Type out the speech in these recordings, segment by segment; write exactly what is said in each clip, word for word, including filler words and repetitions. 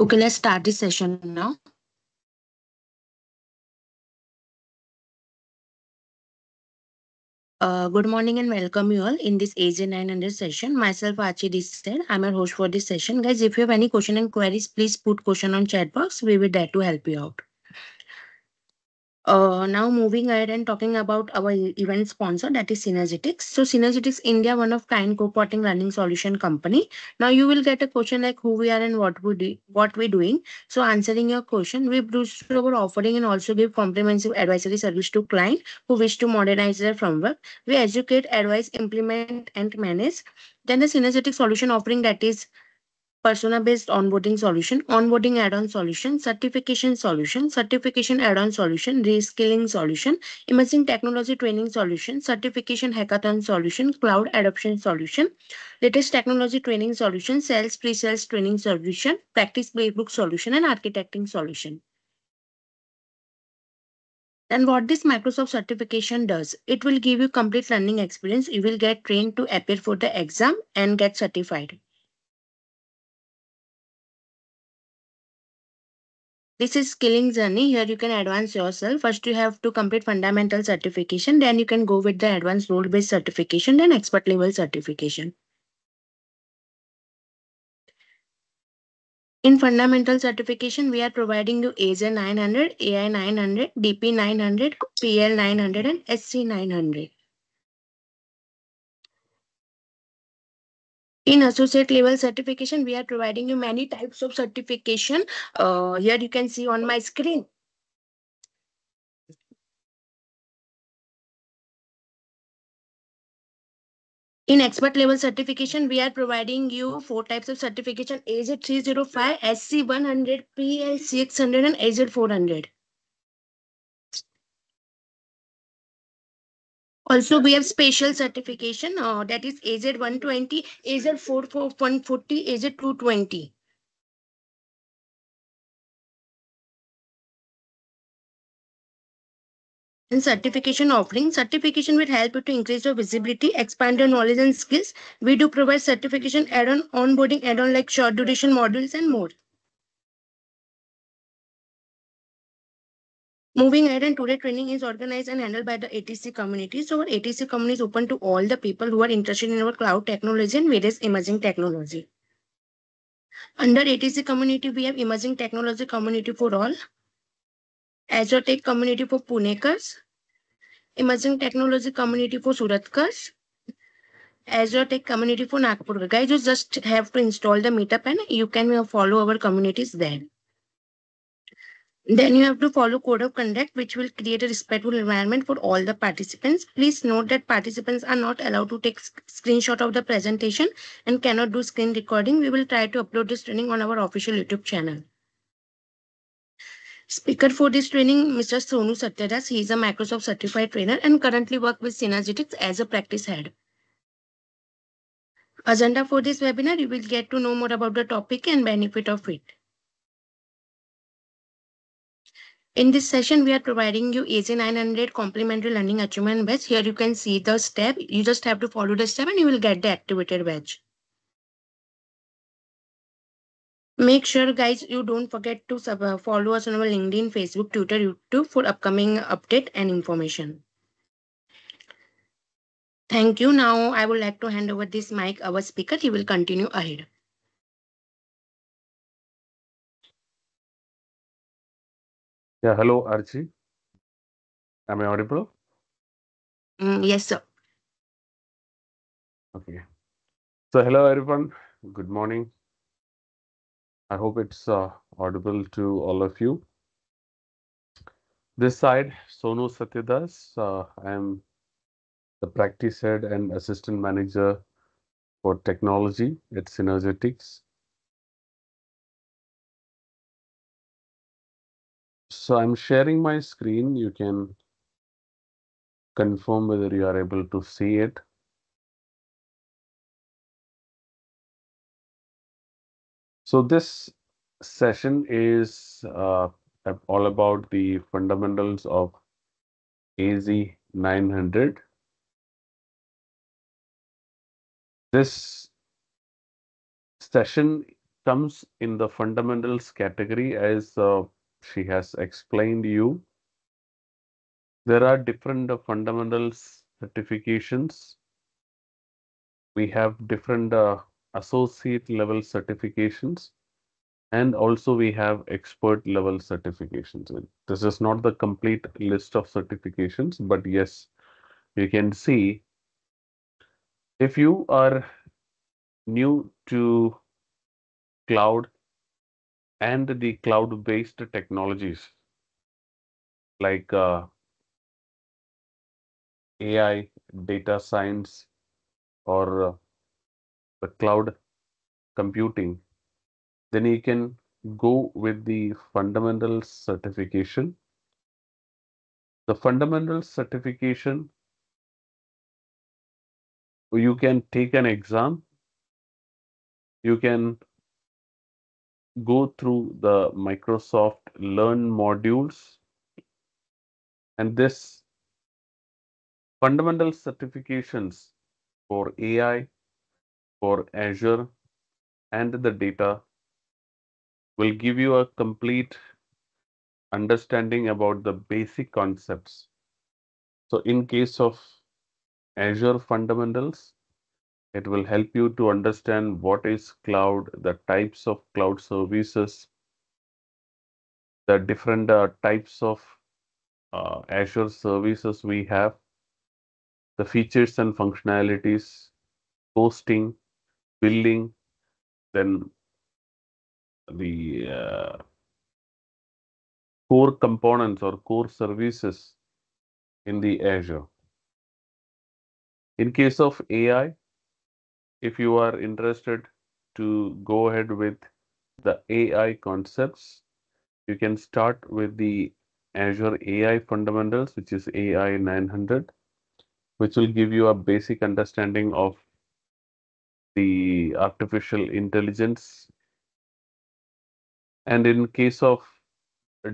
Okay, let's start this session now. Uh, good morning and welcome you all in this A Z nine hundred session. Myself, Archie Dister, I'm your host for this session. Guys, if you have any question and queries, please put question on chat box. We will try to help you out. Uh, now moving ahead and talking about our event sponsor, that is Synergetics. So Synergetics India, one of kind co-porting learning solution company. Now you will get a question like who we are and what we do, what we're doing. So answering your question, we produce our offering and also give comprehensive advisory service to client who wish to modernize their framework. We educate, advise, implement, and manage. Then the Synergetics solution offering, that is persona-based onboarding solution, onboarding add-on solution, certification solution, certification add-on solution, reskilling solution, emerging technology training solution, certification hackathon solution, cloud adoption solution, latest technology training solution, sales pre-sales training solution, practice playbook solution, and architecting solution. And what this Microsoft certification does, it will give you complete learning experience. You will get trained to appear for the exam and get certified. This is skilling journey. Here you can advance yourself. First you have to complete fundamental certification, then you can go with the advanced role-based certification, then expert level certification. In fundamental certification, we are providing you A Z nine hundred, A I nine hundred, D P nine hundred, P L nine hundred, and S C nine hundred. In associate level certification, we are providing you many types of certification. Uh, here you can see on my screen. In expert level certification, we are providing you four types of certification: A Z three oh five, S C one hundred, P L six hundred, and A Z four hundred. Also, we have special certification, uh, that is A Z one twenty, A Z four forty, A Z two twenty. In certification offering, certification will help you to increase your visibility, expand your knowledge and skills. We do provide certification add-on, onboarding add-on like short duration modules and more. Moving ahead, and today training is organized and handled by the A T C community. So our A T C community is open to all the people who are interested in our cloud technology and various emerging technology. Under A T C community, we have emerging technology community for all, Azure Tech community for Punekars, emerging technology community for Suratkars, Azure Tech community for Nagpur. Guys, you just have to install the meetup and you can follow our communities there. Then you have to follow code of conduct, which will create a respectful environment for all the participants. Please note that participants are not allowed to take screenshot of the presentation and cannot do screen recording. We will try to upload this training on our official YouTube channel. Speaker for this training, Mister Sonu Satyadas. He is a Microsoft certified trainer and currently works with Synergetics as a practice head. Agenda for this webinar, you will get to know more about the topic and benefit of it. In this session, we are providing you A Z nine hundred complimentary learning achievement badge. Here you can see the step. You just have to follow the step and you will get the activated badge. Make sure, guys, you don't forget to sub uh, follow us on our LinkedIn, Facebook, Twitter, YouTube for upcoming update and information. Thank you. Now I would like to hand over this mic to our speaker. He will continue ahead. Yeah, hello, Archie. Am I audible? Mm, yes, sir. Okay. So, hello, everyone. Good morning. I hope it's uh, audible to all of you. This side, Sonu Satyadas. Uh, I am the practice head and assistant manager for technology at Synergetics. So I'm sharing my screen. You can confirm whether you are able to see it. So this session is uh, all about the fundamentals of A Z nine hundred. This session comes in the fundamentals category, as uh, she has explained you. There are different uh, fundamentals certifications. We have different uh, associate level certifications, and also we have expert level certifications. This is not the complete list of certifications, but yes, you can see if you are new to cloud and the cloud-based technologies like uh, A I, data science, or uh, the cloud computing, then you can go with the fundamentals certification. The fundamentals certification, you can take an exam. You can go through the Microsoft Learn modules, and this fundamental certifications for A I, for Azure, and the data will give you a complete understanding about the basic concepts. So in case of Azure fundamentals, it will help you to understand what is cloud, the types of cloud services, the different uh, types of uh, Azure services we have, the features and functionalities, hosting, billing, then the uh, core components or core services in the Azure. In case of A I, if you are interested to go ahead with the A I concepts, you can start with the Azure A I fundamentals, which is A I nine hundred, which will give you a basic understanding of the artificial intelligence. And in case of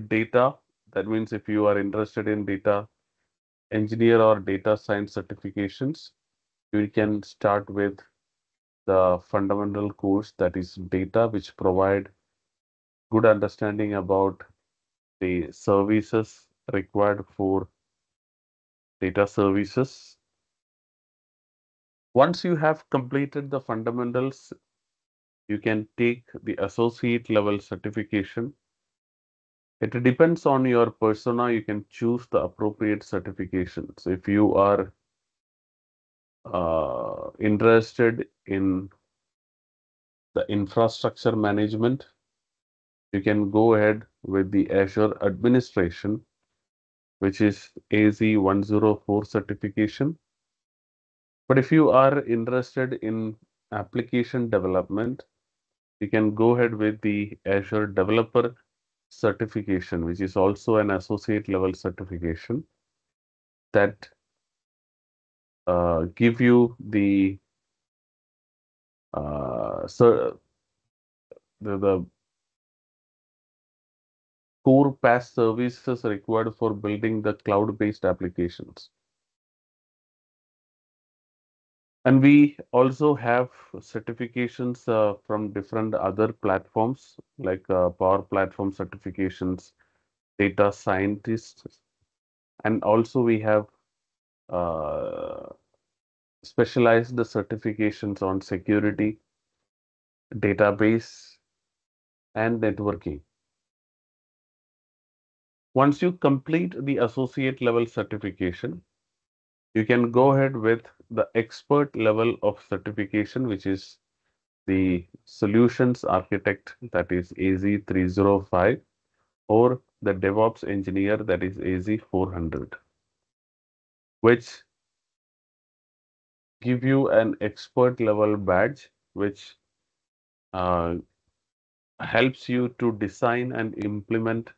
data, that means if you are interested in data engineer or data science certifications, you can start with the fundamental course, that is data, which provide good understanding about the services required for data services. Once you have completed the fundamentals, you can take the associate level certification. It depends on your persona. You can choose the appropriate certifications. So if you are Uh, interested in the infrastructure management, you can go ahead with the Azure administration, which is A Z one oh four certification. But if you are interested in application development, you can go ahead with the Azure developer certification, which is also an associate level certification that Uh, give you the, uh, so the the core PaaS services required for building the cloud-based applications. And we also have certifications uh, from different other platforms, like uh, Power Platform certifications, data scientists, and also we have Uh, specialized the certifications on security, database, and networking. Once you complete the associate level certification, you can go ahead with the expert level of certification, which is the solutions architect, that is A Z three oh five, or the DevOps engineer, that is A Z four hundred. Which give you an expert level badge, which uh, helps you to design and implement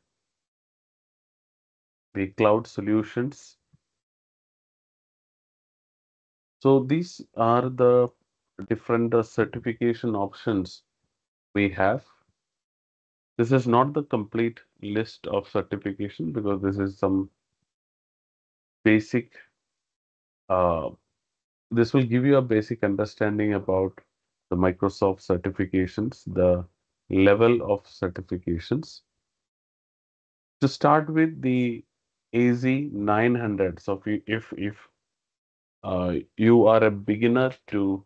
the cloud solutions. So these are the different uh, certification options we have. This is not the complete list of certification, because this is some basic. Uh, this will give you a basic understanding about the Microsoft certifications, the level of certifications. To start with, the A Z nine hundred. So if you, if, if uh, you are a beginner to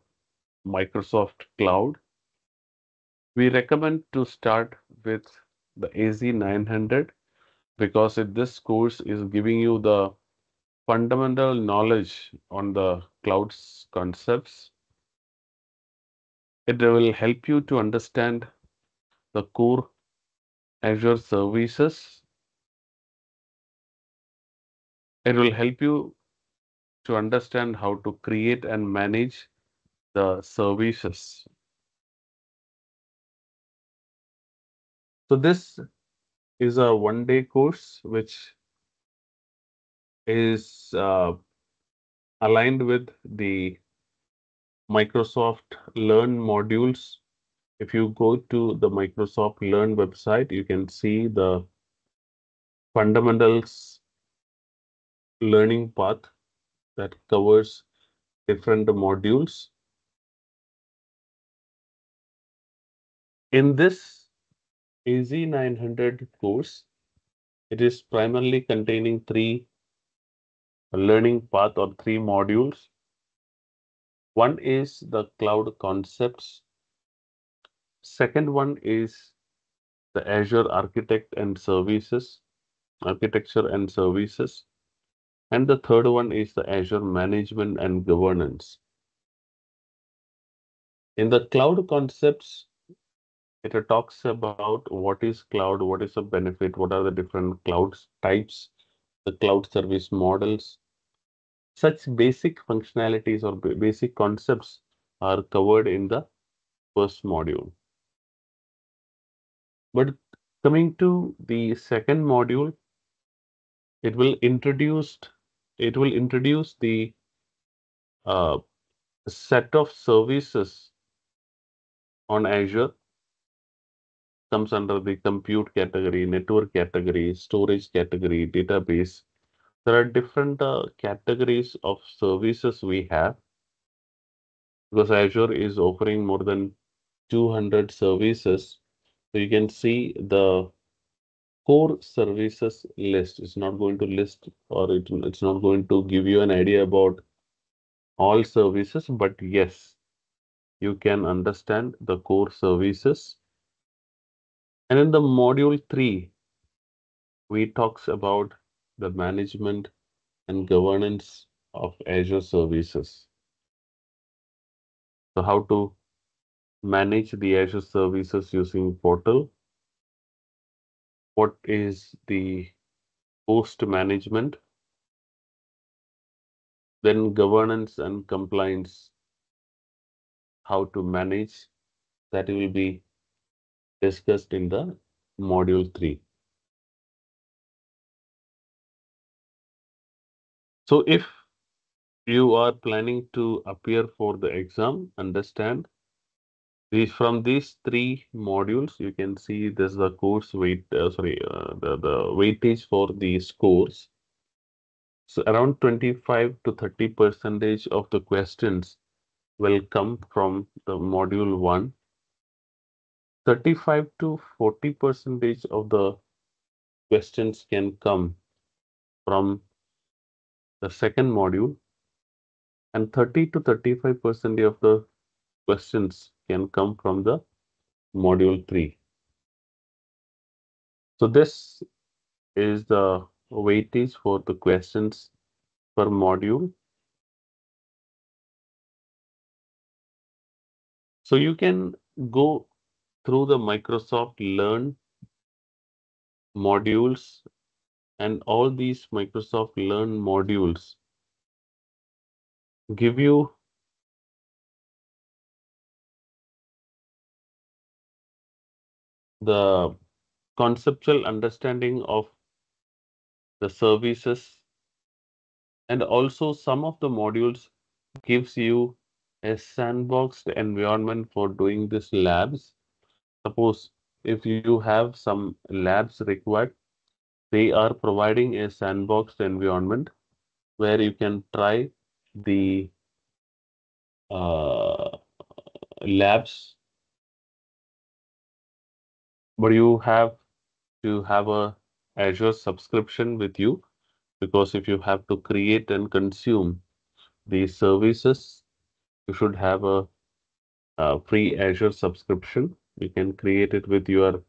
Microsoft Cloud, we recommend to start with the A Z nine hundred, because it, this course is giving you the fundamental knowledge on the cloud concepts. It will help you to understand the core Azure services. It will help you to understand how to create and manage the services. So this is a one-day course which is uh, aligned with the Microsoft Learn modules. If you go to the Microsoft Learn website, you can see the fundamentals learning path that covers different modules. In this A Z nine hundred course, it is primarily containing three learning path or three modules. One is the cloud concepts. Second one is the Azure architect and services, architecture and services. And the third one is the Azure management and governance. In the cloud concepts, it talks about what is cloud, what is the benefit, what are the different cloud types, the cloud service models. Such basic functionalities or basic concepts are covered in the first module. But coming to the second module, it will introduce it will introduce the uh, set of services on Azure. Comes under the compute category, network category, storage category, database. There are different uh, categories of services we have, because Azure is offering more than two hundred services. So you can see the core services list. It's not going to list, or it, it's not going to give you an idea about all services, but yes, you can understand the core services. And in the module three, we talks about the management and governance of Azure services. So how to manage the Azure services using portal. What is the host management? Then governance and compliance. How to manage that will be discussed in the module three. So if you are planning to appear for the exam, understand these from these three modules. You can see this is the course weight, uh, sorry, uh, the, the weightage for these scores. So around twenty-five to thirty percentage of the questions will come from the module one. thirty-five to forty percentage of the questions can come from the second module, and thirty to thirty-five percent of the questions can come from the module three. So this is the weightage for the questions per module. So you can go through the Microsoft Learn modules, and all these Microsoft Learn modules give you the conceptual understanding of the services, and also some of the modules gives you a sandboxed environment for doing these labs. Suppose if you have some labs required, they are providing a sandboxed environment where you can try the uh, labs but you have to have a Azure subscription with you, because if you have to create and consume these services, you should have a, a free Azure subscription. You can create it with your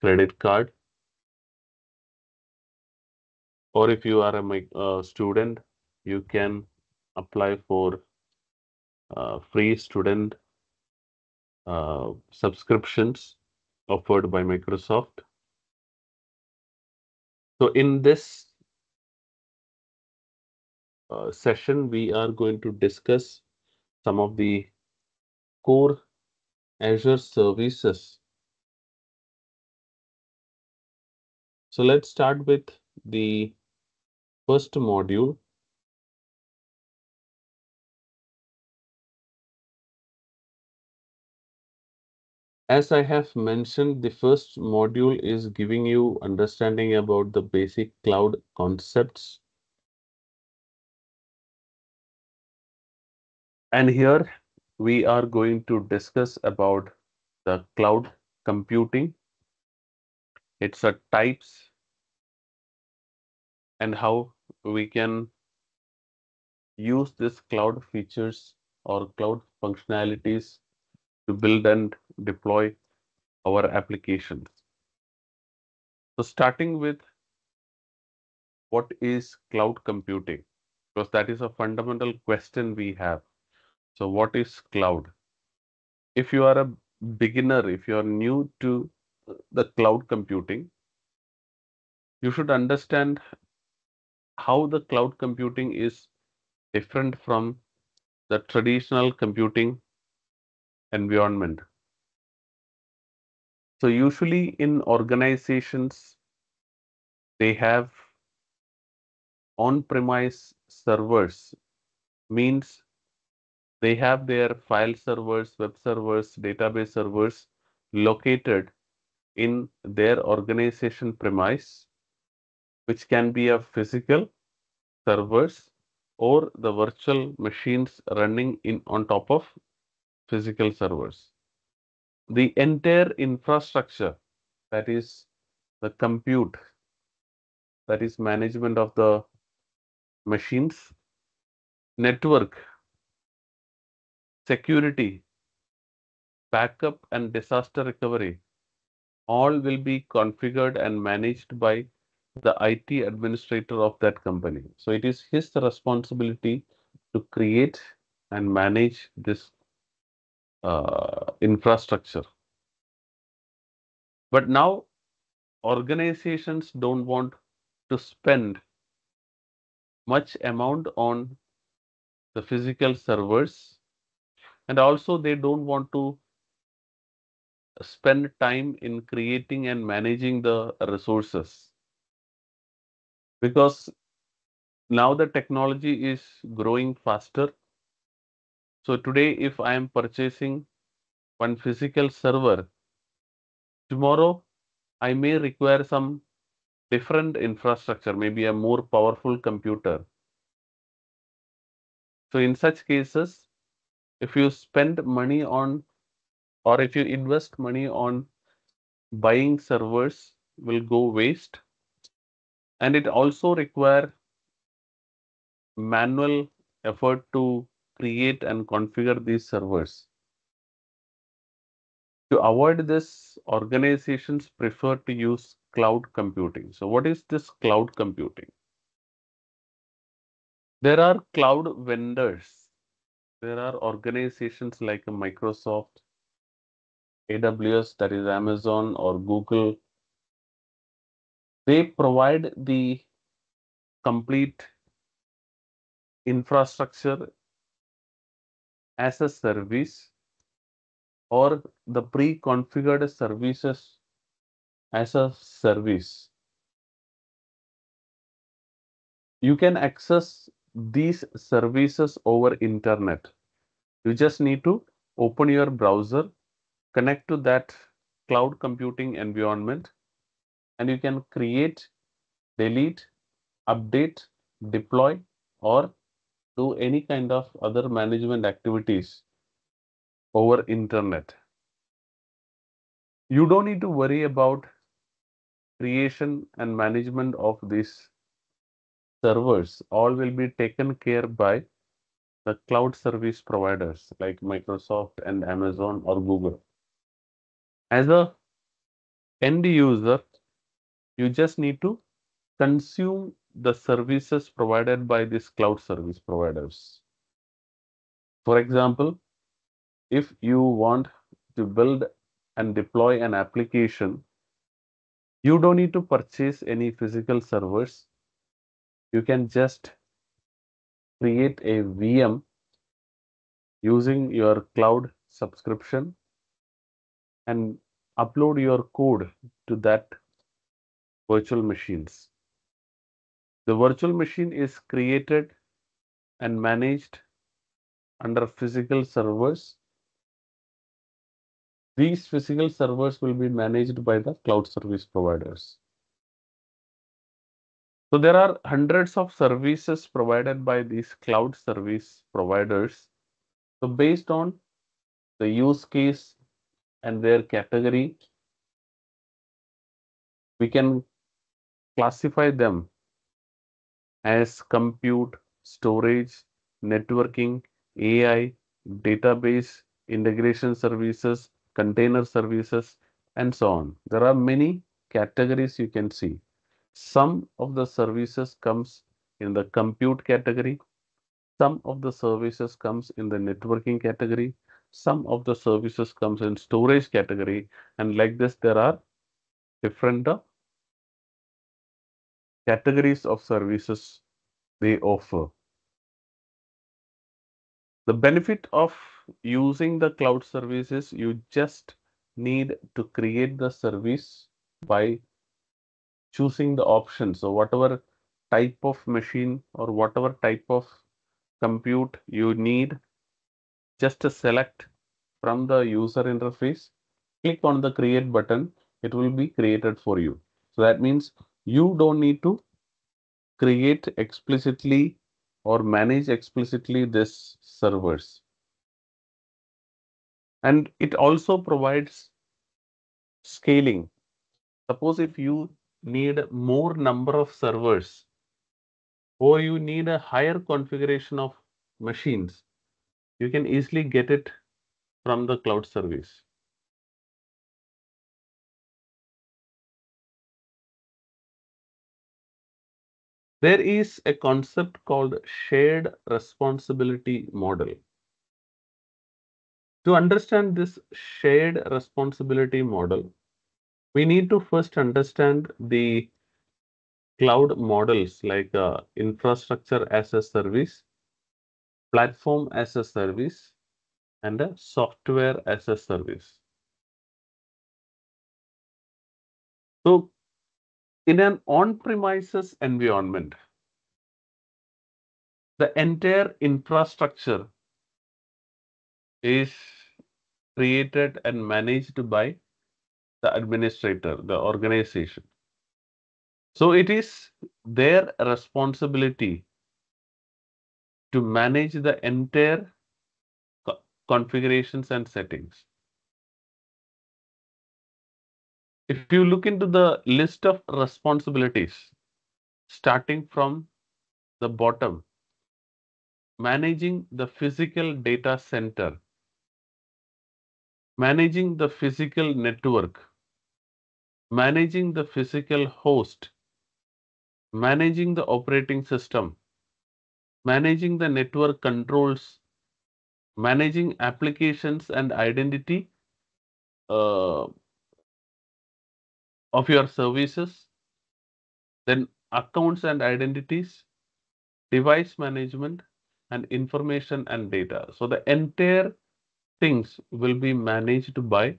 credit card. Or if you are a uh, student, you can apply for uh, free student uh, subscriptions offered by Microsoft. So in this uh, session, we are going to discuss some of the core Azure services. So let's start with the first module. As I have mentioned, the first module is giving you understanding about the basic cloud concepts. And here we are going to discuss about the cloud computing, its types, and how we can use this cloud features or cloud functionalities to build and deploy our applications. So starting with what is cloud computing, because that is a fundamental question we have. So what is cloud? If you are a beginner, if you are new to the cloud computing, you should understand how the cloud computing is different from the traditional computing environment. So usually in organizations, they have on-premise servers, means they have their file servers, web servers, database servers located in their organization premise, which can be a physical servers or the virtual machines running in on top of physical servers. The entire infrastructure, that is the compute, that is management of the machines, network, security, backup and disaster recovery, all will be configured and managed by the I T administrator of that company. So it is his responsibility to create and manage this Uh, infrastructure. But now organizations don't want to spend much amount on the physical servers, and also they don't want to spend time in creating and managing the resources, because now the technology is growing faster. So today, if I am purchasing one physical server, tomorrow I may require some different infrastructure, maybe a more powerful computer. So in such cases, if you spend money on, or if you invest money on buying servers, will go waste. And it also requires manual effort to create and configure these servers. To avoid this, organizations prefer to use cloud computing. So what is this cloud computing? There are cloud vendors. There are organizations like Microsoft, A W S, that is Amazon, or Google. They provide the complete infrastructure as a service, or the pre-configured services as a service. You can access these services over internet. You just need to open your browser, connect to that cloud computing environment, and you can create, delete, update, deploy, or do any kind of other management activities over internet. you don't need to worry about creation and management of these servers. All will be taken care by the cloud service providers like Microsoft and Amazon or Google. As a end user, you just need to consume the services provided by these cloud service providers. For example, if you want to build and deploy an application, you don't need to purchase any physical servers. You can just create a V M using your cloud subscription and upload your code to that virtual machines. The virtual machine is created and managed under physical servers. These physical servers will be managed by the cloud service providers. So there are hundreds of services provided by these cloud service providers. So based on the use case and their category, we can classify them as compute, storage, networking, A I, database, integration services, container services, and so on. There are many categories you can see. Some of the services comes in the compute category. Some of the services comes in the networking category. Some of the services comes in storage category. And like this, there are different uh, categories of services they offer. The benefit of using the cloud services, you just need to create the service by choosing the option. So whatever type of machine or whatever type of compute you need, just to select from the user interface, click on the create button, it will be created for you. So that means you don't need to create explicitly or manage explicitly this servers. And it also provides scaling. Suppose if you need more number of servers or you need a higher configuration of machines, you can easily get it from the cloud service. There is a concept called shared responsibility model. To understand this shared responsibility model, we need to first understand the cloud models like uh, infrastructure as a service, platform as a service, and a software as a service. So, in an on-premises environment, the entire infrastructure is created and managed by the administrator, the organization. So it is their responsibility to manage the entire co- configurations and settings. If you look into the list of responsibilities, starting from the bottom, managing the physical data center, managing the physical network, managing the physical host, managing the operating system, managing the network controls, managing applications and identity uh, of your services, then accounts and identities, device management, and information and data. So the entire things will be managed by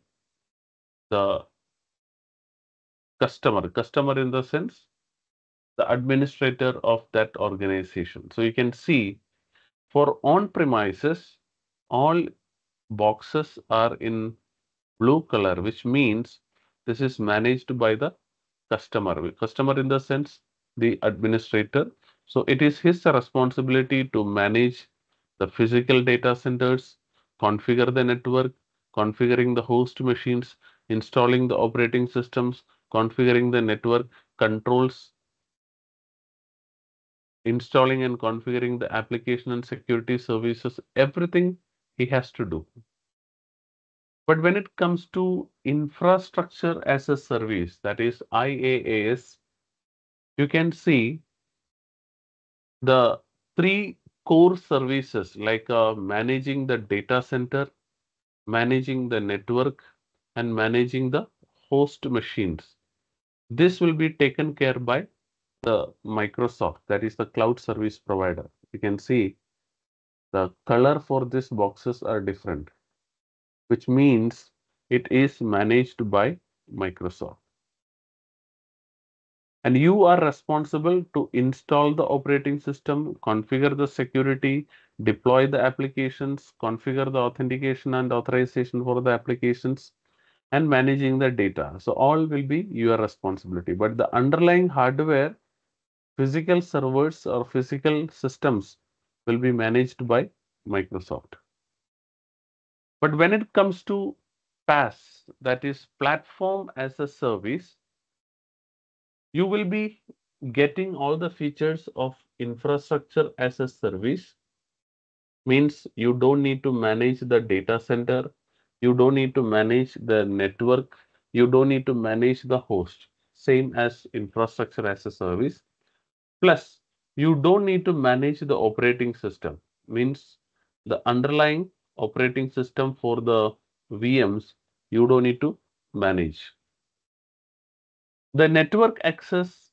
the customer, customer in the sense, the administrator of that organization. So you can see for on-premises, all boxes are in blue color, which means this is managed by the customer, customer in the sense, the administrator. So it is his responsibility to manage the physical data centers, configure the network, configuring the host machines, installing the operating systems, configuring the network controls, installing and configuring the application and security services, everything he has to do. But when it comes to infrastructure as a service, that is I A A S, you can see the three core services like uh, managing the data center, managing the network, and managing the host machines. This will be taken care by the Microsoft, that is the cloud service provider. You can see the color for these boxes are different, which means it is managed by Microsoft. And you are responsible to install the operating system, configure the security, deploy the applications, configure the authentication and authorization for the applications, and managing the data. So all will be your responsibility. But the underlying hardware, physical servers or physical systems will be managed by Microsoft. But when it comes to PaaS, that is platform as a service, you will be getting all the features of infrastructure as a service. Means you don't need to manage the data center, you don't need to manage the network, you don't need to manage the host, same as infrastructure as a service. Plus, you don't need to manage the operating system, means the underlying operating system for the V Ms, you don't need to manage. The network access,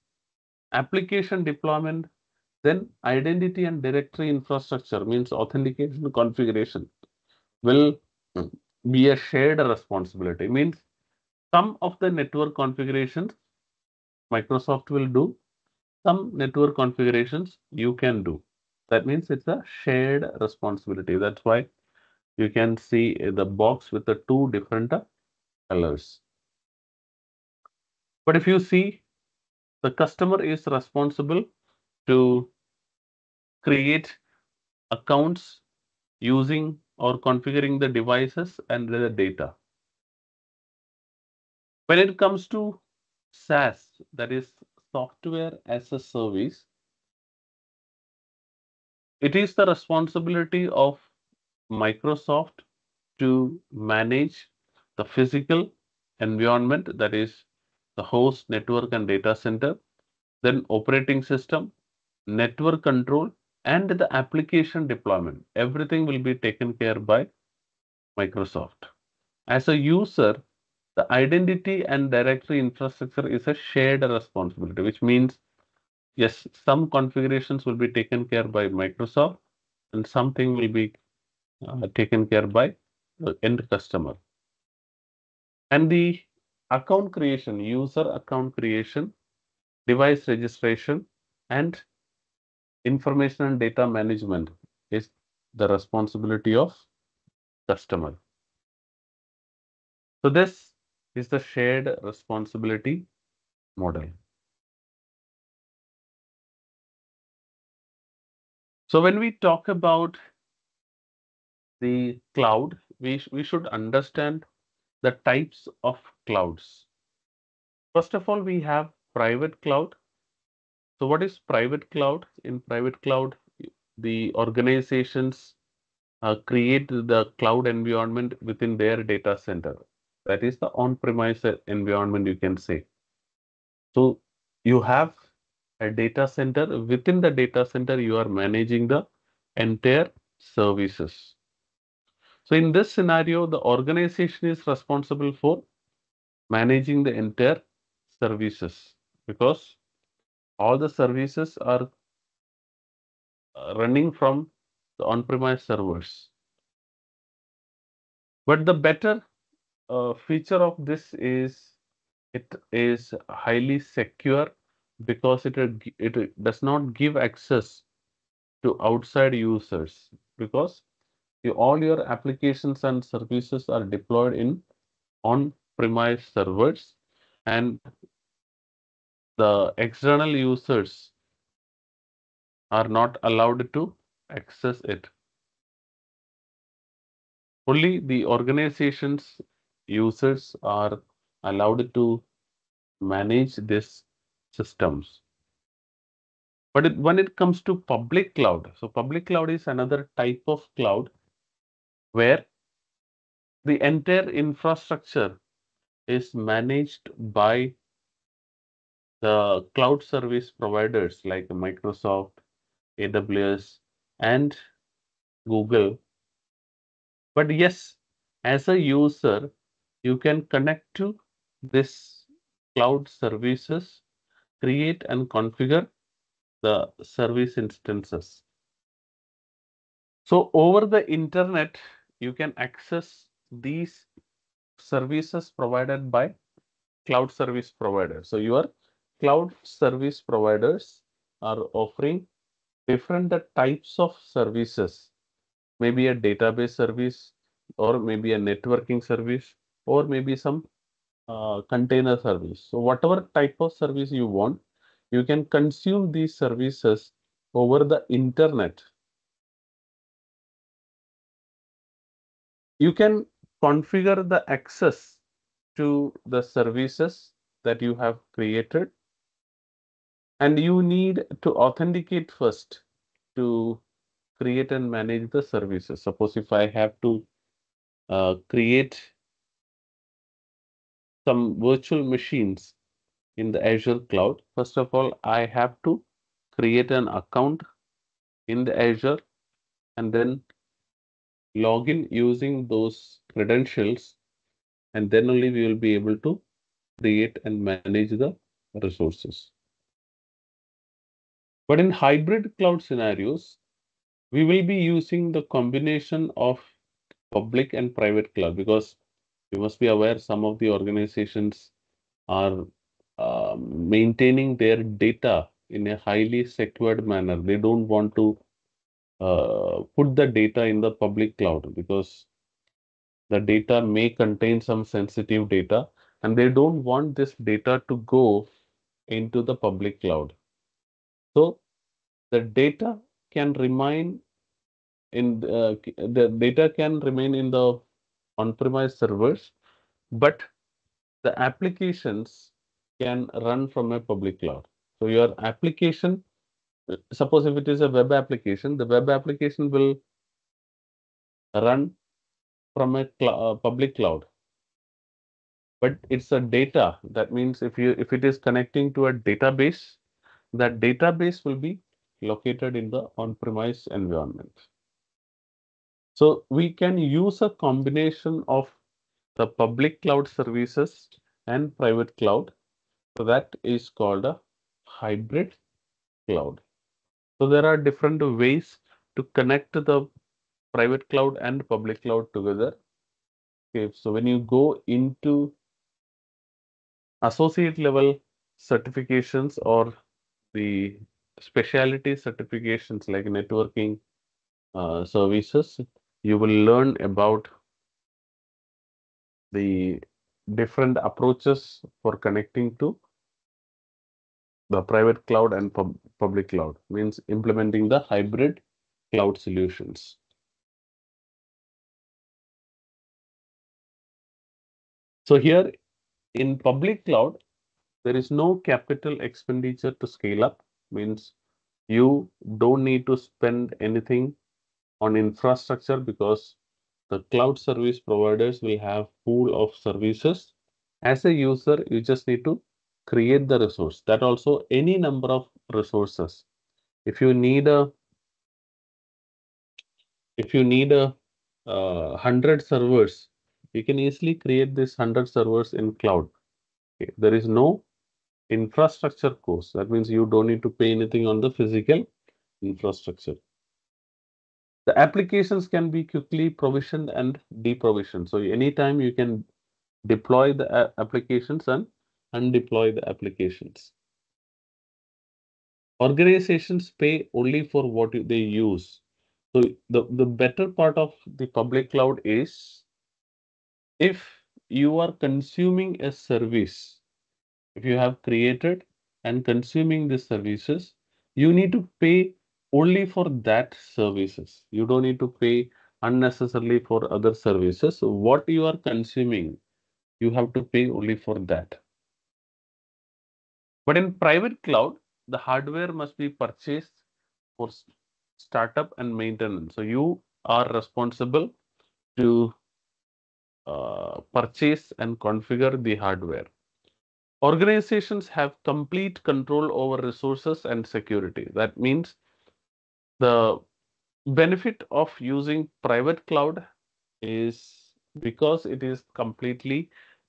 application deployment, then identity and directory infrastructure, means authentication configuration, will be a shared responsibility. Means some of the network configurations Microsoft will do, some network configurations you can do. That means it's a shared responsibility. That's why you can see the box with the two different colors. But if you see, the customer is responsible to create accounts using or configuring the devices and the data. When it comes to SaaS, that is software as a service, it is the responsibility of Microsoft to manage the physical environment, that is the host, network, and data center, then operating system, network control, and the application deployment. Everything will be taken care by Microsoft. As a user, the identity and directory infrastructure is a shared responsibility, which means, yes, some configurations will be taken care by Microsoft and something will be uh, taken care by the end customer. And the account creation, user account creation, device registration, and information and data management is the responsibility of customer. So this is the shared responsibility model. So when we talk about the cloud, we, sh we should understand the types of clouds. First of all, we have private cloud. So what is private cloud? In private cloud, the organizations uh, create the cloud environment within their data center. That is the on-premise environment, you can say. So you have a data center. Within the data center, you are managing the entire services. So in this scenario, the organization is responsible for managing the entire services, because all the services are running from the on-premise servers. But the better uh, feature of this is it is highly secure, because it, it does not give access to outside users, because you, all your applications and services are deployed in on-premise servers, and the external users are not allowed to access it. Only the organizations users are allowed to manage these systems. But it, when it comes to public cloud, so public cloud is another type of cloud where the entire infrastructure is managed by the cloud service providers like Microsoft, A W S, and Google. But yes, as a user, you can connect to this cloud services, create and configure the service instances. So over the internet, you can access these services provided by cloud service providers. So your cloud service providers are offering different types of services, maybe a database service, or maybe a networking service, or maybe some uh, container service. So whatever type of service you want, you can consume these services over the internet. You can configure the access to the services that you have created. And you need to authenticate first to create and manage the services. Suppose if I have to uh, create some virtual machines in the Azure cloud, first of all, I have to create an account in the Azure and then log in using those credentials, and then only we will be able to create and manage the resources. But in hybrid cloud scenarios, we will be using the combination of public and private cloud, because you must be aware some of the organizations are Uh, maintaining their data in a highly secured manner. They don't want to uh, put the data in the public cloud because the data may contain some sensitive data, and they don't want this data to go into the public cloud. So the data can remain in the, uh, the data can remain in the on-premise servers, but the applications can run from a public cloud. So your application, suppose if it is a web application, the web application will run from a cl- public cloud. But it's a data. That means if you if it is connecting to a database, that database will be located in the on-premise environment. So we can use a combination of the public cloud services and private cloud. So that is called a hybrid cloud. So there are different ways to connect the private cloud and public cloud together. Okay, so when you go into associate level certifications or the specialty certifications like networking uh, services, you will learn about the different approaches for connecting to the private cloud and pub public cloud, means implementing the hybrid cloud solutions. So here in public cloud, there is no capital expenditure to scale up, means you don't need to spend anything on infrastructure because the cloud service providers will have pool of services. As a user, you just need to create the resource. That also any number of resources. If you need a, if you need a uh, hundred servers, you can easily create this hundred servers in cloud. Okay. There is no infrastructure cost. That means you don't need to pay anything on the physical infrastructure. The applications can be quickly provisioned and deprovisioned. So anytime you can deploy the applications and undeploy the applications. Organizations pay only for what they use. So the, the better part of the public cloud is if you are consuming a service, if you have created and consuming the services, you need to pay only for that services. You don't need to pay unnecessarily for other services. So what you are consuming, you have to pay only for that. But in private cloud, the hardware must be purchased for startup and maintenance. So you are responsible to uh, purchase and configure the hardware. Organizations have complete control over resources and security. That means the benefit of using private cloud is because it is completely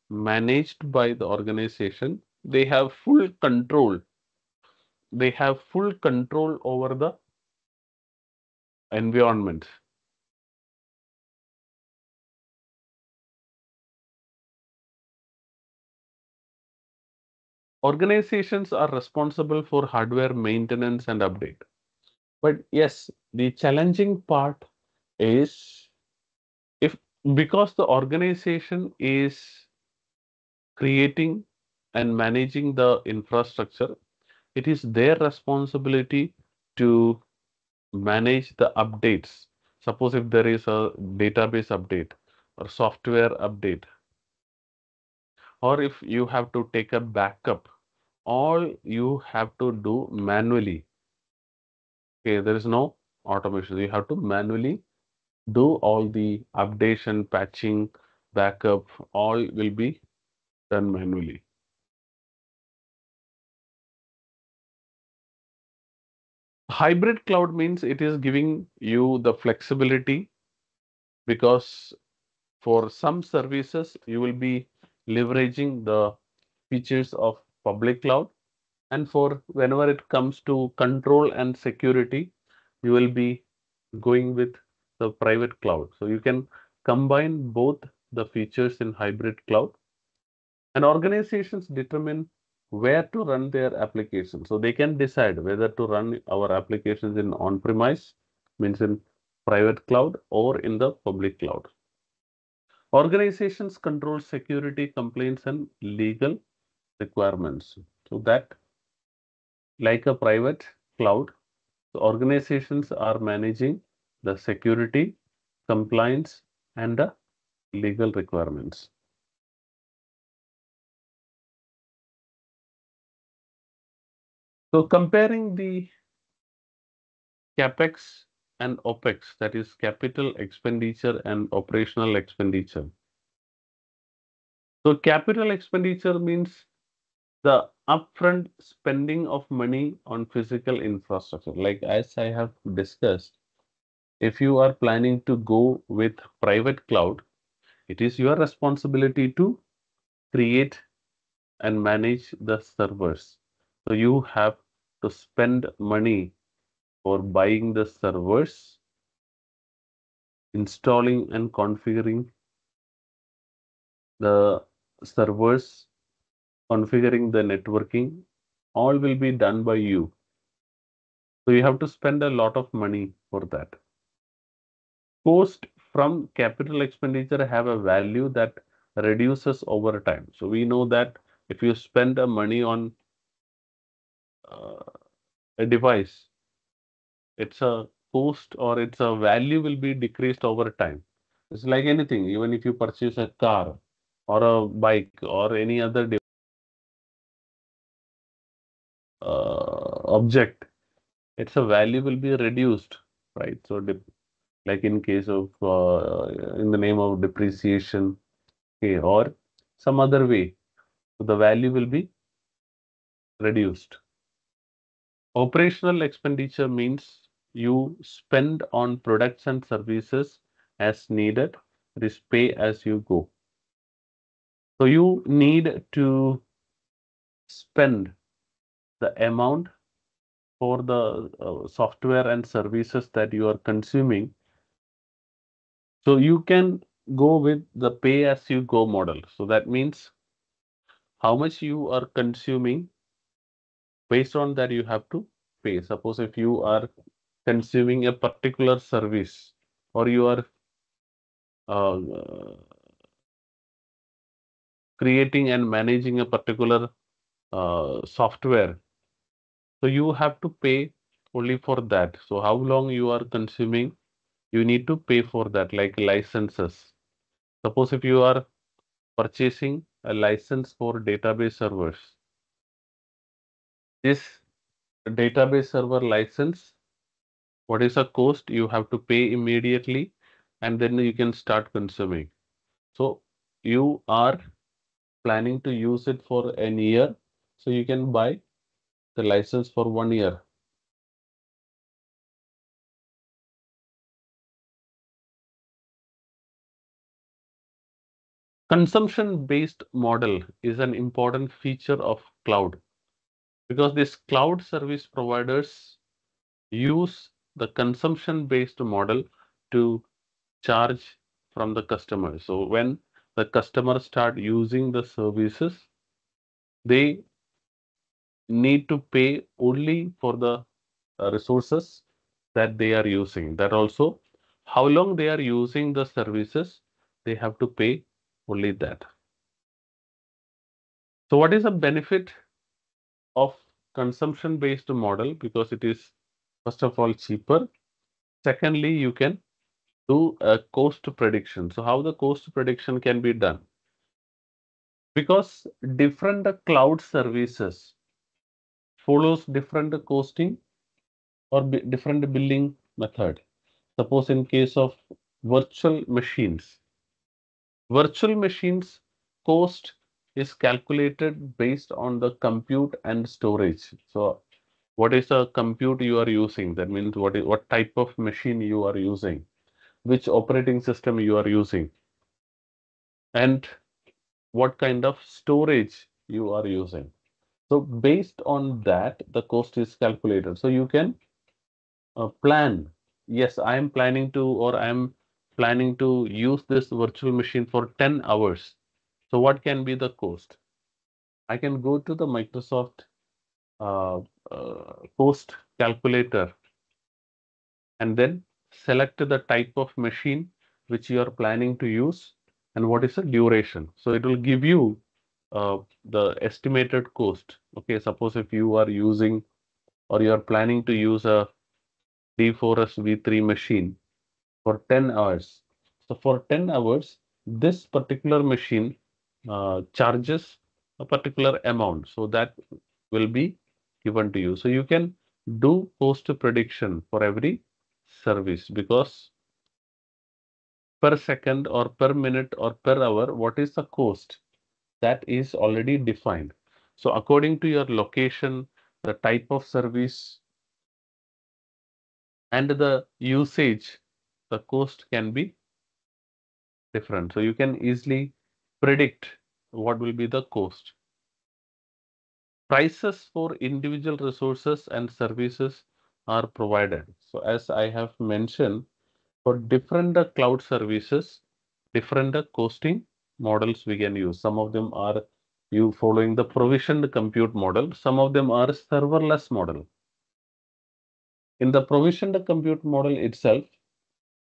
managed by the organization. They have full control. They have full control over the environment. Organizations are responsible for hardware maintenance and update. But yes, the challenging part is if because the organization is creating and managing the infrastructure, it is their responsibility to manage the updates. Suppose if there is a database update or software update, or if you have to take a backup, all you have to do manually. Okay, there is no automation. You have to manually do all the updation, patching, backup, all will be done manually. Hybrid cloud means it is giving you the flexibility, because for some services you will be leveraging the features of public cloud, and for whenever it comes to control and security, you will be going with the private cloud. So you can combine both the features in hybrid cloud, and organizations determine where to run their application. So they can decide whether to run our applications in on-premise, means in private cloud, or in the public cloud. Organizations control security, complaints, and legal requirements. So that, like a private cloud, the organizations are managing the security, compliance, and the legal requirements. So comparing the CapEx and OpEx, that is capital expenditure and operational expenditure. So capital expenditure means the upfront spending of money on physical infrastructure. Like as I have discussed, if you are planning to go with private cloud, it is your responsibility to create and manage the servers. So you have to spend money for buying the servers, installing and configuring the servers, configuring the networking, all will be done by you. So you have to spend a lot of money for that. Cost from capital expenditure have a value that reduces over time. So we know that if you spend a money on Uh, a device, it's a cost or it's a value will be decreased over time. It's like anything, even if you purchase a car or a bike or any other device, uh, object, its a value will be reduced, right? So like in case of uh, in the name of depreciation, okay, or some other way, so the value will be reduced. Operational expenditure means you spend on products and services as needed. It is pay as you go. So you need to spend the amount for the uh, software and services that you are consuming. So you can go with the pay as you go model. So that means how much you are consuming, based on that you have to pay. Suppose if you are consuming a particular service or you are uh, creating and managing a particular uh, software, so you have to pay only for that. So how long you are consuming, you need to pay for that, like licenses. Suppose if you are purchasing a license for database servers. This database server license, what is the cost you have to pay immediately, and then you can start consuming. So you are planning to use it for an year, so you can buy the license for one year. Consumption-based model is an important feature of cloud, because these cloud service providers use the consumption-based model to charge from the customer. So when the customer start using the services, they need to pay only for the resources that they are using. That also, how long they are using the services, they have to pay only that. So what is the benefit of consumption-based model? Because it is, first of all, cheaper. Secondly, you can do a cost prediction. So how the cost prediction can be done? Because different cloud services follows different costing or different billing method. Suppose in case of virtual machines, virtual machines cost is calculated based on the compute and storage. So what is the compute you are using? That means what is, what type of machine you are using, which operating system you are using, and what kind of storage you are using. So based on that, the cost is calculated. So you can uh, plan. Yes, I am planning to, or I am planning to use this virtual machine for ten hours. So what can be the cost? I can go to the Microsoft uh, uh, cost calculator and then select the type of machine which you are planning to use and what is the duration. So it will give you uh, the estimated cost. Okay, suppose if you are using or you are planning to use a D four S V three machine for ten hours. So for ten hours, this particular machine uh, charges a particular amount. So that will be given to you. So you can do cost prediction for every service, because per second or per minute or per hour, what is the cost that is already defined. So according to your location, the type of service and the usage, the cost can be different. So you can easily predict what will be the cost. Prices for individual resources and services are provided. So as I have mentioned, for different cloud services, different costing models we can use. Some of them are you following the provisioned compute model. Some of them are serverless model. In the provisioned compute model itself,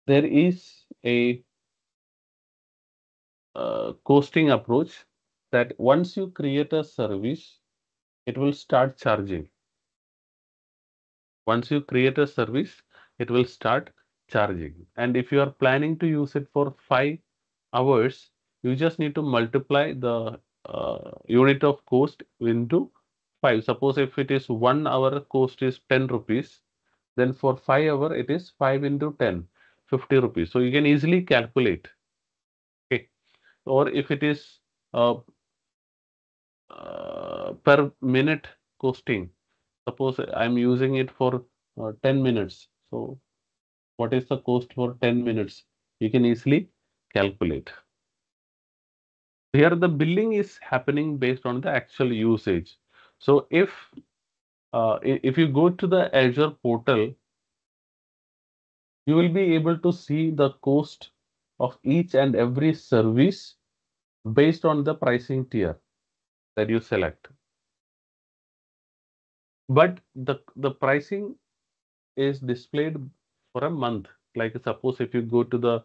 there is a uh, costing approach that once you create a service, it will start charging. Once you create a service, it will start charging. And if you are planning to use it for five hours, you just need to multiply the uh, unit of cost into five. Suppose if it is one hour cost is ten rupees, then for five hour, it is five into ten. fifty rupees. So you can easily calculate. Okay. Or if it is uh, uh, per minute costing, suppose I'm using it for uh, ten minutes. So what is the cost for ten minutes? You can easily calculate. Here the billing is happening based on the actual usage. So if uh, if you go to the Azure portal, you will be able to see the cost of each and every service based on the pricing tier that you select. But the, the pricing is displayed for a month. Like suppose if you go to the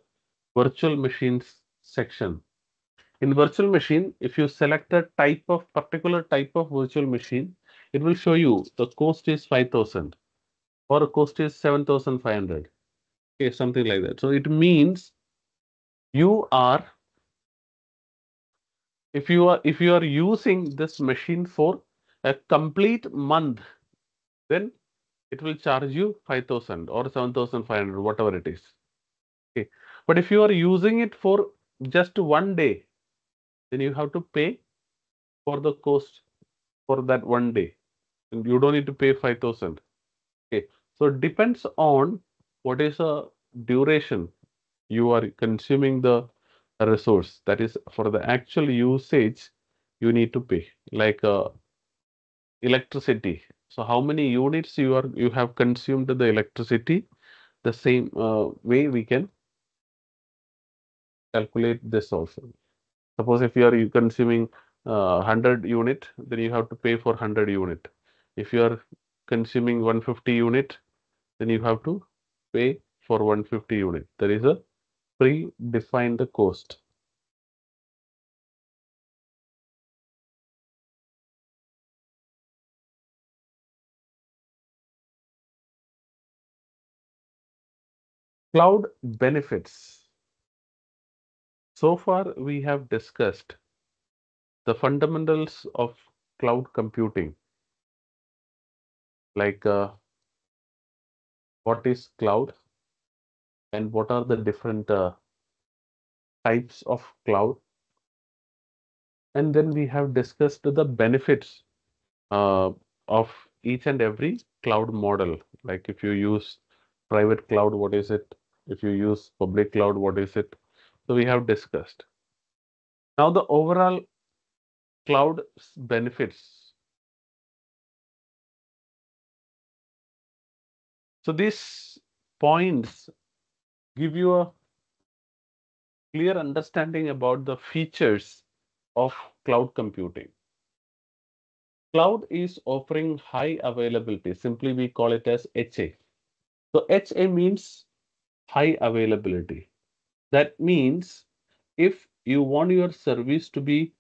virtual machines section. In virtual machine, if you select a type of particular type of virtual machine, it will show you the cost is five thousand or cost is seven thousand five hundred. Okay, something like that. So it means you are if you are if you are using this machine for a complete month, then it will charge you five thousand or seven thousand five hundred, whatever it is. Okay. But if you are using it for just one day, then you have to pay for the cost for that one day. And you don't need to pay five thousand. Okay. So it depends on what is the duration you are consuming the resource. That is, for the actual usage, you need to pay, like uh, electricity. So how many units you are you have consumed the electricity, the same uh, way we can calculate this also. Suppose if you are you consuming uh, one hundred unit, then you have to pay for one hundred unit. If you are consuming one hundred fifty unit, then you have to pay for one hundred fifty unit. There is a predefined cost. Cloud benefits. So far, we have discussed the fundamentals of cloud computing, like uh, what is cloud and what are the different uh, types of cloud. And then we have discussed the benefits uh, of each and every cloud model, like if you use private cloud, what is it? If you use public cloud, what is it? So we have discussed. Now the overall cloud benefits. So these points give you a clear understanding about the features of cloud computing. Cloud is offering high availability. Simply we call it as H A. So H A means high availability. That means if you want your service to be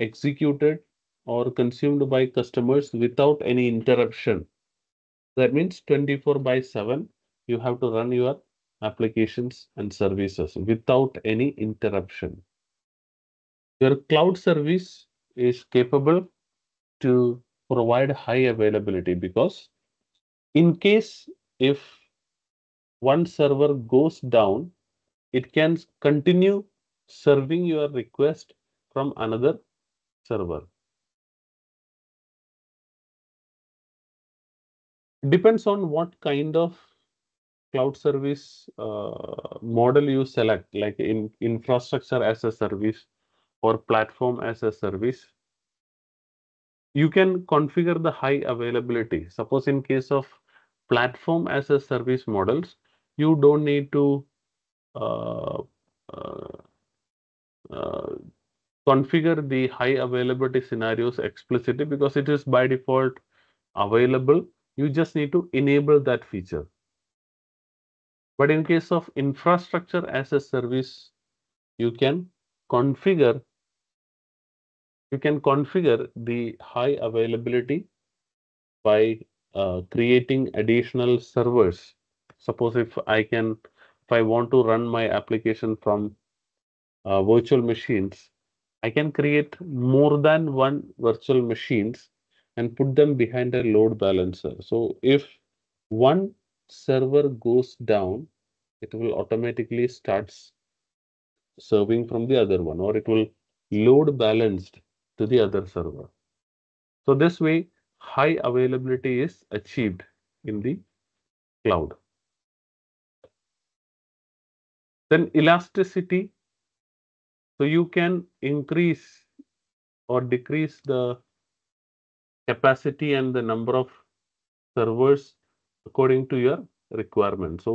executed or consumed by customers without any interruption, that means twenty-four by seven, you have to run your applications and services without any interruption. Your cloud service is capable to provide high availability because in case if one server goes down, it can continue serving your request from another server. Depends on what kind of cloud service uh, model you select, like in infrastructure as a service or platform as a service. You can configure the high availability. Suppose in case of platform as a service models, you don't need to Uh, uh, uh, configure the high availability scenarios explicitly because it is by default available. You just need to enable that feature. But in case of infrastructure as a service, you can configure you can configure the high availability by uh, creating additional servers. Suppose if I can If I want to run my application from uh, virtual machines, I can create more than one virtual machines and put them behind a load balancer. So if one server goes down, it will automatically start serving from the other one, or it will load balanced to the other server. So this way, high availability is achieved in the cloud. Then elasticity. So you can increase or decrease the capacity and the number of servers according to your requirement. So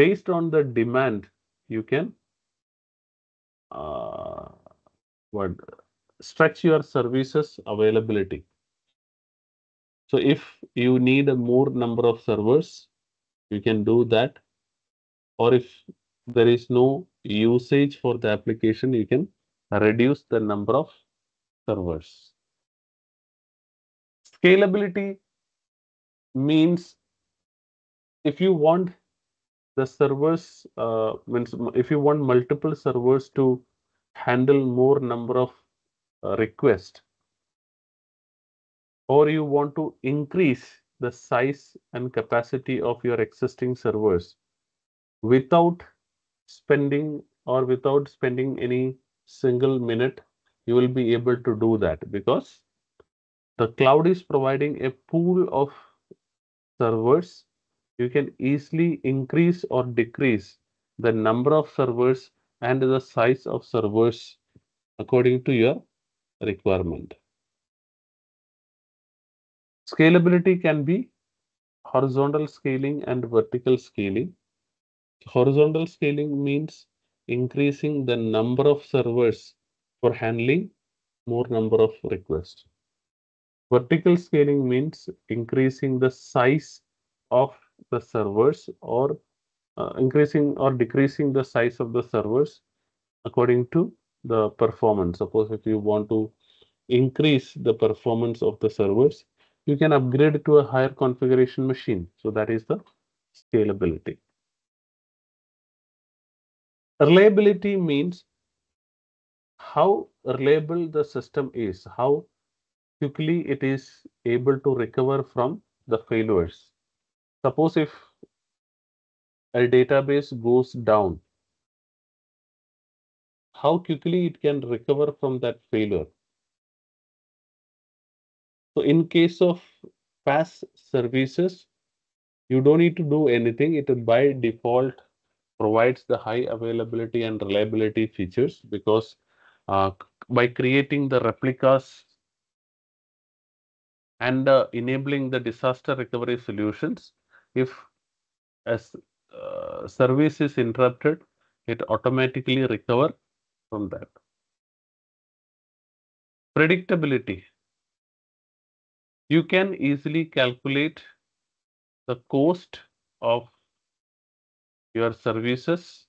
based on the demand, you can uh, what, stretch your services availability. So if you need a more number of servers, you can do that. Or if there is no usage for the application, you can reduce the number of servers. Scalability means if you want the servers, uh, means if you want multiple servers to handle more number of uh, requests, or you want to increase the size and capacity of your existing servers without spending or without spending any single minute, you will be able to do that because the cloud is providing a pool of servers. You can easily increase or decrease the number of servers and the size of servers according to your requirement. Scalability can be horizontal scaling and vertical scaling. Horizontal scaling means increasing the number of servers for handling more number of requests. Vertical scaling means increasing the size of the servers or uh, increasing or decreasing the size of the servers according to the performance. Suppose if you want to increase the performance of the servers, you can upgrade to a higher configuration machine. So that is the scalability. Reliability means how reliable the system is, how quickly it is able to recover from the failures. Suppose if a database goes down, how quickly it can recover from that failure. So in case of PaaS services, you don't need to do anything. It by default provides the high availability and reliability features because uh, by creating the replicas and uh, enabling the disaster recovery solutions, if a uh, service is interrupted, it automatically recovers from that. Predictability. You can easily calculate the cost of your services,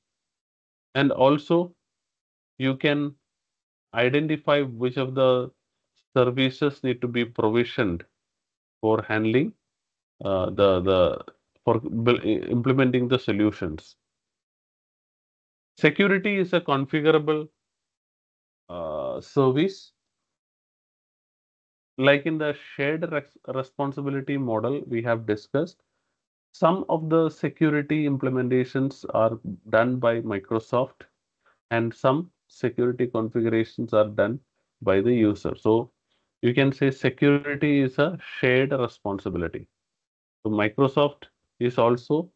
and also you can identify which of the services need to be provisioned for handling uh, the, the for implementing the solutions. Security is a configurable uh, service. Like in the shared responsibility model we have discussed, some of the security implementations are done by Microsoft and some security configurations are done by the user. So you can say security is a shared responsibility. So Microsoft is also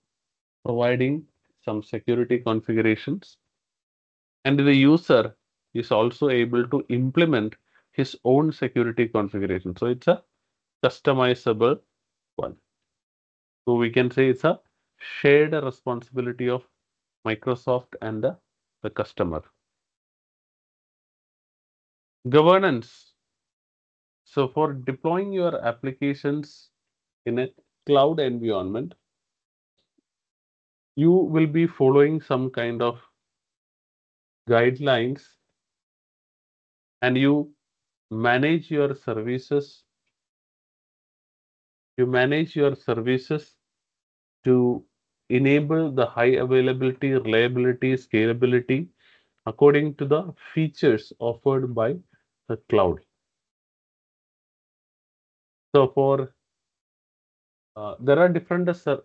providing some security configurations, and the user is also able to implement his own security configuration. So it's a customizable one. So we can say it's a shared responsibility of Microsoft and the, the customer. Governance. So for deploying your applications in a cloud environment, you will be following some kind of guidelines, and you manage your services. You manage your services to enable the high availability, reliability, scalability according to the features offered by the cloud. So for uh, there are different uh, ser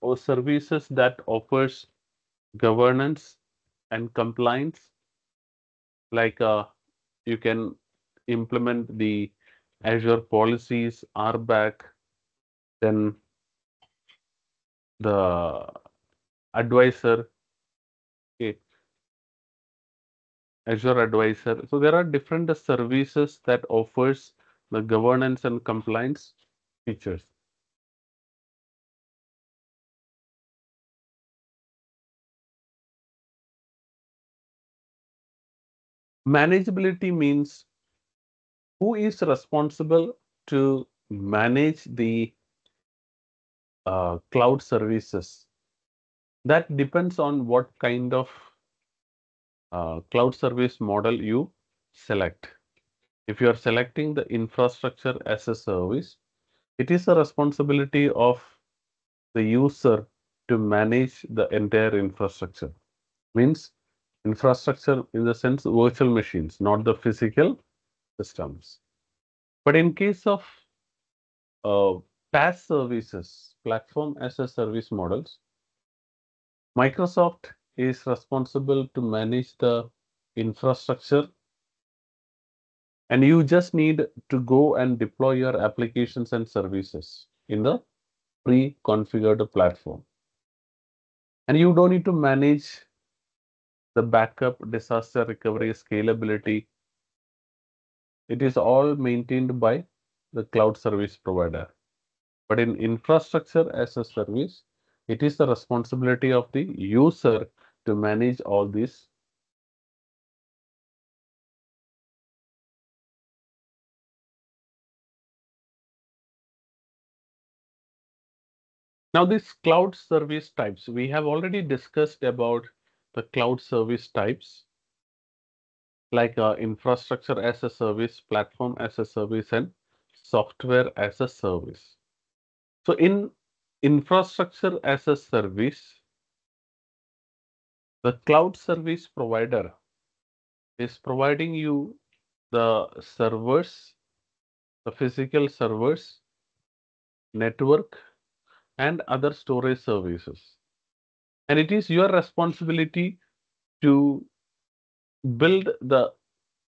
or services that offers governance and compliance. Like uh, you can implement the Azure policies, R B A C, then the advisor, okay, Azure advisor. So there are different services that offers the governance and compliance features. Manageability means who is responsible to manage the uh, cloud services. That depends on what kind of uh, cloud service model you select. If you are selecting the infrastructure as a service, it is the responsibility of the user to manage the entire infrastructure. Means Infrastructure in the sense virtual machines, not the physical systems. But in case of uh, PaaS services, platform as a service models, Microsoft is responsible to manage the infrastructure. And you just need to go and deploy your applications and services in the pre-configured platform. And you don't need to manage the backup, disaster recovery, scalability. It is all maintained by the cloud service provider. But in infrastructure as a service, it is the responsibility of the user to manage all these . Now, these cloud service types, we have already discussed about the cloud service types, like uh, infrastructure as a service, platform as a service, and software as a service. So in infrastructure as a service, the cloud service provider is providing you the servers, the physical servers, network, and other storage services. And it is your responsibility to build the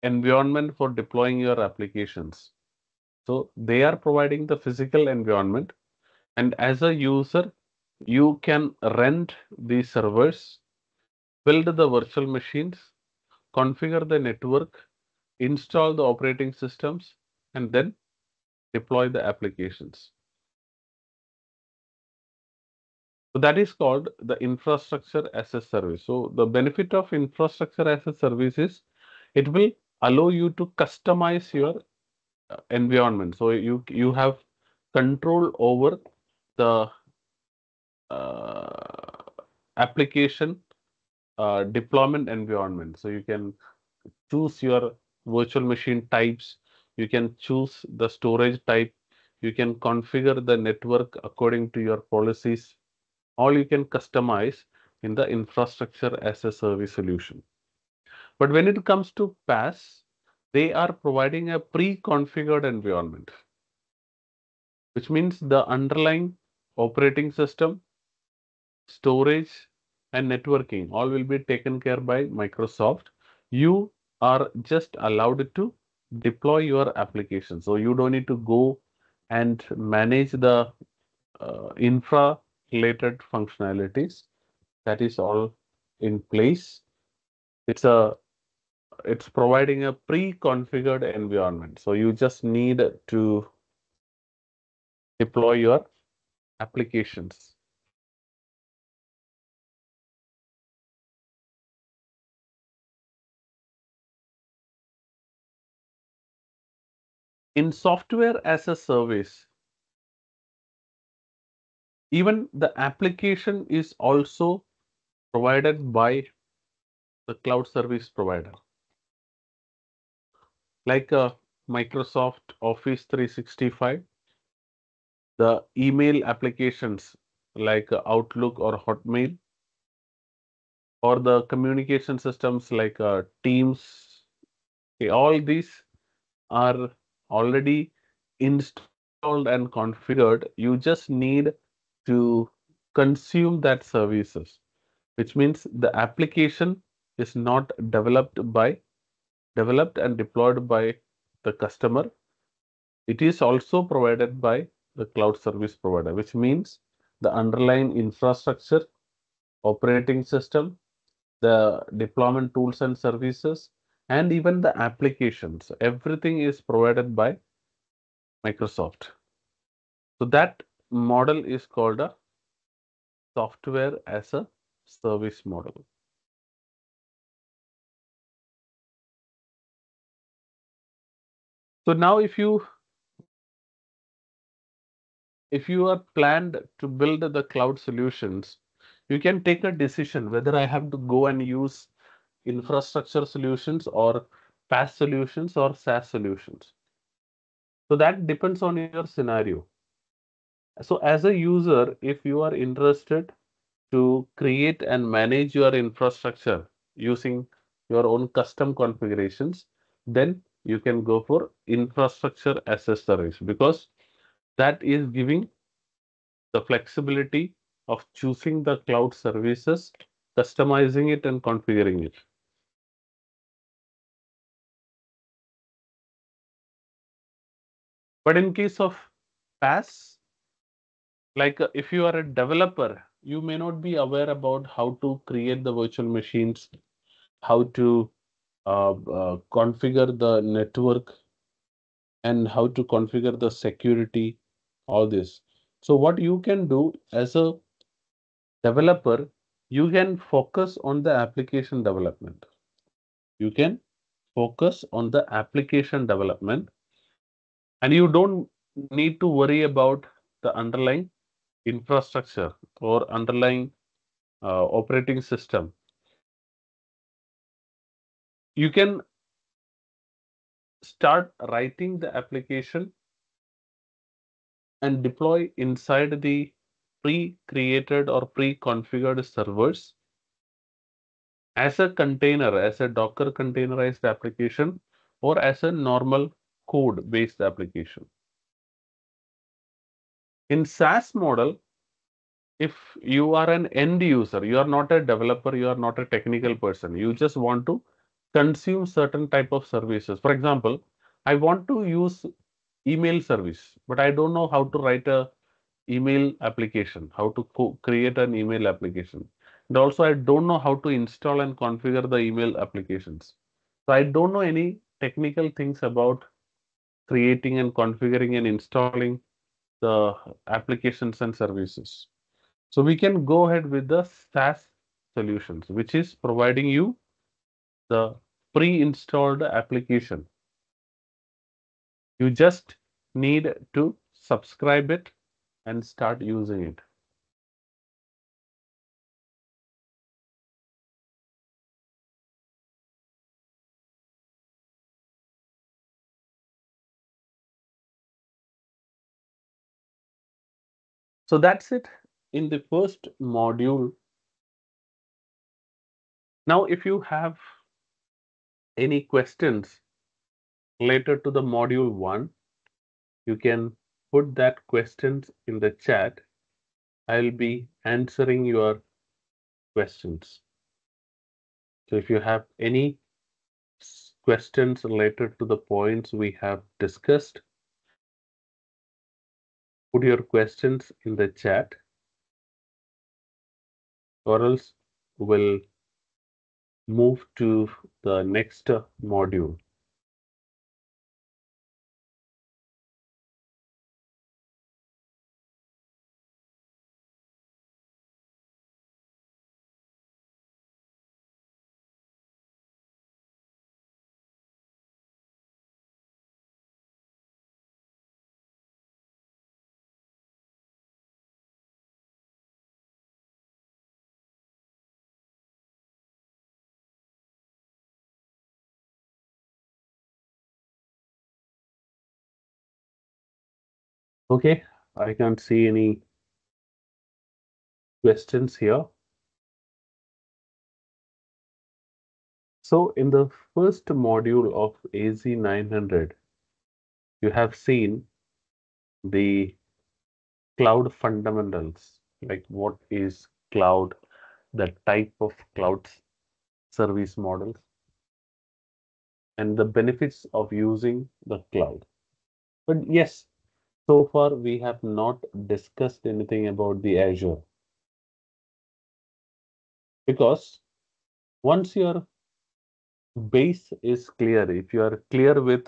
environment for deploying your applications. So they are providing the physical environment. And as a user, you can rent these servers, build the virtual machines, configure the network, install the operating systems, and then deploy the applications. So that is called the infrastructure as a service. So the benefit of infrastructure as a service is it will allow you to customize your environment. So you, you have control over the uh, application uh, deployment environment. So you can choose your virtual machine types. You can choose the storage type. You can configure the network according to your policies. All you can customize in the infrastructure as a service solution. But when it comes to PaaS, they are providing a pre-configured environment, which means the underlying operating system, storage, and networking all will be taken care by Microsoft. You are just allowed to deploy your application. So you don't need to go and manage the uh, infra related functionalities. That is all in place. It's a it's providing a pre-configured environment. So you just need to deploy your applications. In software as a service, even the application is also provided by the cloud service provider. Like uh, Microsoft Office three sixty-five, the email applications like uh, Outlook or Hotmail, or the communication systems like uh, Teams, okay, all these are already installed and configured. You just need to consume that services, which means the application is not developed by developed and deployed by the customer. It is also provided by the cloud service provider, which means the underlying infrastructure, operating system, the deployment tools and services, and even the applications. Everything is provided by Microsoft. So that model is called a software as a service model. So now if you if you are planned to build the cloud solutions, you can take a decision whether I have to go and use infrastructure solutions or PaaS solutions or SaaS solutions. So that depends on your scenario. So as a user, if you are interested to create and manage your infrastructure, using your own custom configurations, then you can go for infrastructure as a service, because that is giving the flexibility of choosing the cloud services, customizing it and configuring it. But in case of PaaS, like if you are a developer, you may not be aware about how to create the virtual machines, how to uh, uh, configure the network, and how to configure the security, all this. So what you can do as a developer, you can focus on the application development. You can focus on the application development, and you don't need to worry about the underlying infrastructure or underlying uh, operating system. You can start writing the application and deploy inside the pre-created or pre-configured servers as a container, as a Docker containerized application, or as a normal code-based application. In SaaS model, if you are an end user, you are not a developer, you are not a technical person, you just want to consume certain type of services. For example, I want to use email service, but I don't know how to write a email application, how to create an email application. And also I don't know how to install and configure the email applications. So I don't know any technical things about creating and configuring and installing the applications and services. So we can go ahead with the SaaS solutions, which is providing you the pre-installed application. You just need to subscribe it and start using it. So that's it in the first module. Now, if you have any questions related to the module one, you can put that questions in the chat. I'll be answering your questions. So if you have any questions related to the points we have discussed, put your questions in the chat, or else we'll move to the next module. Okay, I can't see any questions here. So in the first module of A Z nine hundred, you have seen the cloud fundamentals, like what is cloud, the type of cloud service models, and the benefits of using the cloud. But yes, so far, we have not discussed anything about the Azure, because once your base is clear, if you are clear with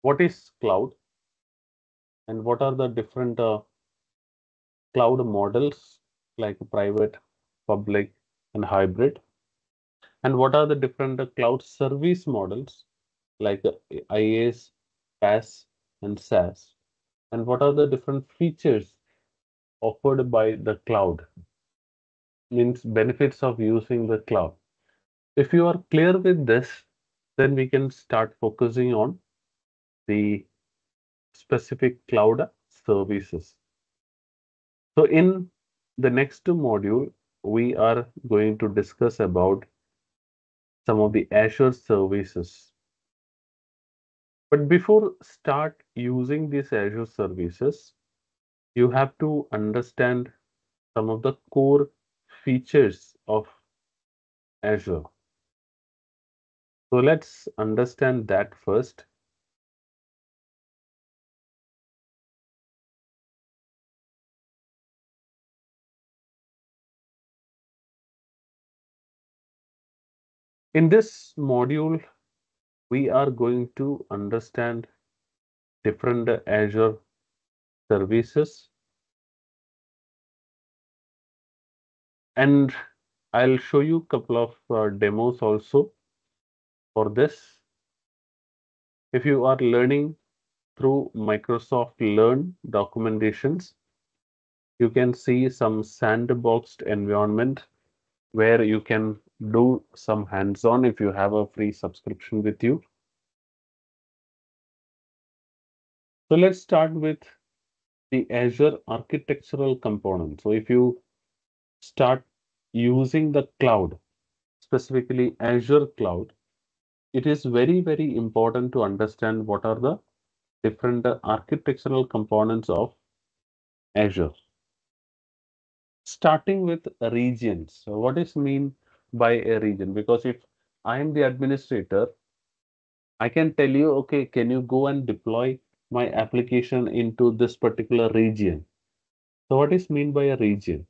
what is cloud and what are the different uh, cloud models like private, public, and hybrid, and what are the different uh, cloud service models like uh, IaaS, PaaS and SaaS, and what are the different features offered by the cloud, means benefits of using the cloud. If you are clear with this, then we can start focusing on the specific cloud services. So in the next module, we are going to discuss about some of the Azure services. But before start using these Azure services, you have to understand some of the core features of Azure. So let's understand that first. In this module, we are going to understand different Azure services. And I'll show you a couple of uh, demos also for this. If you are learning through Microsoft Learn documentations, you can see some sandboxed environment where you can do some hands-on if you have a free subscription with you. So let's start with the Azure architectural component. So if you start using the cloud, specifically Azure cloud, it is very, very important to understand what are the different architectural components of Azure. Starting with regions. So what is mean by a region? Because if I am the administrator, I can tell you, okay, can you go and deploy my application into this particular region? So what is mean by a region?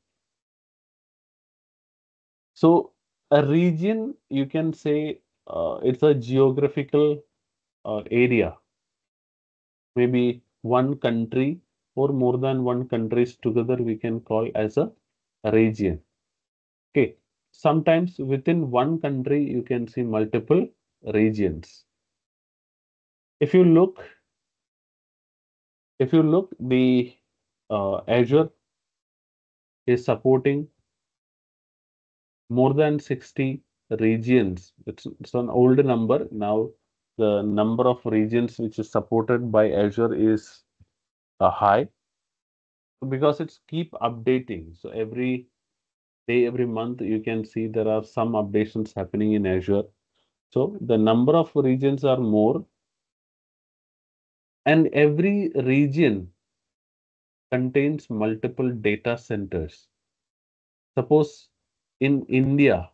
So a region, you can say uh, it's a geographical uh, area, maybe one country or more than one countries together we can call as a region. Okay. Sometimes within one country, you can see multiple regions. If you look, if you look, the uh, Azure is supporting more than sixty regions. It's, it's an old number. Now the number of regions which is supported by Azure is uh, high because it's keep updating. So every day, every month, you can see there are some updates happening in Azure. So the number of regions are more. And every region contains multiple data centers. Suppose in India,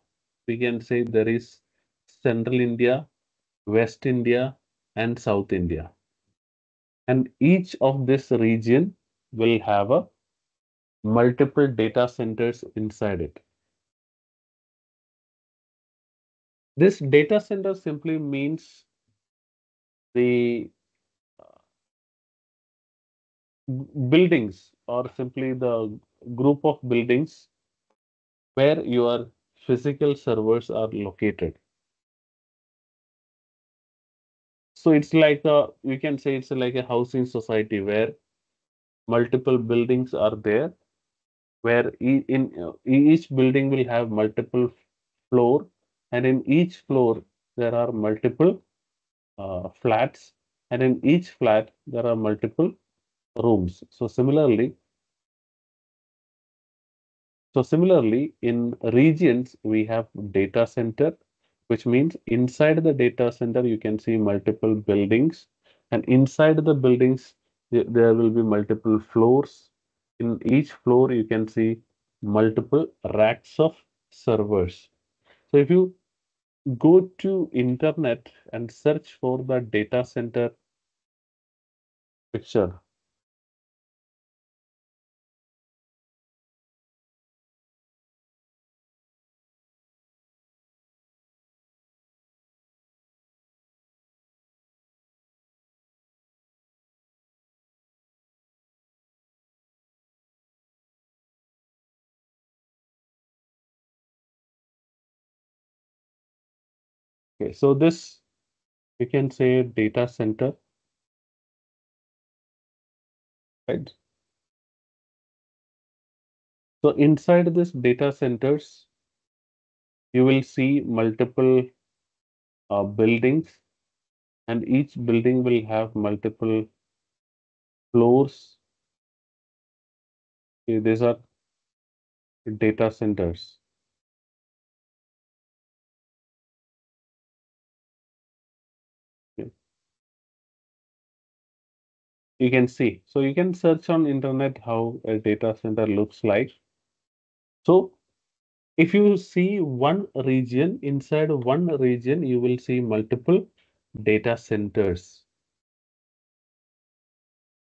we can say there is Central India, West India, and South India. And each of this region will have a multiple data centers inside it. This data center simply means the buildings or simply the group of buildings where your physical servers are located. So it's like a, you can say it's like a housing society where multiple buildings are there, where e in each building will have multiple floor, and in each floor there are multiple uh, flats, and in each flat there are multiple rooms. So similarly, so similarly in regions we have data center, which means inside the data center you can see multiple buildings, and inside the buildings there will be multiple floors. In each floor, you can see multiple racks of servers. So if you go to internet and search for the data center picture, so this you can say data center, right? So inside this data centers, you will see multiple uh, buildings, and each building will have multiple floors. Okay, these are data centers. Okay. You can see, so you can search on internet how a data center looks like. So if you see one region, inside one region, you will see multiple data centers.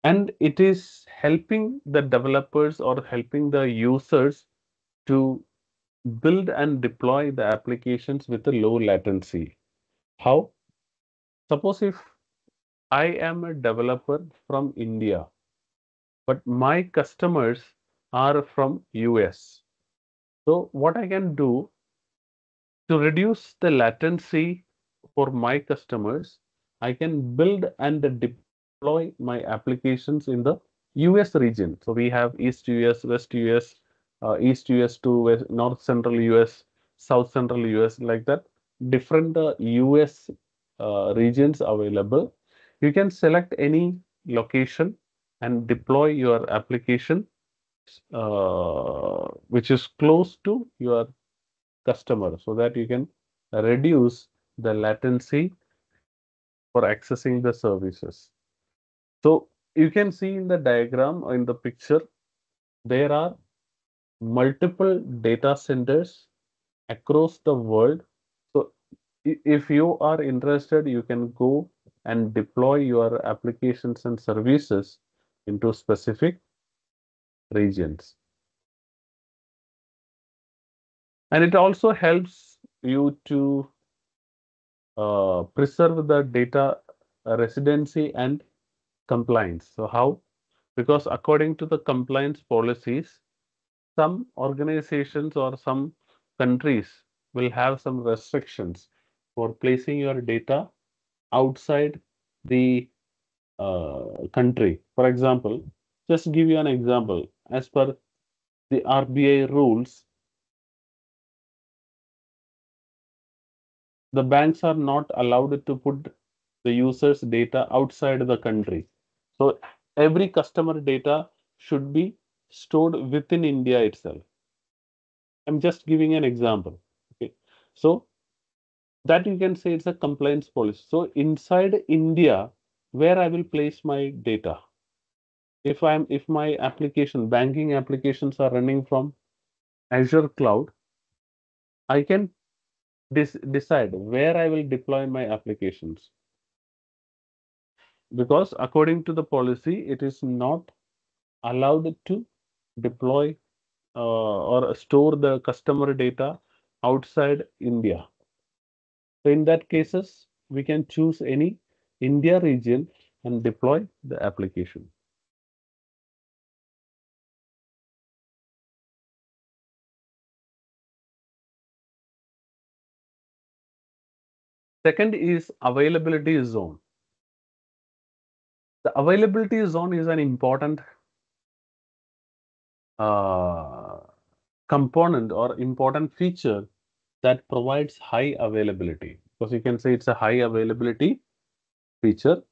And it is helping the developers or helping the users to build and deploy the applications with a low latency. How? Suppose if I am a developer from India, but my customers are from U S. So what I can do to reduce the latency for my customers, I can build and deploy deploy my applications in the U S region. So we have East U S, West U S, uh, East U S to West, North Central U S, South Central U S, like that. Different uh, U S uh, regions available. You can select any location and deploy your application uh, which is close to your customer, so that you can reduce the latency for accessing the services. So you can see in the diagram or in the picture, there are multiple data centers across the world. So if you are interested, you can go and deploy your applications and services into specific regions. And it also helps you to uh, preserve the data residency and compliance. So how? Because according to the compliance policies, some organizations or some countries will have some restrictions for placing your data outside the uh, country. For example, just give you an example. As per the R B I rules, the banks are not allowed to put the user's data outside the country. So every customer data should be stored within India itself. I'm just giving an example. Okay, so that you can say it's a compliance policy. So inside India, where I will place my data. If I'm if my application banking applications are running from Azure Cloud, I can decide where I will deploy my applications. Because according to the policy, it is not allowed to deploy uh, or store the customer data outside India. So in that cases, we can choose any India region and deploy the application. Second is availability zone. The availability zone is an important uh, component or important feature that provides high availability. Because you can say it's a high availability feature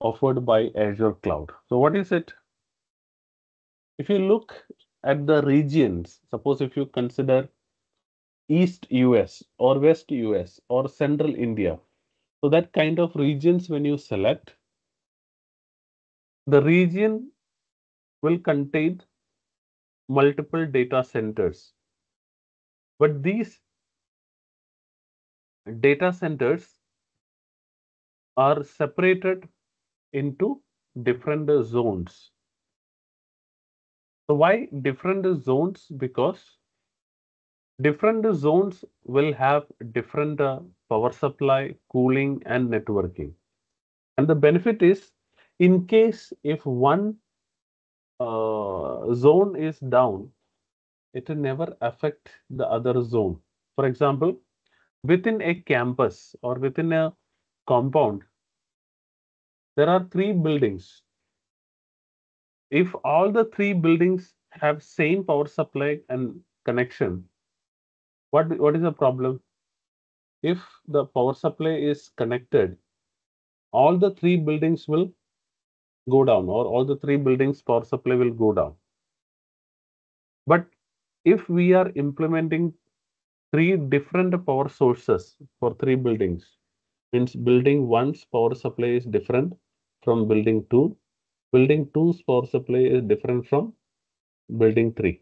offered by Azure Cloud. So what is it? If you look at the regions, suppose if you consider East U S or West U S or Central India, so that kind of regions when you select, the region will contain multiple data centers, but these data centers are separated into different zones. So why different zones? Because different zones will have different uh, power supply, cooling, and networking. And the benefit is, in case if one uh, zone is down, it will never affect the other zone. For example, within a campus or within a compound, there are three buildings. If all the three buildings have same power supply and connection, what, what is the problem? If the power supply is connected, all the three buildings will go down, or all the three buildings power supply will go down. But if we are implementing three different power sources for three buildings, means building one's power supply is different from building two, building two's power supply is different from building three.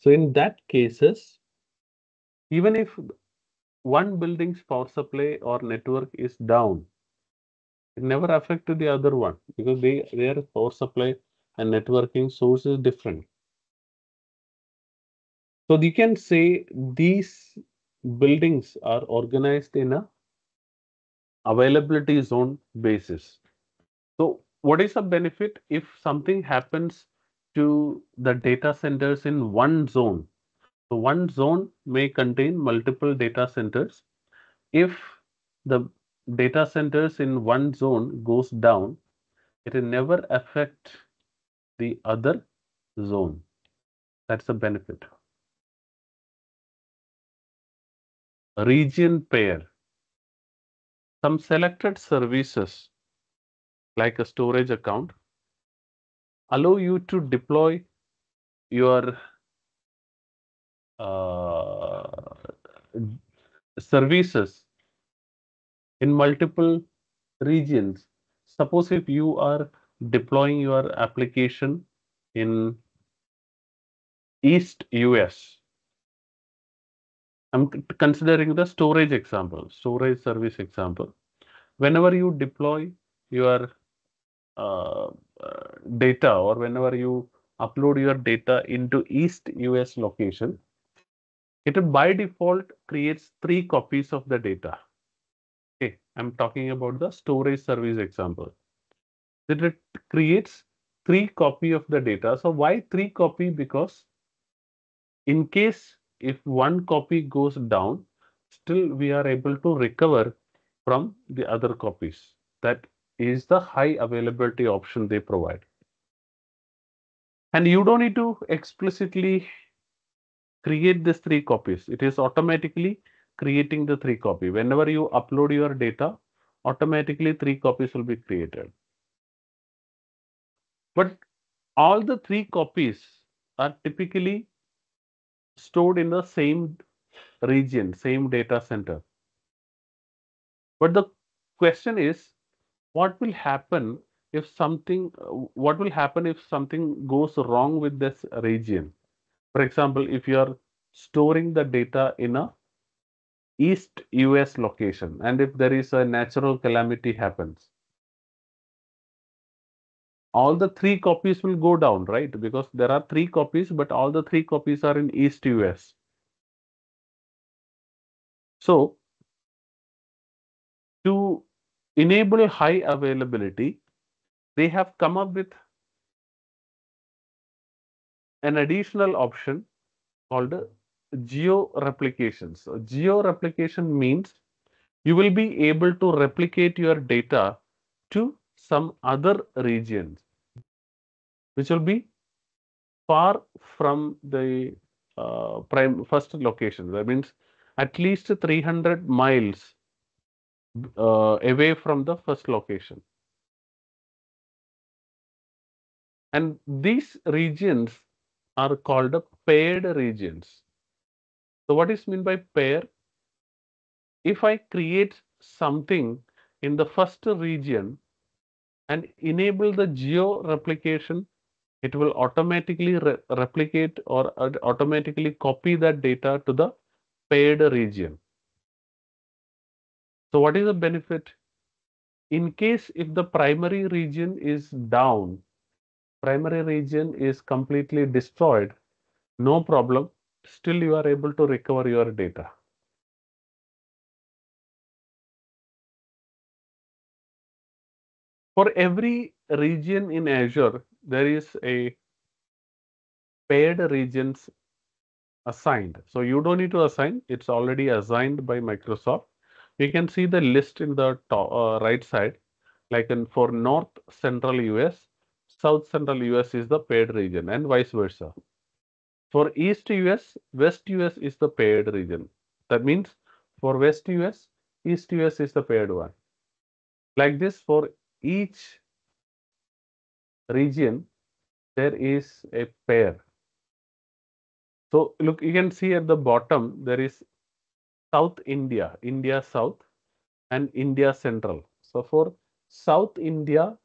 So in that cases, even if one building's power supply or network is down, it never affects the other one because they, their power supply and networking source is different. So you can say these buildings are organized in a availability zone basis. So what is the benefit if something happens to the data centers in one zone? So one zone may contain multiple data centers. If the data centers in one zone goes down, it will never affect the other zone. That's the benefit. Region pair. Some selected services like a storage account allow you to deploy your uh, services in multiple regions. Suppose if you are deploying your application in East U S, I'm considering the storage example, storage service example. Whenever you deploy your uh, data or whenever you upload your data into East U S location, it by default creates three copies of the data. Okay, I'm talking about the storage service example. It creates three copy of the data. So why three copy? Because in case if one copy goes down, still we are able to recover from the other copies. That is the high availability option they provide. And you don't need to explicitly create these three copies. It is automatically creating the three copy. Whenever you upload your data, automatically three copies will be created. But all the three copies are typically stored in the same region, same data center. But the question is, what will happen if something, what will happen if something goes wrong with this region? For example, if you are storing the data in a East U S location, and if there is a natural calamity happens, all the three copies will go down, right? Because there are three copies, but all the three copies are in East U S. So to enable high availability, they have come up with an additional option called geo replication. So geo replication means you will be able to replicate your data to some other regions, which will be far from the uh, prime first location. That means at least three hundred miles uh, away from the first location. And these regions are called paired regions. So what is meant by pair? If I create something in the first region and enable the geo replication, it will automatically re replicate or uh, automatically copy that data to the paired region. So what is the benefit? In case if the primary region is down, primary region is completely destroyed, no problem, still you are able to recover your data. For every region in Azure, there is a paired regions assigned. So you don't need to assign. It's already assigned by Microsoft. You can see the list in the top, uh, right side, like in for North Central U S, South Central U S is the paired region and vice versa. For East U S, West U S is the paired region. That means for West U S, East U S is the paired one. Like this for each region, there is a pair. So look, you can see at the bottom, there is South India, India South and India Central. So for South India,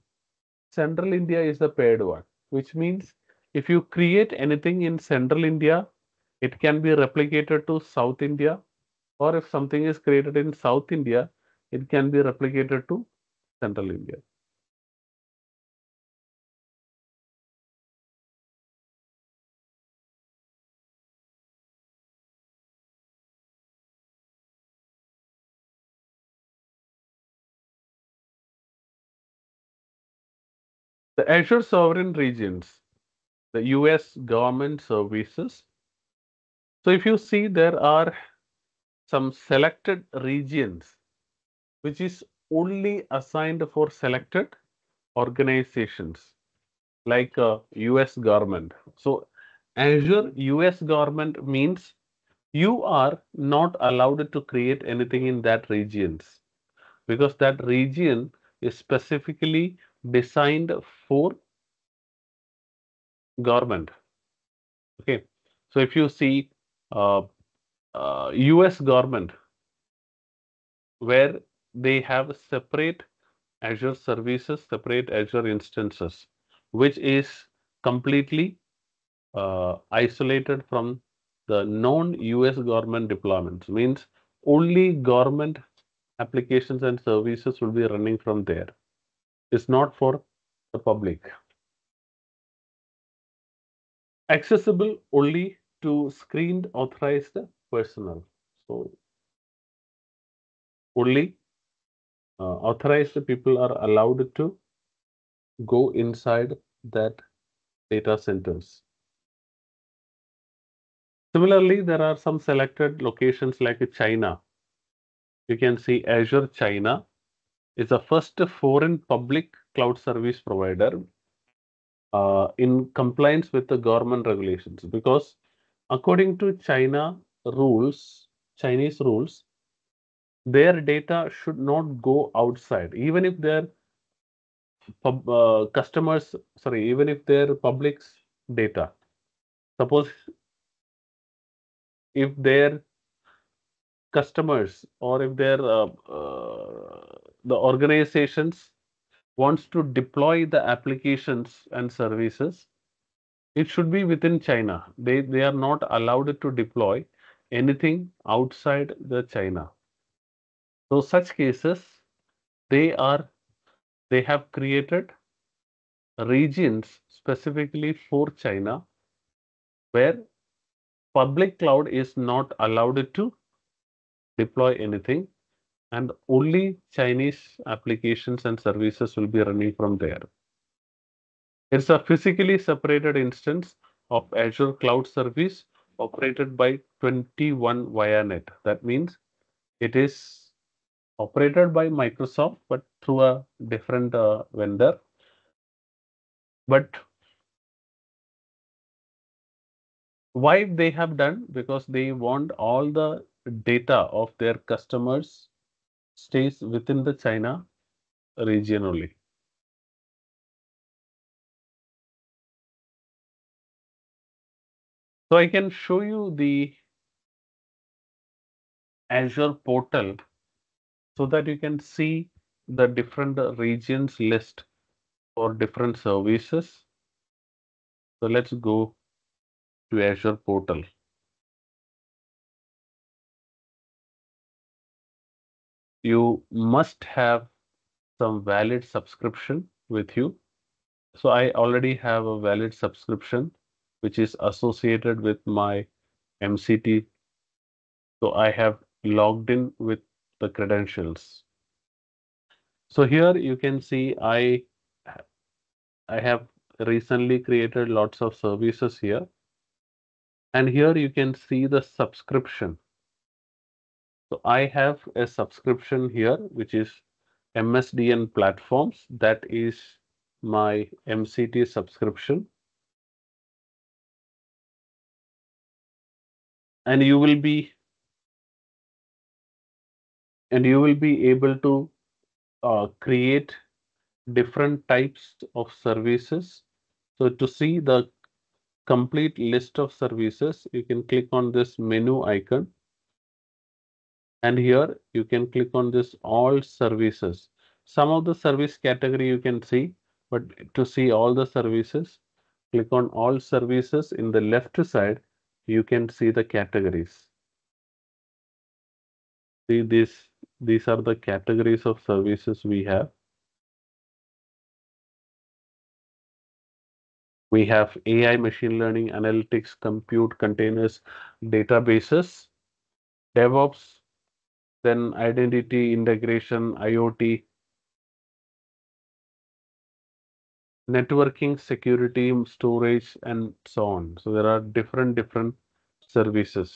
Central India is the paired one, which means if you create anything in Central India, it can be replicated to South India, or if something is created in South India, it can be replicated to Central India. The Azure Sovereign Regions, the U S government services. So if you see, there are some selected regions, which is only assigned for selected organizations like uh, U S government. So Azure U S government means you are not allowed to create anything in that regions, because that region is specifically designed for government. Okay, so if you see uh, uh, U S government, where they have separate Azure services, separate Azure instances, which is completely uh, isolated from the non-U S government deployments, means only government applications and services will be running from there. It's not for the public. Accessible only to screened authorized personnel. So only uh, authorized people are allowed to go inside that data centers. Similarly, there are some selected locations like China. You can see Azure China is the first foreign public cloud service provider Uh, in compliance with the government regulations, because according to China rules, Chinese rules, their data should not go outside, even if their pub, uh, customers, sorry, even if their public's data. Suppose if their customers or if their uh, uh, the organizations wants to deploy the applications and services, it should be within China. They, they are not allowed to deploy anything outside the China. So such cases, they are, they have created regions specifically for China, where public cloud is not allowed to deploy anything, and only Chinese applications and services will be running from there. It's a physically separated instance of Azure Cloud Service operated by twenty-one V Net. That means it is operated by Microsoft, but through a different uh, vendor. But why they have done? Because they want all the data of their customers stays within the China region only. So I can show you the Azure portal so that you can see the different regions list for different services. So let's go to Azure portal. You must have some valid subscription with you. So I already have a valid subscription, which is associated with my M C T. So I have logged in with the credentials. So here you can see I, I have recently created lots of services here. And here you can see the subscription. So I have a subscription here, which is M S D N platforms. That is my M C T subscription. And you will be, and you will be able to uh, create different types of services. So to see the complete list of services, you can click on this menu icon. And here you can click on this all services. Some of the service category you can see, but to see all the services, click on all services. In the left side, you can see the categories. See this, these are the categories of services we have. We have A I, machine learning, analytics, compute, containers, databases, DevOps, then identity, integration, IoT, networking, security, storage, and so on. So there are different, different services.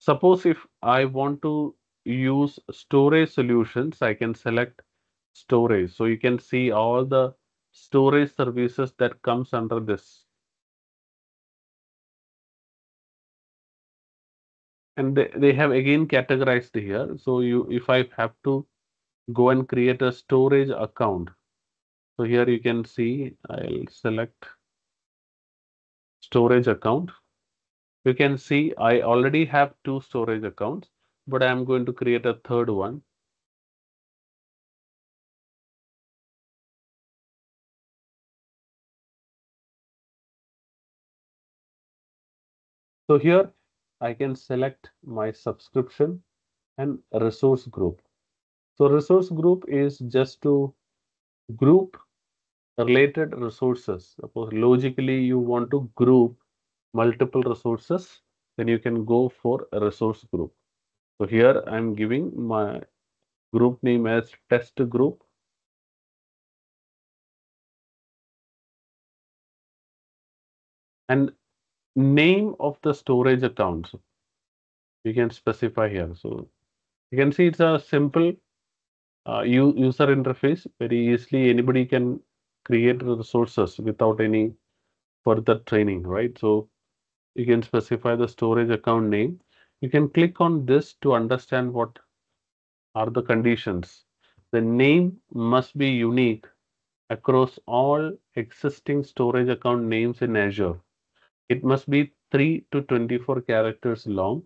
Suppose if I want to use storage solutions, I can select storage. So you can see all the storage services that comes under this. And they, they have again categorized here. So you, if I have to go and create a storage account, so here you can see, I'll select storage account. You can see I already have two storage accounts, but I'm going to create a third one. So here I can select my subscription and resource group. So resource group is just to group related resources. Suppose logically you want to group multiple resources, then you can go for a resource group. So here I'm giving my group name as test group. And name of the storage account you can specify here. So you can see it's a simple uh, user interface. Very easily anybody can create resources without any further training, right? So you can specify the storage account name. You can click on this to understand what are the conditions. The name must be unique across all existing storage account names in Azure. It must be three to twenty-four characters long,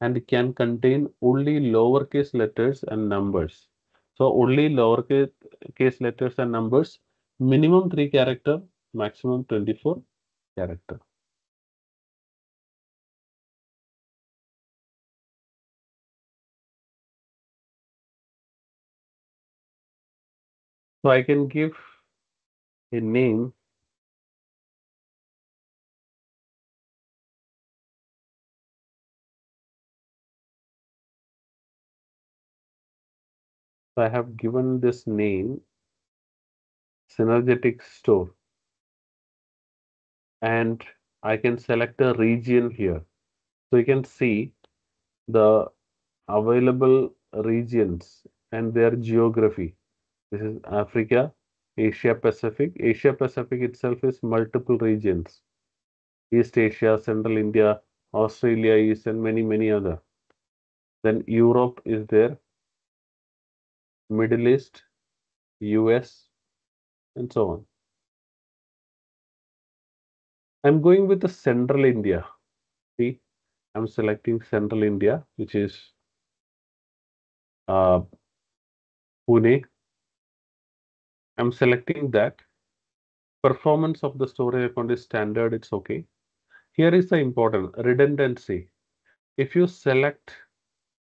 and it can contain only lowercase letters and numbers. So only lowercase letters and numbers, minimum three character, maximum twenty-four character. So I can give a name. I have given this name Synergetic Store, and I can select a region here. So you can see the available regions and their geography. This is Africa, Asia Pacific. Asia Pacific itself is multiple regions. East Asia, Central India, Australia East, and many, many other. Then Europe is there. Middle East, U S, and so on. I'm going with the Central India. See, I'm selecting Central India, which is uh, Pune. I'm selecting that. Performance of the storage account is standard. It's okay. Here is the important redundancy. If you select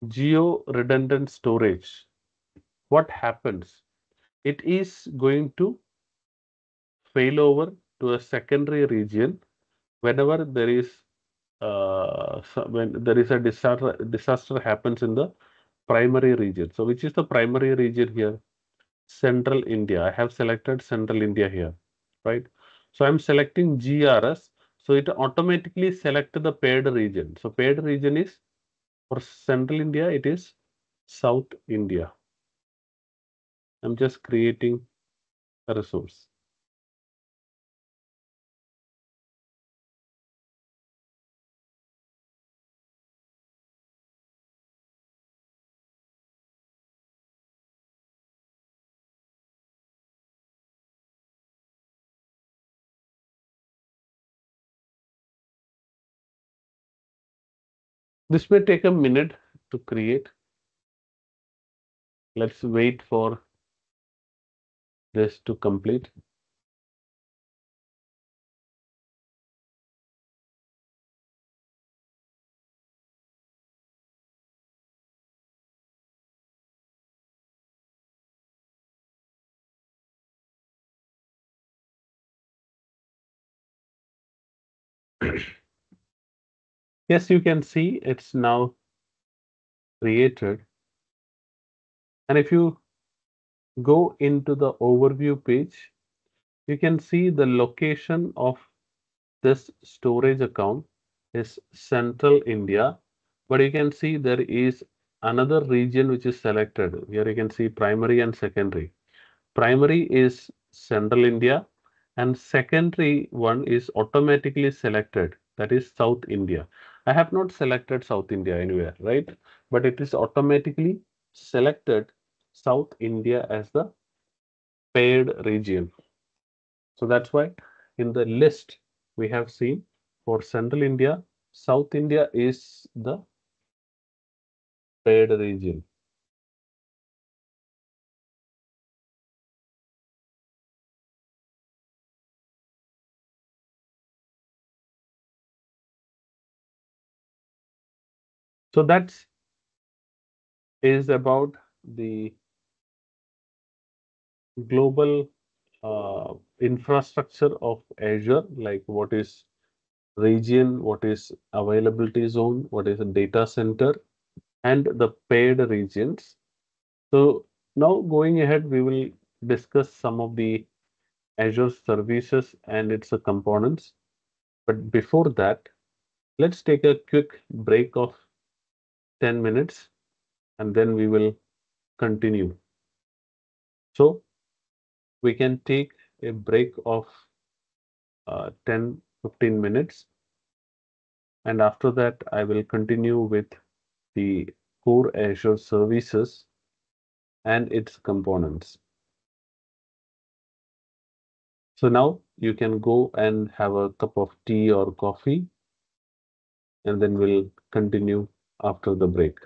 geo redundant storage, what happens? It is going to fail over to a secondary region whenever there is uh, when there is a disaster disaster happens in the primary region. So which is the primary region here? Central India. I have selected Central India here, right? So I'm selecting G R S. So it automatically selected the paired region. So paired region is for Central India. It is South India. I'm just creating a resource. This may take a minute to create. Let's wait for this to complete. Yes, you can see it's now created. And if you go into the overview page, you can see the location of this storage account is Central India, but you can see there is another region which is selected. Here you can see primary and secondary. Primary is Central India and secondary one is automatically selected. That is South India. I have not selected South India anywhere, right? But it is automatically selected South India as the paired region. So that's why in the list we have seen for Central India, South India is the paired region. So that is about the global uh, infrastructure of Azure, like what is region, what is availability zone, what is a data center, and the paired regions. So now going ahead, we will discuss some of the Azure services and its components. But before that, let's take a quick break of ten minutes and then we will continue. So we can take a break of uh, ten to fifteen minutes, and after that I will continue with the core Azure services and its components. So now you can go and have a cup of tea or coffee, and then we'll continue after the break.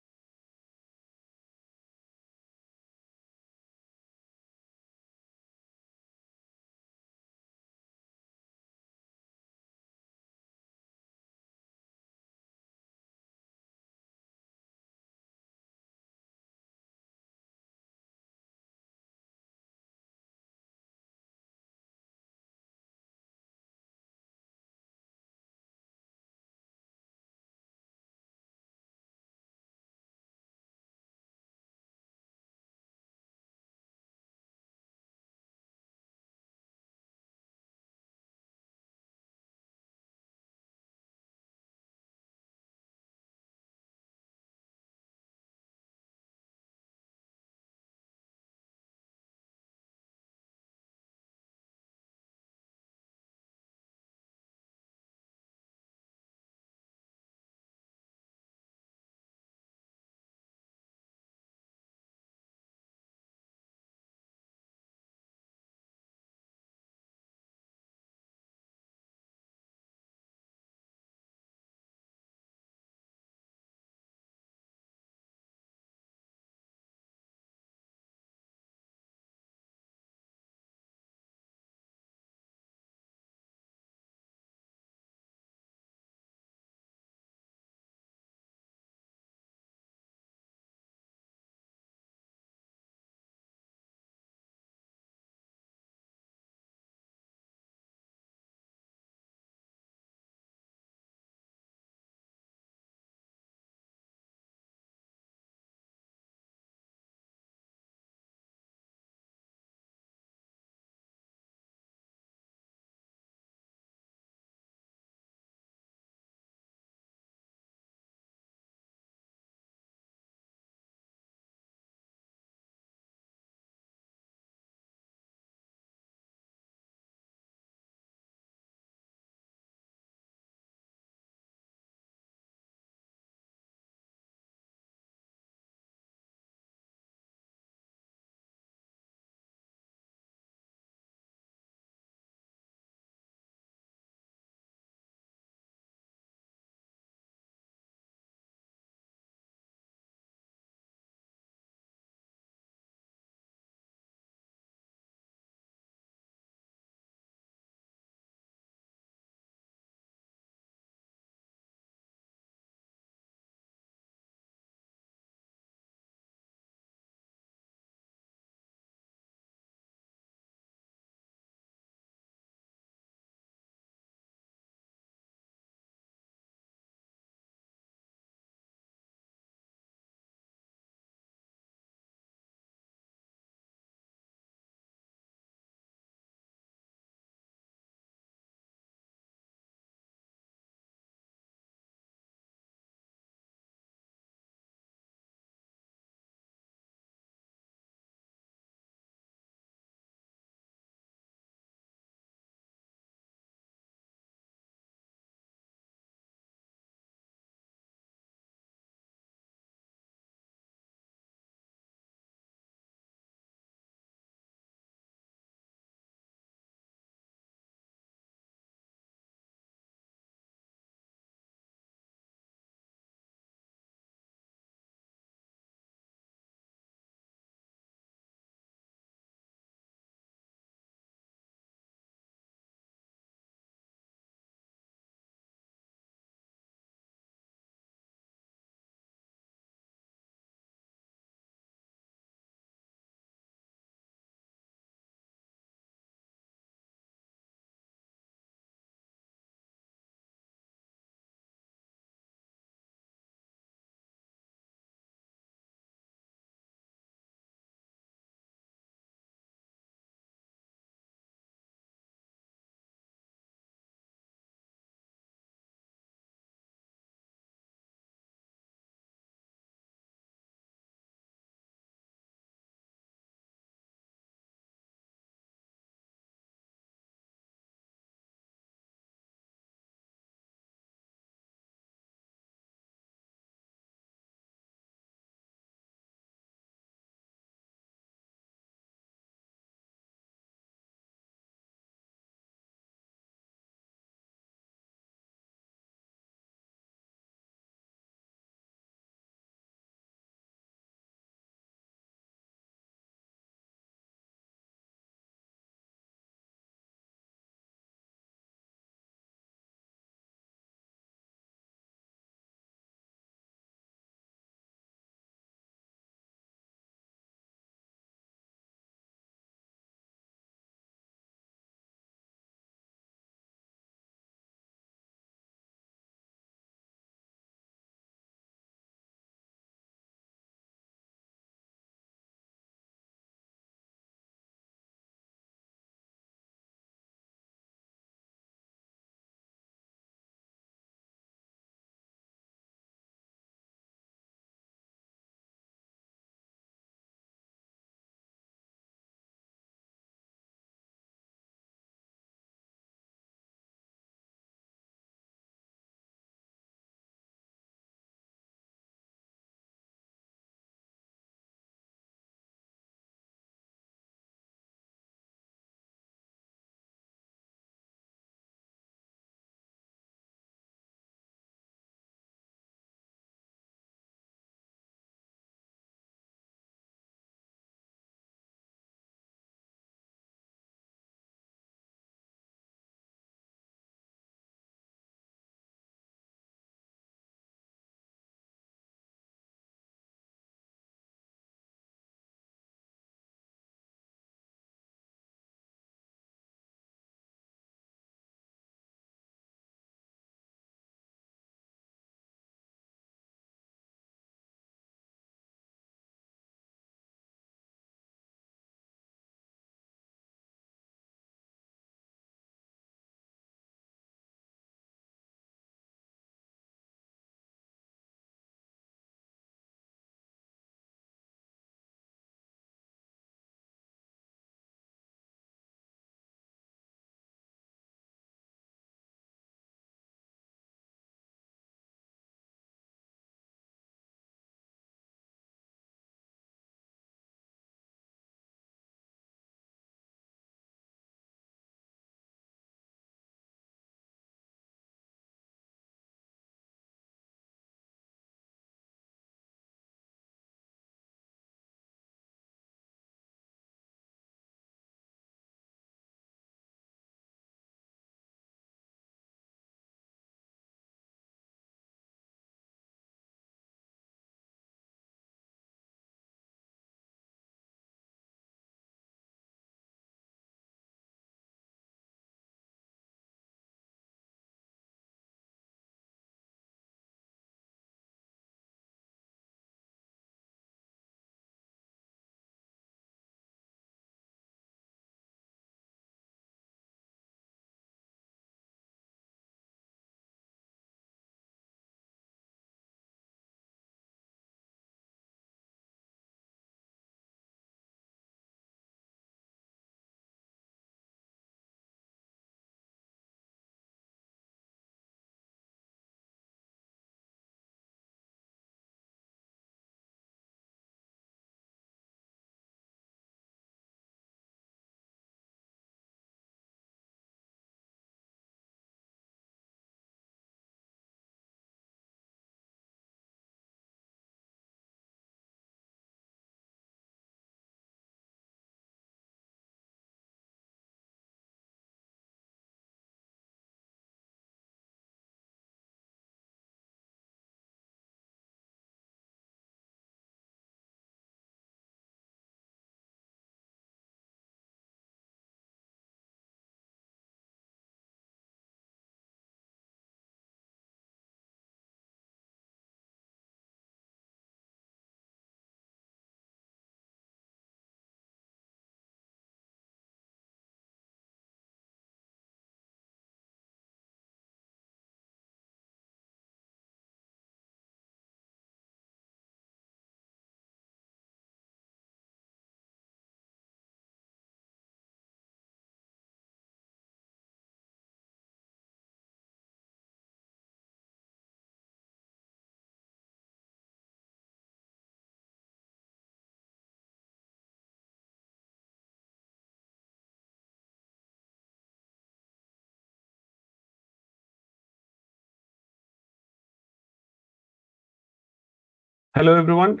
Hello, everyone.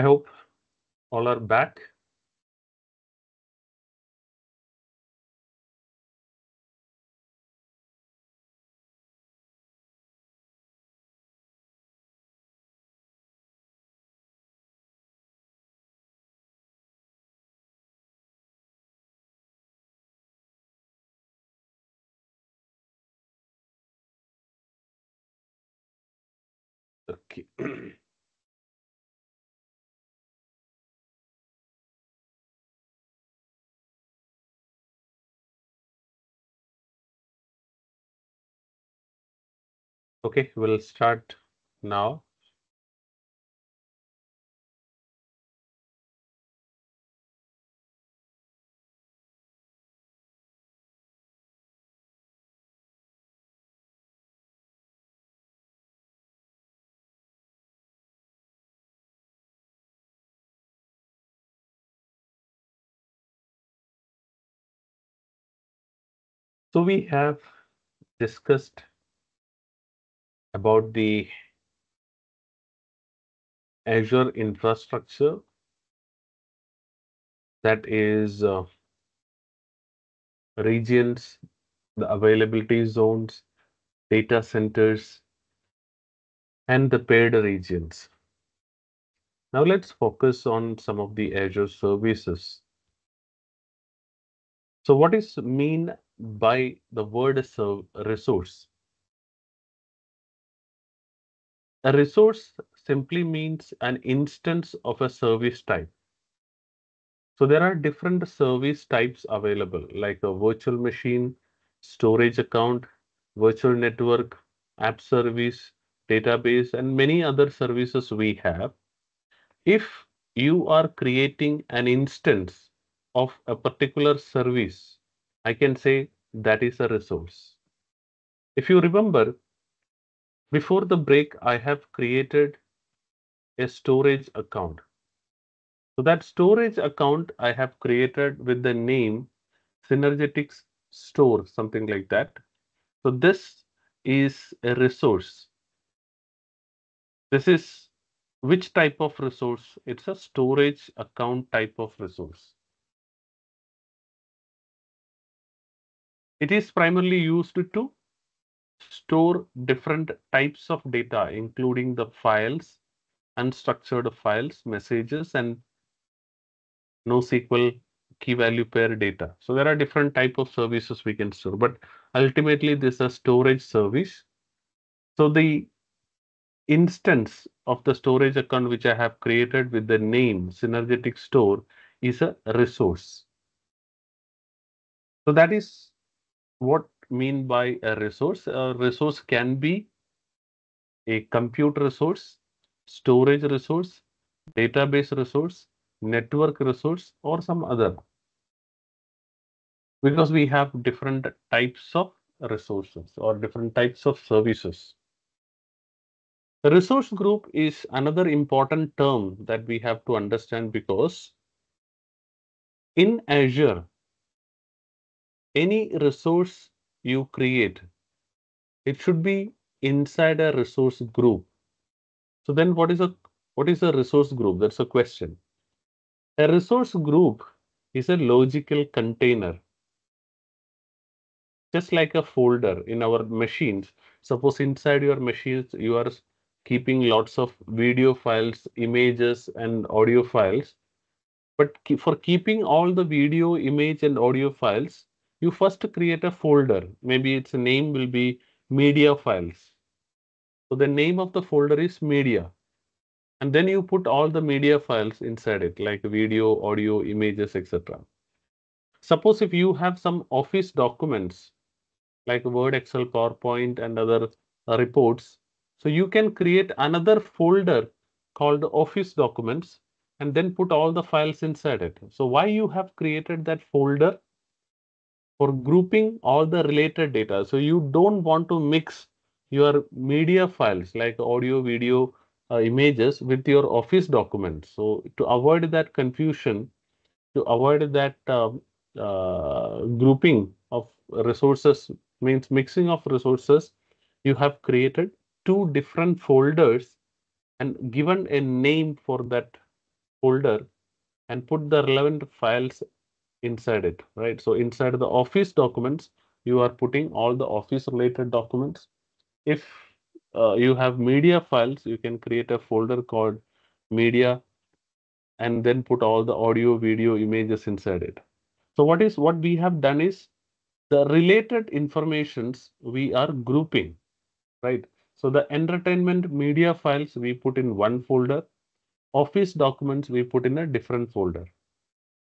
I hope all are back. Okay. Okay, we'll start now. So we have discussed about the Azure infrastructure that is uh, regions, the availability zones, data centers, and the paired regions. Now let's focus on some of the Azure services. So what is mean by the word serve resource? A resource simply means an instance of a service type. So there are different service types available, like a virtual machine, storage account, virtual network, app service, database, and many other services we have. If you are creating an instance of a particular service, I can say that is a resource. If you remember, before the break, I have created a storage account. So that storage account I have created with the name Synergetics Store, something like that. So this is a resource. This is which type of resource? It's a storage account type of resource. It is primarily used to store different types of data, including the files, unstructured files, messages, and NoSQL key value pair data. So there are different types of services we can store, but ultimately this is a storage service. So the instance of the storage account, which I have created with the name Synergetic Store, is a resource. So that is what mean by a resource. A resource can be a compute resource, storage resource, database resource, network resource, or some other. Because we have different types of resources or different types of services. The resource group is another important term that we have to understand, because in Azure, any resource you create, it should be inside a resource group. So then what is a what is a resource group? That's a question. A resource group is a logical container. Just like a folder in our machines. Suppose inside your machines, you are keeping lots of video files, images, and audio files. But for keeping all the video, image, and audio files, you first create a folder. Maybe its name will be media files. So the name of the folder is media. And then you put all the media files inside it, like video, audio, images, et cetera. Suppose if you have some office documents, like Word, Excel, PowerPoint, and other uh, reports, so you can create another folder called Office Documents, and then put all the files inside it. So why you have created that folder? For grouping all the related data. So you don't want to mix your media files like audio, video, uh, images with your office documents. So to avoid that confusion, to avoid that uh, uh, grouping of resources, means mixing of resources, you have created two different folders and given a name for that folder and put the relevant files inside it, right? So inside the Office documents, you are putting all the Office related documents. If uh, you have media files, you can create a folder called media and then put all the audio, video, images inside it. So what is what we have done is the related informations we are grouping, right? So the entertainment media files we put in one folder, Office documents we put in a different folder,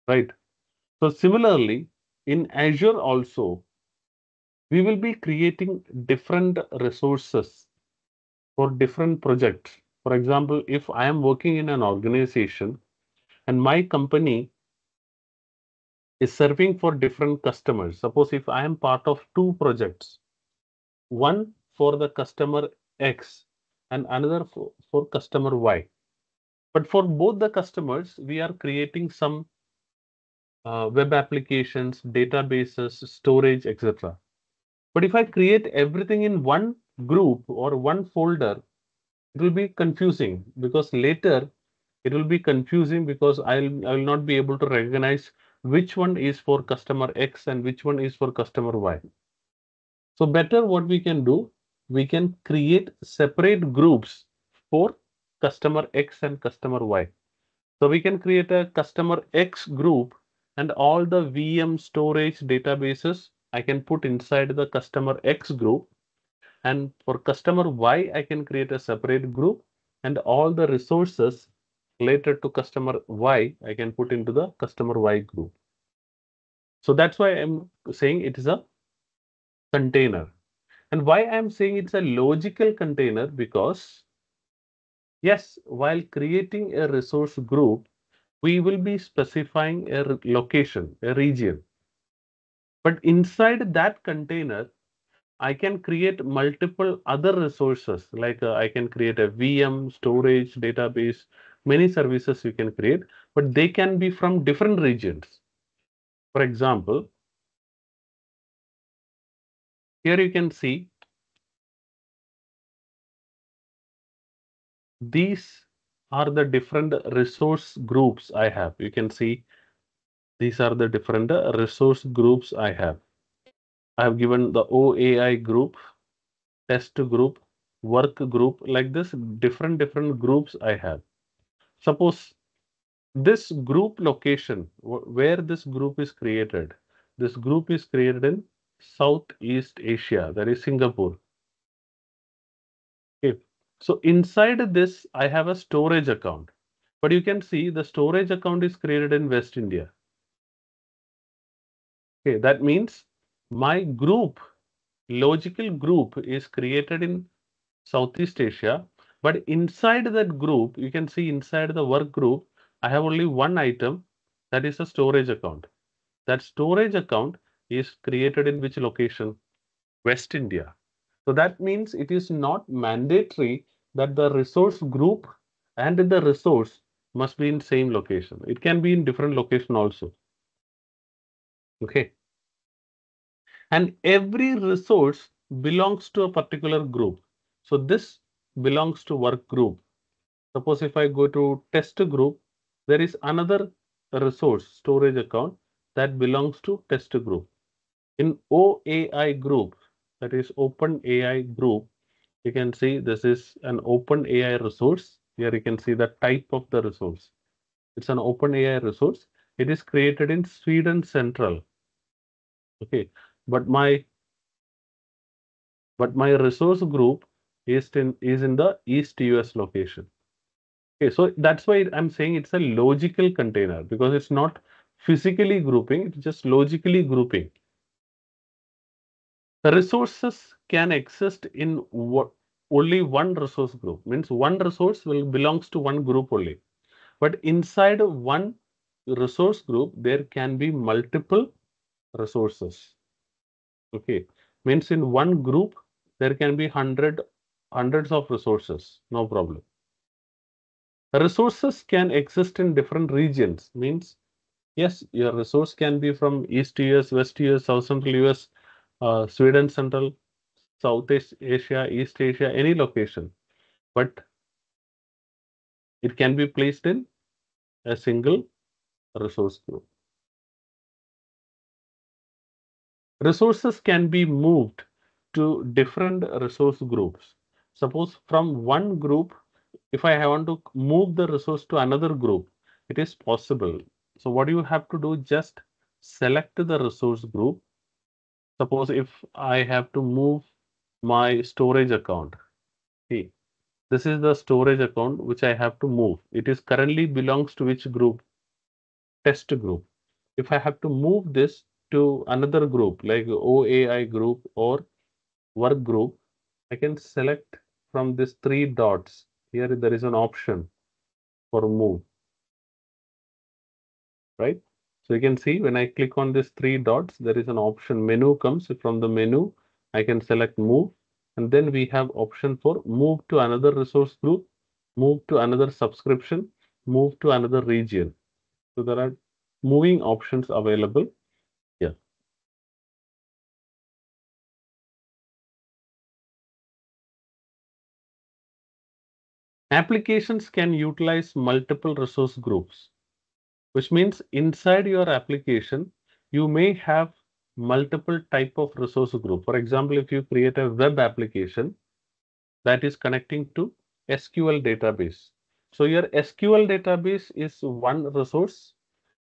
right? So similarly, in Azure also, we will be creating different resources for different projects. For example, if I am working in an organization and my company is serving for different customers, suppose if I am part of two projects, one for the customer X and another for, for customer Y. But for both the customers, we are creating some uh, web applications, databases, storage, et cetera. But if I create everything in one group or one folder, it will be confusing because later it will be confusing because I'll, I will not be able to recognize which one is for customer X and which one is for customer Y. So better what we can do, we can create separate groups for customer X and customer Y. So we can create a customer X group and all the V M storage databases I can put inside the customer X group, and for customer Y, I can create a separate group and all the resources related to customer Y, I can put into the customer Y group. So that's why I'm saying it is a container. And why I'm saying it's a logical container, because yes, while creating a resource group, we will be specifying a location, a region. But inside that container, I can create multiple other resources, like uh, I can create a V M, storage, database, many services you can create, but they can be from different regions. For example, here you can see these are the different resource groups I have. You can see these are the different resource groups I have. I have given the O A I group, test group, work group, like this, different, different groups I have. Suppose this group location, where this group is created, this group is created in Southeast Asia, that is Singapore. Okay. So inside this, I have a storage account, but you can see the storage account is created in West India. Okay, that means my group, logical group, is created in Southeast Asia, but inside that group, you can see inside the work group, I have only one item, that is a storage account. That storage account is created in which location? West India. So that means it is not mandatory that the resource group and the resource must be in same location. It can be in different location also. Okay. And every resource belongs to a particular group. So this belongs to work group. Suppose if I go to test group, there is another resource storage account that belongs to test group. In O A I group, that is OpenAI group, you can see this is an OpenAI resource. Here you can see the type of the resource. It's an OpenAI resource. It is created in Sweden Central. Okay. But my but my resource group is in is in the East U S location. Okay, so that's why I'm saying it's a logical container, because it's not physically grouping, it's just logically grouping. The resources can exist in what only one resource group, means one resource will belongs to one group only. But inside one resource group, there can be multiple resources. Okay, means in one group, there can be hundred, hundreds of resources, no problem. Resources can exist in different regions, means, yes, your resource can be from East U S, West U S, South Central U S, uh, Sweden Central, Southeast Asia, East Asia, any location. But It can be placed in a single resource group. Resources can be moved to different resource groups. Suppose from one group, if I want to move the resource to another group, it is possible. So what you have to do, just select the resource group. Suppose if I have to move my storage account, see, this is the storage account which I have to move. It is currently belongs to which group? Test group. If I have to move this to another group like O A I group or work group, I can select from this three dots. Here there is an option for move, right? So you can see when I click on this three dots, there is an option. Menu comes from the menu. I can select move, and then we have option for move to another resource group, move to another subscription, move to another region. So there are moving options available here. Applications can utilize multiple resource groups, which means inside your application, you may have multiple type of resource group. For example, if you create a web application that is connecting to S Q L database. So your S Q L database is one resource.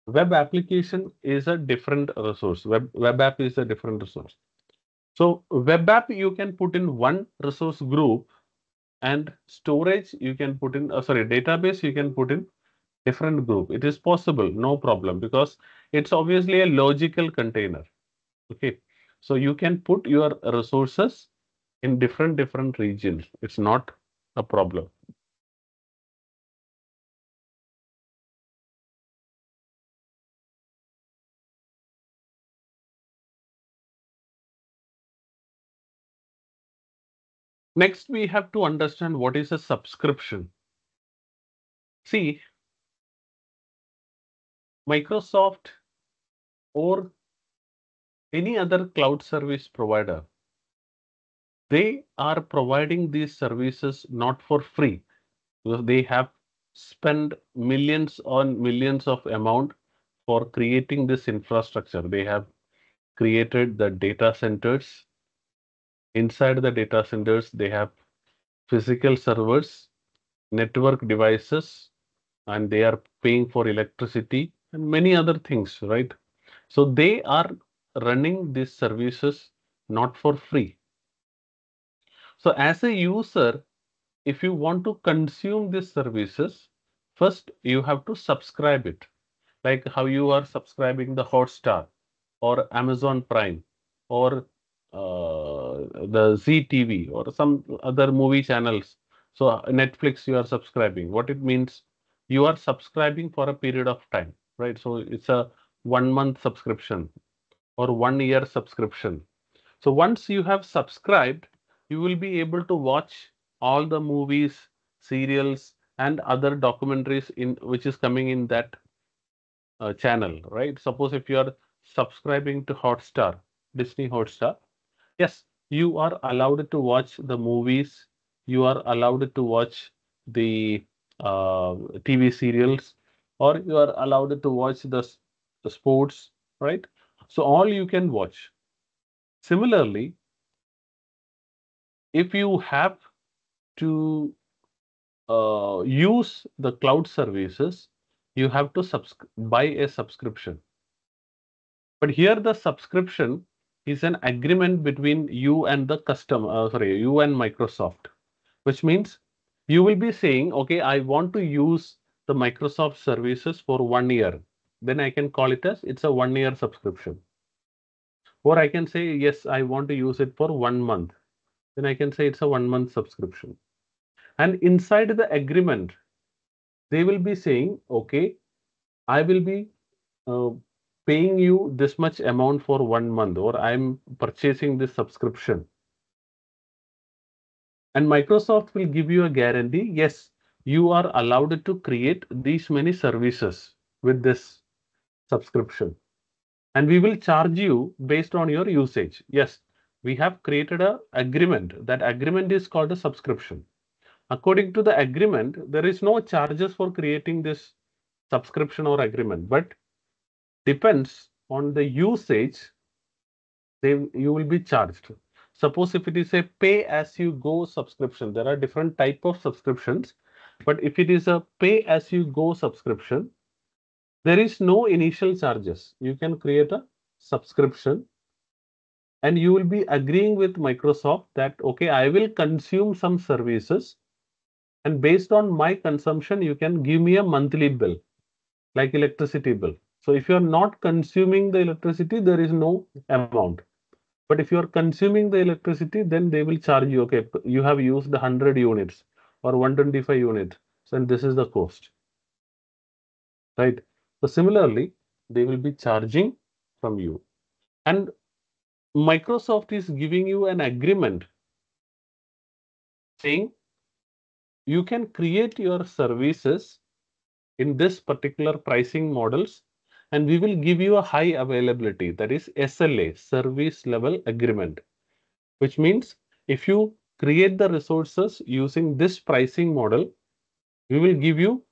Web application is a different resource. Web, web app is a different resource. So web app, you can put in one resource group, and storage, you can put in, uh, sorry, database, you can put in different group. It is possible, no problem, because it's obviously a logical container. Okay, so you can put your resources in different, different regions. It's not a problem. Next, we have to understand what is a subscription. See, Microsoft or any other cloud service provider, they are providing these services not for free, because they have spent millions on millions of amount for creating this infrastructure. They have created the data centers. Inside the data centers, they have physical servers, network devices, and they are paying for electricity and many other things, right? So they are running these services not for free. So as a user, if you want to consume these services, first you have to subscribe it, like how you are subscribing the Hotstar or Amazon Prime or uh, the Z T V or some other movie channels. So Netflix you are subscribing. What it means, you are subscribing for a period of time, right? So it's a one month subscription or one year subscription. So once you have subscribed, you will be able to watch all the movies, serials, and other documentaries in which is coming in that uh, channel, right? Suppose if you are subscribing to Hotstar, Disney Hotstar, yes, you are allowed to watch the movies, you are allowed to watch the uh, T V serials, or you are allowed to watch the, the sports, right? So all you can watch. Similarly, if you have to uh, use the cloud services, you have to buy a subscription. But here the subscription is an agreement between you and the customer, uh, sorry, you and Microsoft, which means you will be saying, okay, I want to use the Microsoft services for one year. Then I can call it as it's a one-year subscription. Or I can say, yes, I want to use it for one month. Then I can say it's a one-month subscription. And inside the agreement, they will be saying, okay, I will be uh, paying you this much amount for one month, or I'm purchasing this subscription. And Microsoft will give you a guarantee, yes, you are allowed to create these many services with this subscription, and we will charge you based on your usage. Yes, we have created a agreement. That agreement is called a subscription. According to the agreement, there is no charges for creating this subscription or agreement, but depends on the usage, they, you will be charged. Suppose if it is a pay-as-you-go subscription, there are different type of subscriptions, but if it is a pay-as-you-go subscription, there is no initial charges. You can create a subscription and you will be agreeing with Microsoft that, okay, I will consume some services and based on my consumption, you can give me a monthly bill, like electricity bill. So if you are not consuming the electricity, there is no amount. But if you are consuming the electricity, then they will charge you, okay, you have used one hundred units or one hundred twenty-five units, and this is the cost, right? So similarly, they will be charging from you. And Microsoft is giving you an agreement saying you can create your services in this particular pricing models, and we will give you a high availability, that is S L A, service level agreement, which means if you create the resources using this pricing model, we will give you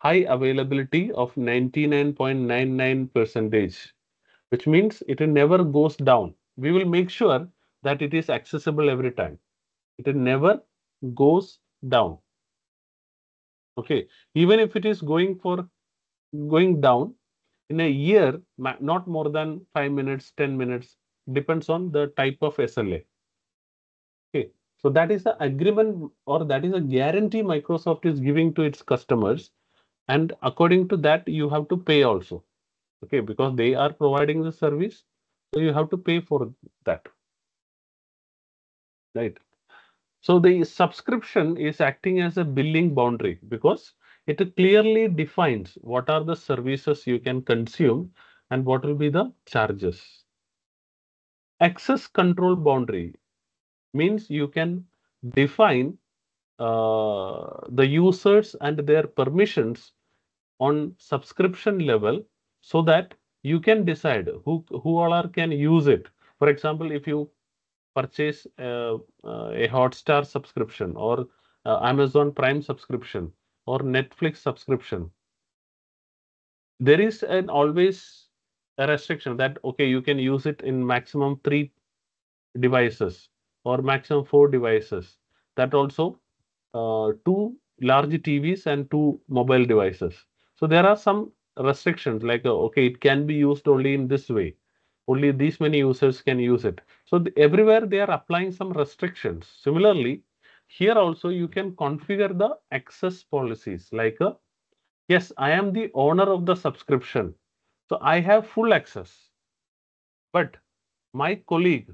high availability of ninety-nine point nine nine percent, which means it never goes down. We will make sure that it is accessible every time. It never goes down. Okay, even if it is going for going down in a year, not more than five minutes, ten minutes, depends on the type of S L A. Okay, so that is the agreement, or that is a guarantee Microsoft is giving to its customers, and according to that you have to pay also, okay, because they are providing the service, so you have to pay for that, right? So the subscription is acting as a billing boundary because it clearly defines what are the services you can consume and what will be the charges. Access control boundary means you can define uh, the users and their permissions on subscription level so that you can decide who, who all are can use it. For example, if you purchase a, a Hotstar subscription or Amazon Prime subscription, or Netflix subscription, there is an always a restriction that, okay, you can use it in maximum three devices or maximum four devices. That also uh, two large T Vs and two mobile devices. So there are some restrictions like, uh, okay, it can be used only in this way. Only these many users can use it. So the, everywhere they are applying some restrictions. Similarly, here also you can configure the access policies like, a, yes, I am the owner of the subscription, so I have full access. But my colleague,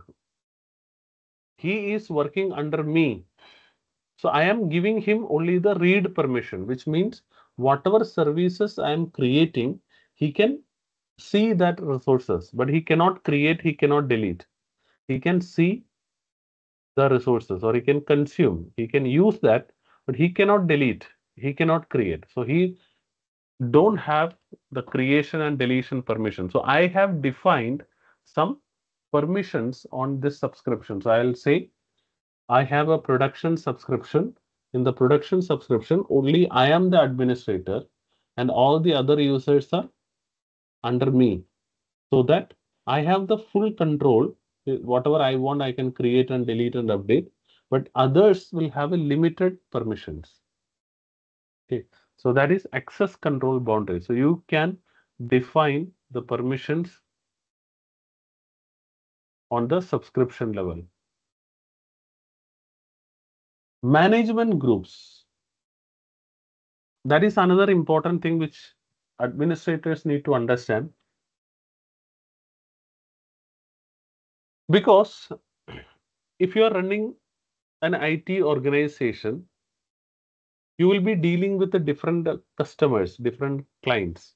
he is working under me. So I am giving him only the read permission, which means whatever services I am creating, he can see that resources, but he cannot create, he cannot delete. He can see the resources, or he can consume, he can use that, but he cannot delete, he cannot create. So he don't have the creation and deletion permission. So I have defined some permissions on this subscription. So I'll say I have a production subscription. In the production subscription, only I am the administrator and all the other users are under me, so that I have the full control. Whatever I want, I can create and delete and update, but others will have a limited permissions. Okay, so that is access control boundary. So you can define the permissions on the subscription level. Management groups. That is another important thing which administrators need to understand. Because if you are running an I T organization, you will be dealing with the different customers, different clients.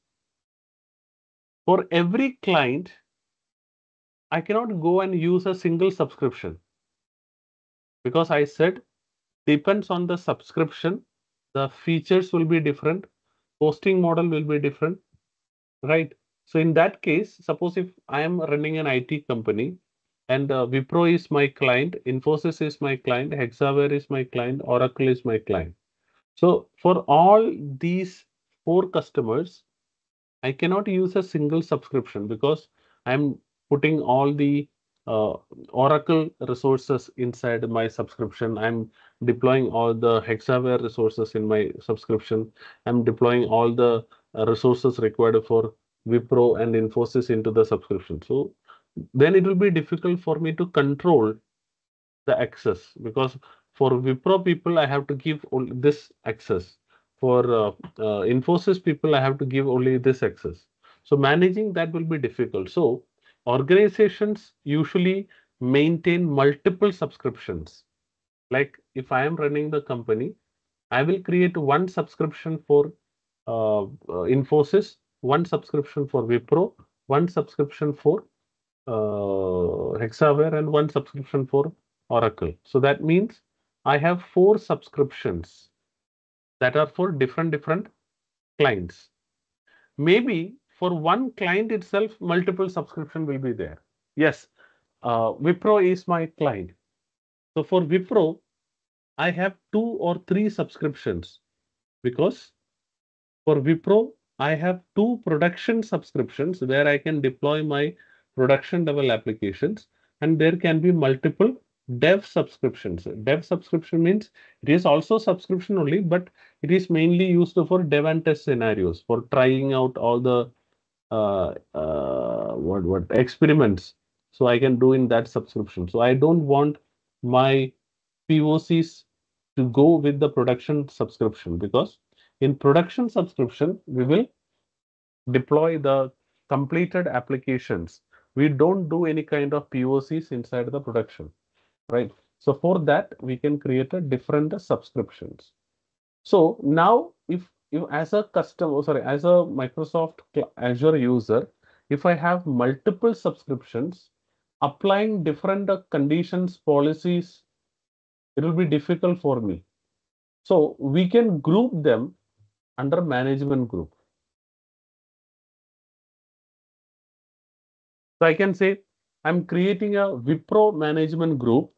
For every client, I cannot go and use a single subscription. Because I said, depends on the subscription, the features will be different, hosting model will be different, right? So in that case, suppose if I am running an I T company, And uh, Wipro is my client, Infosys is my client, Hexaware is my client, Oracle is my client. So for all these four customers, I cannot use a single subscription because I'm putting all the uh, Oracle resources inside my subscription. I'm deploying all the Hexaware resources in my subscription. I'm deploying all the resources required for Wipro and Infosys into the subscription. So then it will be difficult for me to control the access, because for Wipro people, I have to give only this access. For uh, uh, Infosys people, I have to give only this access. So managing that will be difficult. So organizations usually maintain multiple subscriptions. Like if I am running the company, I will create one subscription for uh, Infosys, one subscription for Wipro, one subscription for Uh, Hexaware, and one subscription for Oracle. So that means I have four subscriptions that are for different different clients. Maybe for one client itself, multiple subscription will be there. Yes, uh, Wipro is my client. So for Wipro, I have two or three subscriptions, because for Wipro, I have two production subscriptions where I can deploy my production level applications, and there can be multiple dev subscriptions. Dev subscription means it is also subscription only, but it is mainly used for dev and test scenarios, for trying out all the uh, uh, what, what experiments. So I can do in that subscription. So I don't want my P O Cs to go with the production subscription, because in production subscription, we will deploy the completed applications. We don't do any kind of P O Cs inside the production, right? So for that, we can create a different subscriptions. So now if you as a customer, sorry, as a Microsoft Azure user, if I have multiple subscriptions, applying different conditions, policies, it will be difficult for me. So we can group them under management group. So I can say I'm creating a Wipro management group,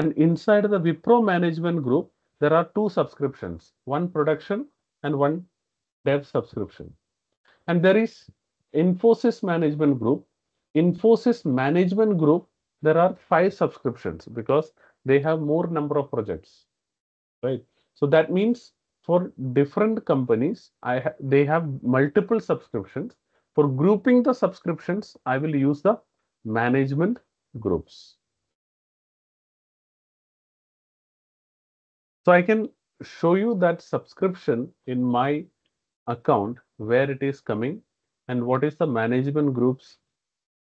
and inside the Wipro management group, there are two subscriptions, one production and one dev subscription. And there is Infosys management group. Infosys management group, there are five subscriptions because they have more number of projects, right? So that means for different companies, I ha they have multiple subscriptions. For grouping the subscriptions, I will use the management groups. So I can show you that subscription in my account, where it is coming and what is the management groups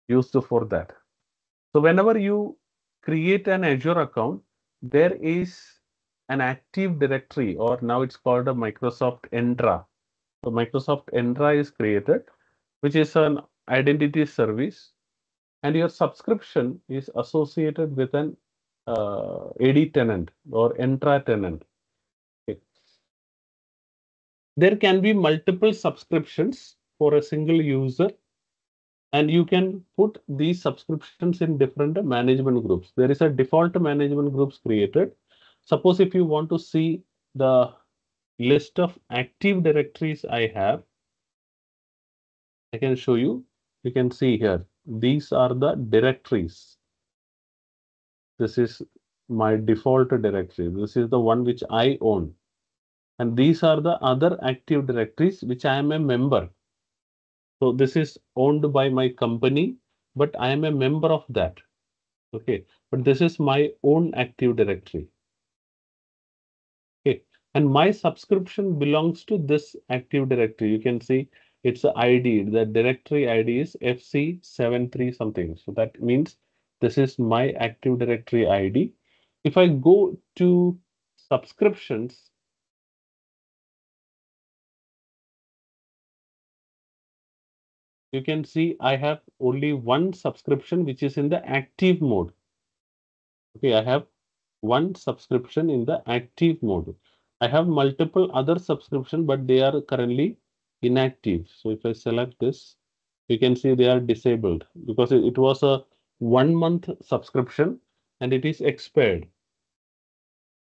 used for that. So whenever you create an Azure account, there is an Active Directory, or now it's called a Microsoft Entra. So Microsoft Entra is created, which is an identity service, and your subscription is associated with an uh, A D tenant or Entra tenant. Okay. There can be multiple subscriptions for a single user, and you can put these subscriptions in different management groups. There is a default management groups created. Suppose if you want to see the list of active directories I have, I can show you. You can see here, these are the directories. This is my default directory. This is the one which I own. And these are the other active directories which I am a member. So this is owned by my company, but I am a member of that. Okay, but this is my own active directory. Okay, and my subscription belongs to this active directory. You can see it's the I D, the directory I D is F C seven three something. So that means this is my active directory I D. If I go to subscriptions, you can see I have only one subscription which is in the active mode. Okay, I have one subscription in the active mode. I have multiple other subscriptions, but they are currently inactive. So if I select this, you can see they are disabled because it was a one month subscription and it is expired.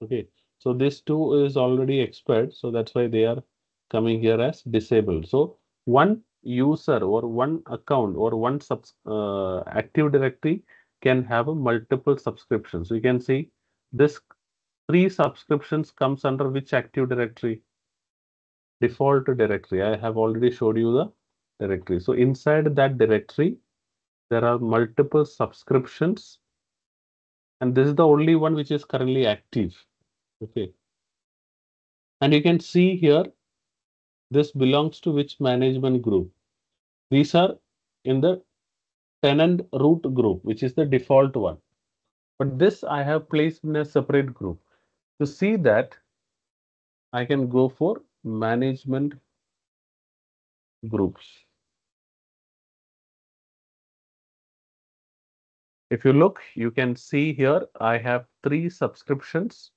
Okay, so this too is already expired. So that's why they are coming here as disabled. So one user or one account or one sub, uh, Active Directory can have a multiple subscriptions. So you can see this three subscriptions comes under which Active Directory? Default directory. I have already showed you the directory. So inside that directory, there are multiple subscriptions. And this is the only one which is currently active. Okay. And you can see here, this belongs to which management group? These are in the tenant root group, which is the default one. But this I have placed in a separate group. To see that, I can go for management groups. If you look, you can see here, I have three subscriptions.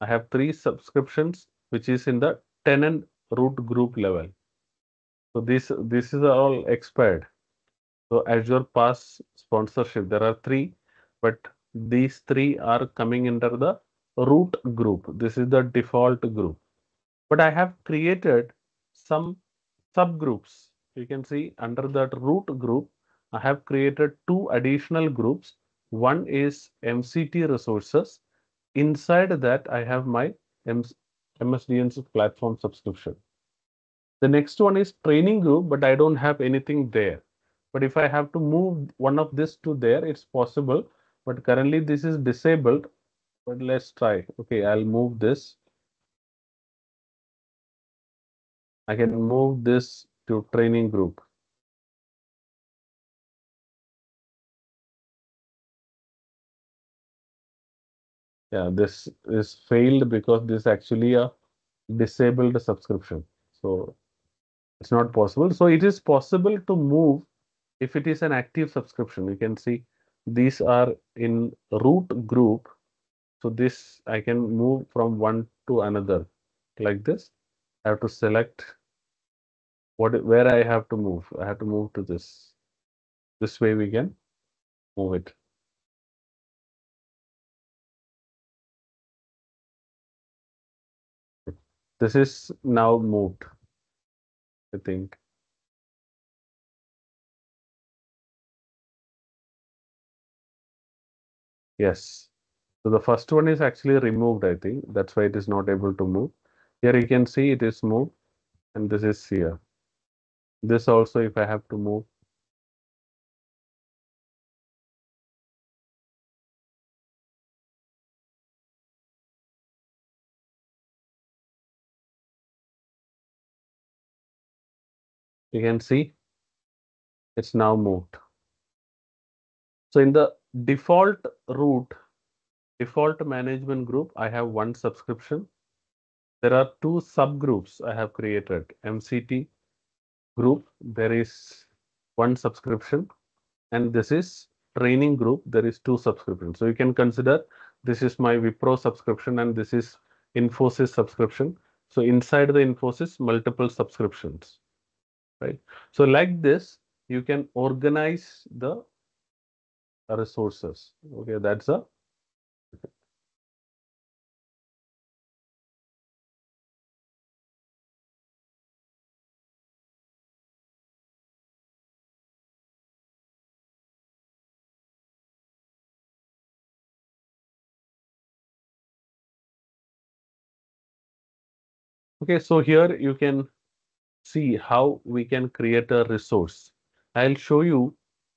I have three subscriptions, which is in the tenant root group level. So this, this is all expired. So Azure PaaS sponsorship, there are three, but these three are coming under the root group. This is the default group. But I have created some subgroups. You can see under that root group, I have created two additional groups. One is M C T resources. Inside that, I have my M S D N platform subscription. The next one is training group, but I don't have anything there. But if I have to move one of this to there, it's possible. But currently this is disabled. But let's try. Okay, I'll move this. I can move this to training group. Yeah, this is failed because this is actually a disabled subscription. So it's not possible. So it is possible to move if it is an active subscription. You can see these are in root group. So this I can move from one to another like this. I have to select what where I have to move. I have to move to this. This way we can move it. This is now moved, I think. Yes. So the first one is actually removed, I think. That's why it is not able to move. Here you can see it is moved. And this is here. This also, if I have to move. You can see it's now moved. So in the default root, default management group, I have one subscription. There are two subgroups I have created. M C T group, there is one subscription. And this is training group, there is two subscriptions. So you can consider this is my Wipro subscription and this is Infosys subscription. So inside the Infosys, multiple subscriptions. Right. So like this, you can organize the resources. Okay, that's a. Okay. Okay, so here you can see how we can create a resource. I'll show you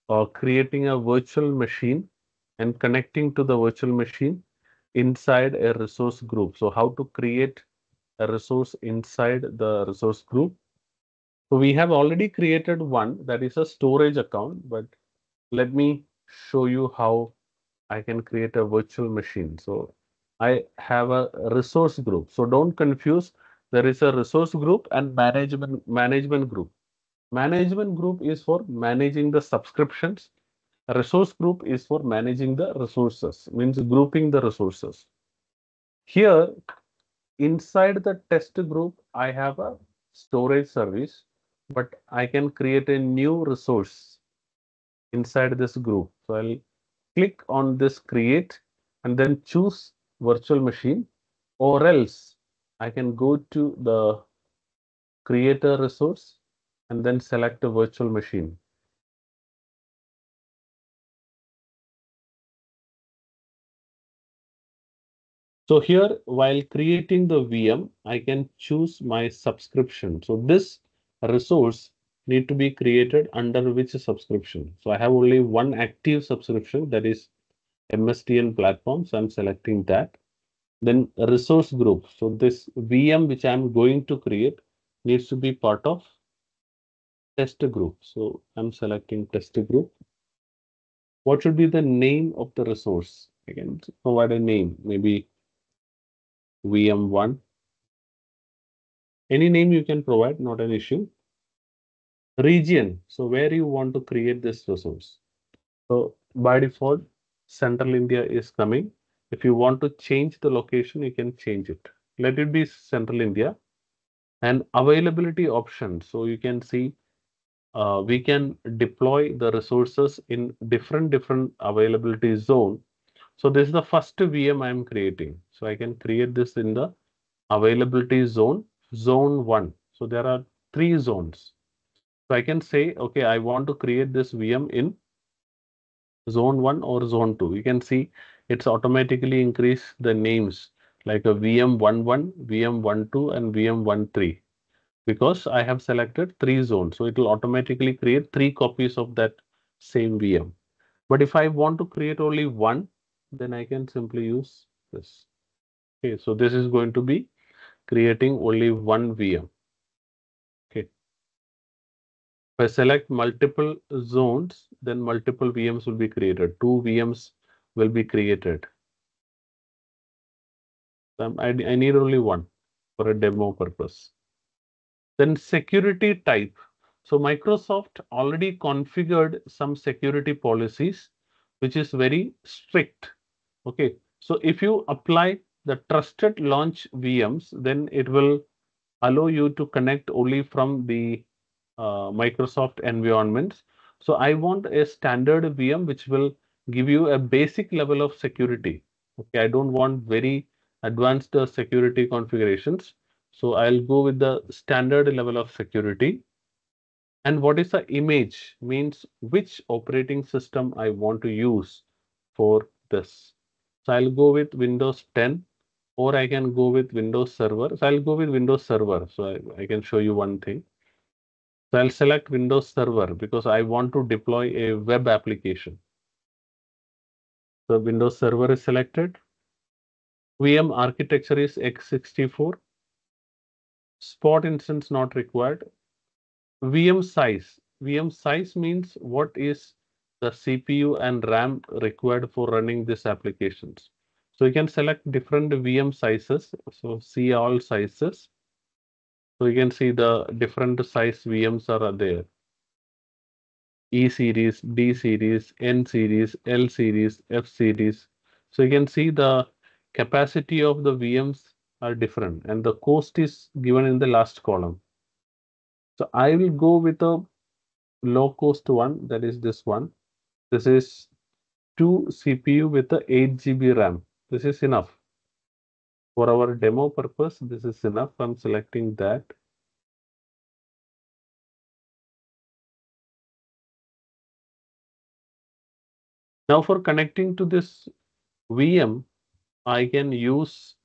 uh, creating a virtual machine and connecting to the virtual machine inside a resource group. So how to create a resource inside the resource group. So we have already created one that is a storage account, but let me show you how I can create a virtual machine. So I have a resource group. So don't confuse. There is a resource group and management management group. Management group is for managing the subscriptions. A resource group is for managing the resources, means grouping the resources. Here, inside the test group, I have a storage service. but I can create a new resource inside this group. So I'll click on this create and then choose virtual machine, or else I can go to the creator resource and then select a virtual machine. So here, while creating the V M, I can choose my subscription. So this resource needs to be created under which subscription. So I have only one active subscription, that is M S T N platform. So I'm selecting that. Then resource group. So this V M which I'm going to create needs to be part of test group. So I'm selecting test group. What should be the name of the resource? I can provide a name, maybe V M one. Any name you can provide, not an issue. Region, so where you want to create this resource. So by default, Central India is coming. If you want to change the location, you can change it. Let it be Central India. And availability option. So you can see uh, we can deploy the resources in different, different availability zone. So this is the first V M I'm creating. So I can create this in the availability zone, zone one. So there are three zones. So I can say, okay, I want to create this V M in zone one or zone two. You can see it's automatically increased the names like a V M eleven, V M twelve, and V M thirteen, because I have selected three zones. So it will automatically create three copies of that same V M. But if I want to create only one, then I can simply use this. Okay, so this is going to be creating only one V M. Okay. If I select multiple zones, then multiple V Ms will be created. Two V Ms will be created. Um, I, I need only one for a demo purpose. Then security type. So Microsoft already configured some security policies, which is very strict. Okay. So if you apply the trusted launch V Ms, then it will allow you to connect only from the uh, Microsoft environments. So I want a standard V M, which will give you a basic level of security. Okay. I don't want very advanced uh, security configurations. So I'll go with the standard level of security. And what is the image, means which operating system I want to use for this. So I'll go with Windows ten, or I can go with Windows Server. So I'll go with Windows Server. So I, I can show you one thing. So I'll select Windows Server because I want to deploy a web application. So Windows Server is selected. V M architecture is x sixty-four. Spot instance not required. V M size. V M size means what is the C P U and RAM required for running these applications. So you can select different V M sizes. So see all sizes. So you can see the different size V Ms are there. E series, D series, N series, L series, F series. So you can see the capacity of the V Ms are different, and the cost is given in the last column. So I will go with a low cost one, that is this one. This is two C P U with the eight G B RAM. This is enough. For our demo purpose, this is enough. I'm selecting that. Now for connecting to this V M, I can use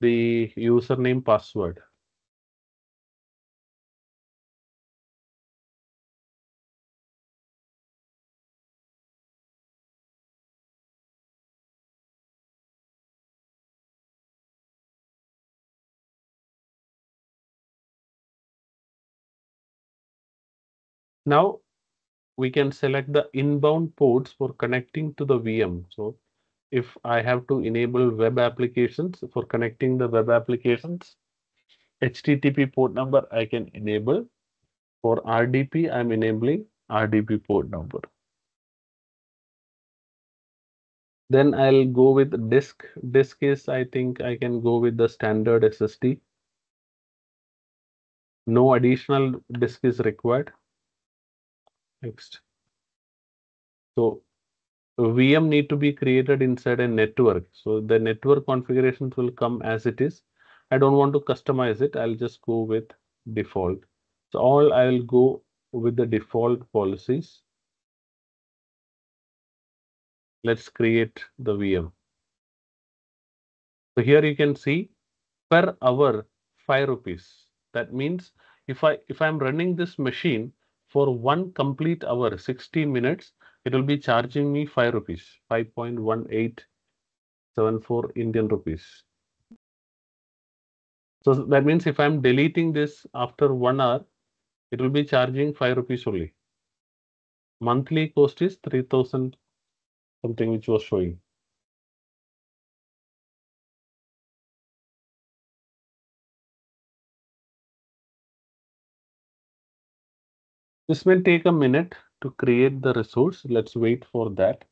the username password. Now we can select the inbound ports for connecting to the V M. So if I have to enable web applications for connecting the web applications, H T T P port number I can enable. For R D P, I'm enabling R D P port number. Then I'll go with disk. Disk is, I think I can go with the standard S S D. No additional disk is required. Next. So V M need to be created inside a network. So the network configurations will come as it is. I don't want to customize it. I'll just go with default. So all I'll go with the default policies. Let's create the V M. So here you can see per hour five rupees. That means if I if I'm running this machine for one complete hour, sixty minutes, it will be charging me five rupees, five point one eight seven four Indian rupees. So that means if I'm deleting this after one hour, it will be charging five rupees only. Monthly cost is three thousand something which was showing. This will take a minute to create the resource. Let's wait for that.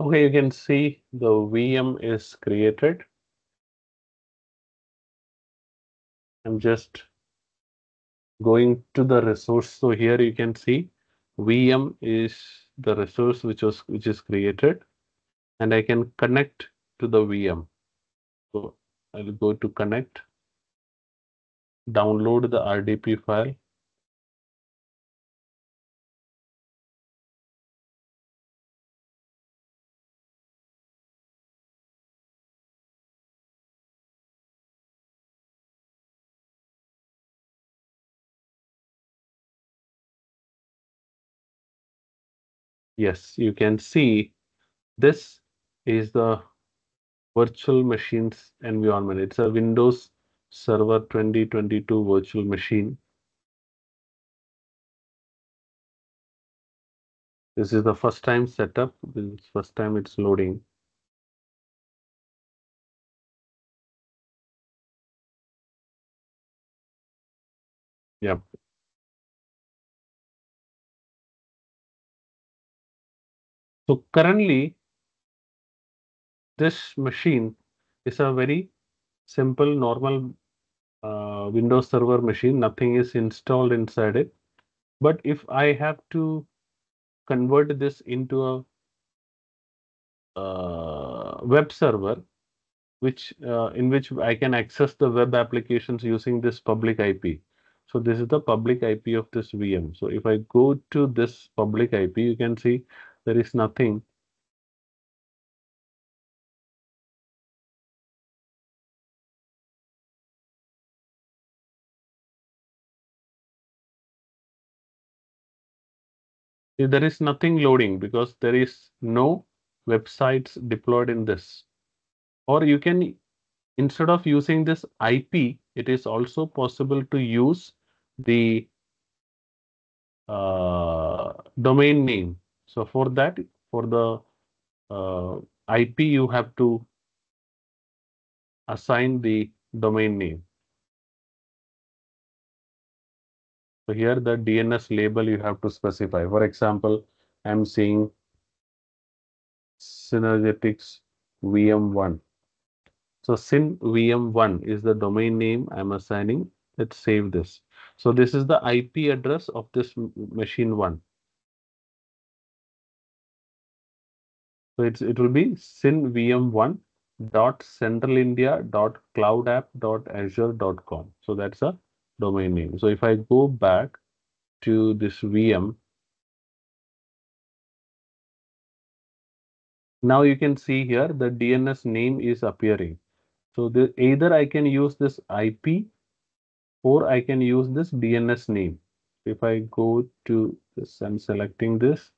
Okay, you can see the V M is created. I'm just going to the resource. So here you can see V M is the resource which was which is created, and I can connect to the V M. So I'll go to connect, download the R D P file. Yes, you can see this is the virtual machines environment. It's a Windows Server twenty twenty-two virtual machine. This is the first time setup. This is first time it's loading. Yep. So currently, this machine is a very simple, normal uh, Windows Server machine. Nothing is installed inside it. But if I have to convert this into a uh, web server, which uh, in which I can access the web applications using this public I P. So this is the public I P of this V M. So if I go to this public I P, you can see there is nothing. There is nothing loading because there is no websites deployed in this. Or you can, instead of using this I P, it is also possible to use the uh, domain name. So for that, for the uh, I P, you have to assign the domain name. So here the D N S label you have to specify. For example, I'm seeing Synergetics V M one. So Syn V M one is the domain name I'm assigning. Let's save this. So this is the I P address of this machine one. So it's, it will be syn vm1 dot centralindia dot cloudapp dot azure dot com. So that's a domain name. So if I go back to this V M, now you can see here the D N S name is appearing. So the, either I can use this I P or I can use this D N S name. If I go to this, I'm selecting this.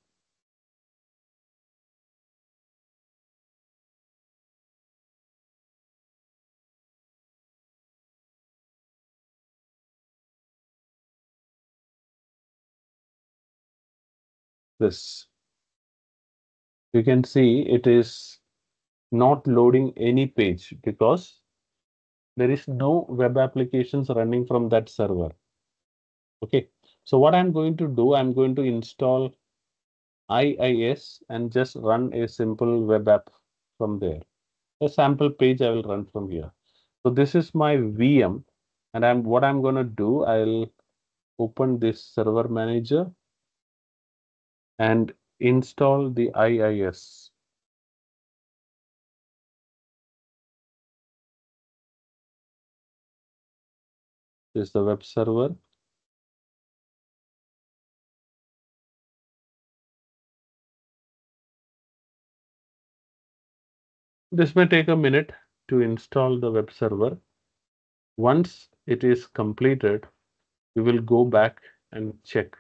This. You can see it is not loading any page because there is no web applications running from that server. Okay, so what I'm going to do, I'm going to install I I S and just run a simple web app from there. A sample page I will run from here. So this is my V M, and I'm what I'm going to do, I'll open this server manager and install the I I S. This is the web server. This may take a minute to install the web server. Once it is completed, we will go back and check.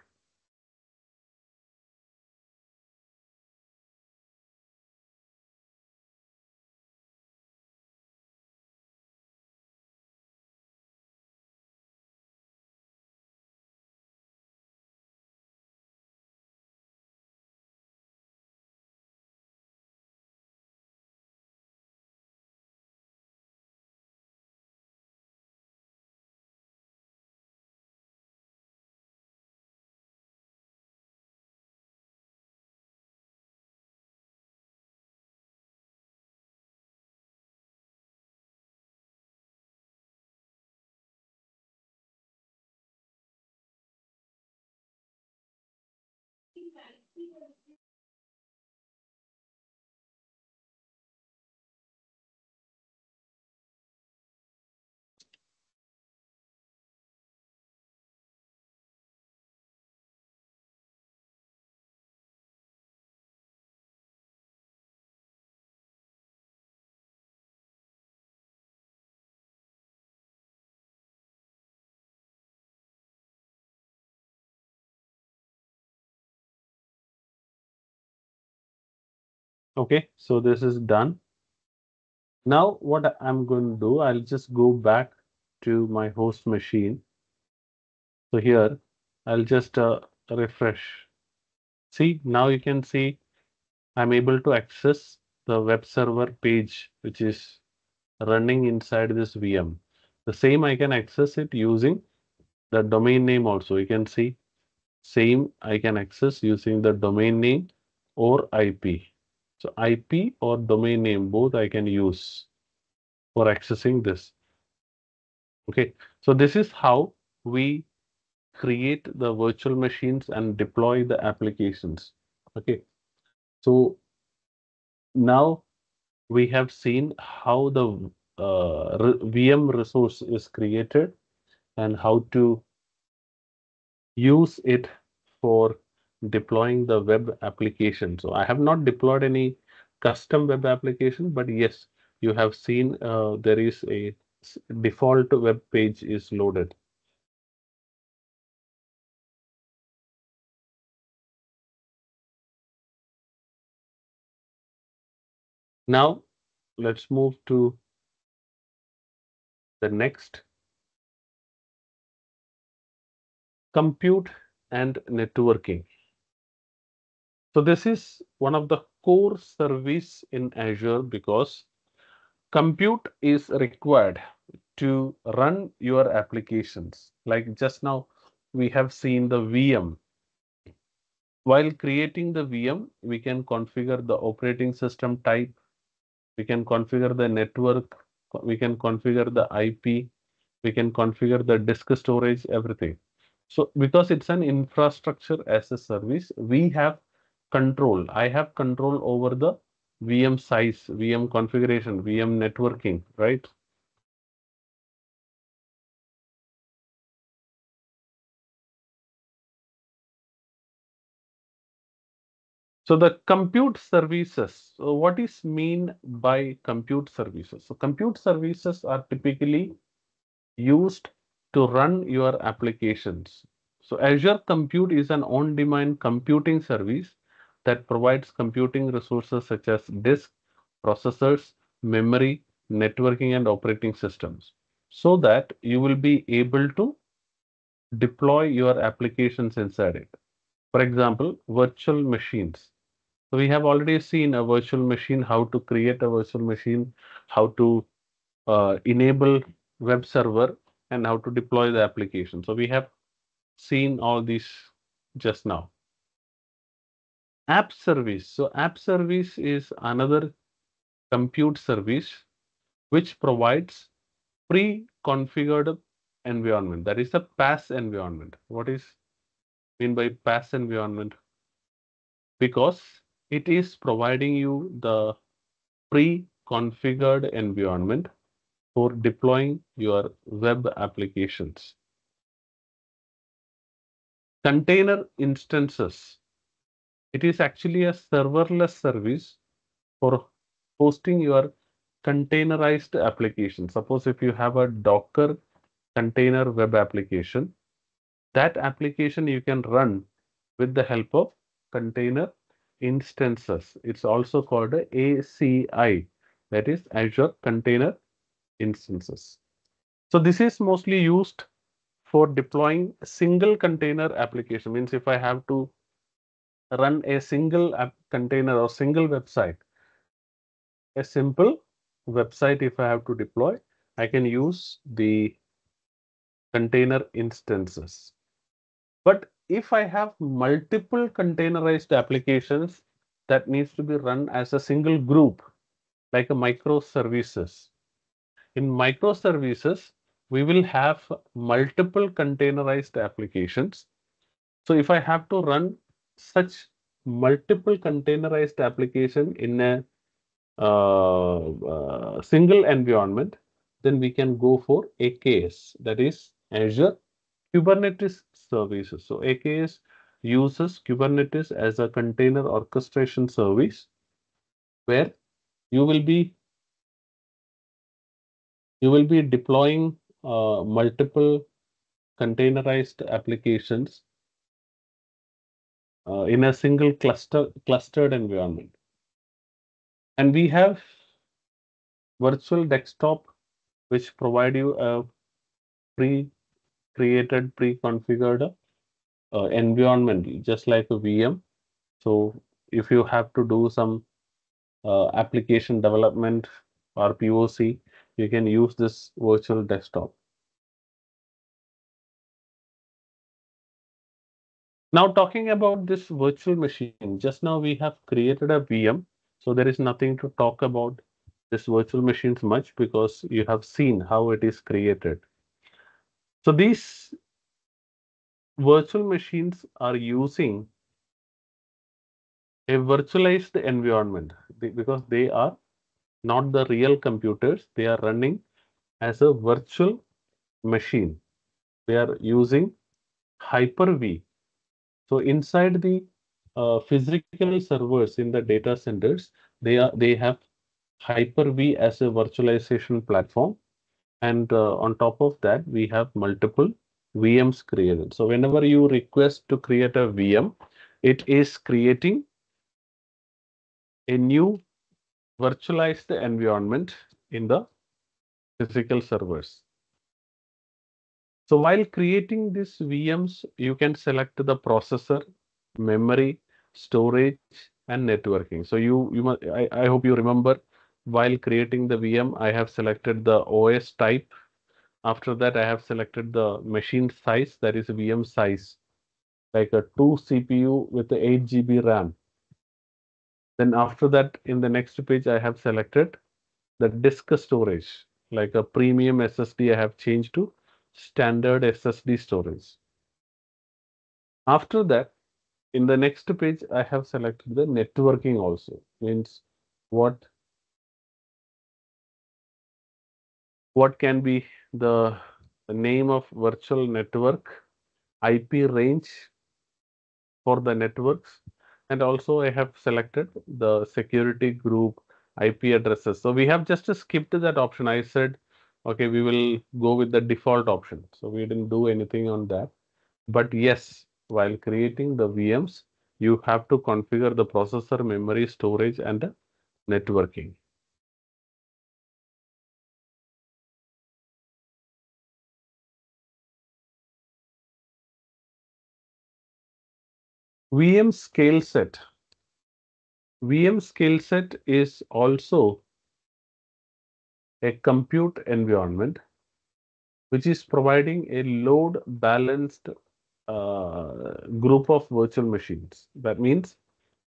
Okay, so this is done. Now what I'm going to do, I'll just go back to my host machine. So here, I'll just uh, refresh. See, now you can see I'm able to access the web server page, which is running inside this V M. The same, I can access it using the domain name also. You can see same, I can access using the domain name or I P. So I P or domain name, both I can use for accessing this. Okay, so this is how we create the virtual machines and deploy the applications. Okay, so now we have seen how the uh, V M resource is created and how to use it for deploying the web application. So I have not deployed any custom web application, but yes, you have seen uh, there is a default web page is loaded. Now let's move to the next. Compute and networking. So this is one of the core service in Azure because compute is required to run your applications. Like just now, we have seen the V M While creating the V M, we can configure the operating system type, we can configure the network, we can configure the I P, we can configure the disk storage, everything. So because it's an infrastructure as a service, we have control. I have control over the V M size, V M configuration, V M networking, right? So the compute services, so what is mean by compute services? So compute services are typically used to run your applications. So Azure Compute is an on-demand computing service that provides computing resources such as disk, processors, memory, networking, and operating systems, so that you will be able to deploy your applications inside it. For example, virtual machines. So we have already seen a virtual machine, how to create a virtual machine, how to uh, enable web server, and how to deploy the application. So we have seen all these just now. App service. So app service is another compute service which provides pre-configured environment. That is the PaaS environment. What is mean by PaaS environment? Because it is providing you the pre-configured environment for deploying your web applications. Container instances. It is actually a serverless service for hosting your containerized application. Suppose if you have a Docker container web application, that application you can run with the help of container instances. It's also called A C I, that is Azure Container Instances. So this is mostly used for deploying single container application. Means if I have to run a single app container or single website, a simple website, if I have to deploy, I can use the container instances. But if I have multiple containerized applications that needs to be run as a single group, like a microservices. In microservices, we will have multiple containerized applications. So if I have to run such multiple containerized application in a uh, uh, single environment, then we can go for A K S, that is Azure Kubernetes Services. So A K S uses Kubernetes as a container orchestration service where you will be you will be deploying uh, multiple containerized applications Uh, in a single cluster clustered environment. And we have virtual desktop, which provide you a pre-created, pre-configured uh, environment, just like a V M. So if you have to do some uh, application development or P O C, you can use this virtual desktop. Now talking about this virtual machine, just now we have created a V M, so there is nothing to talk about this virtual machines much because you have seen how it is created. So these virtual machines are using a virtualized environment because they are not the real computers, they are running as a virtual machine. They are using Hyper-V. So inside the uh, physical servers in the data centers, they are they have Hyper-V as a virtualization platform, and uh, on top of that we have multiple V Ms created. So whenever you request to create a V M, it is creating a new virtualized environment in the physical servers. So while creating these V Ms, you can select the processor, memory, storage, and networking. So you, you must, I, I hope you remember, while creating the V M, I have selected the O S type. After that, I have selected the machine size, that is V M size. like a two C P U with eight G B RAM. Then after that, in the next page, I have selected the disk storage, like a premium S S D. I have changed to standard S S D storage. After that, in the next page, I have selected the networking also, means what what can be the, the name of virtual network, I P range for the networks, and also I have selected the security group, I P addresses. So we have just skipped that option. I said, okay, we will go with the default option. So we didn't do anything on that. But yes, while creating the V Ms, you have to configure the processor, memory, storage, and networking. V M scale set. V M scale set is also a compute environment which is providing a load balanced uh, group of virtual machines. That means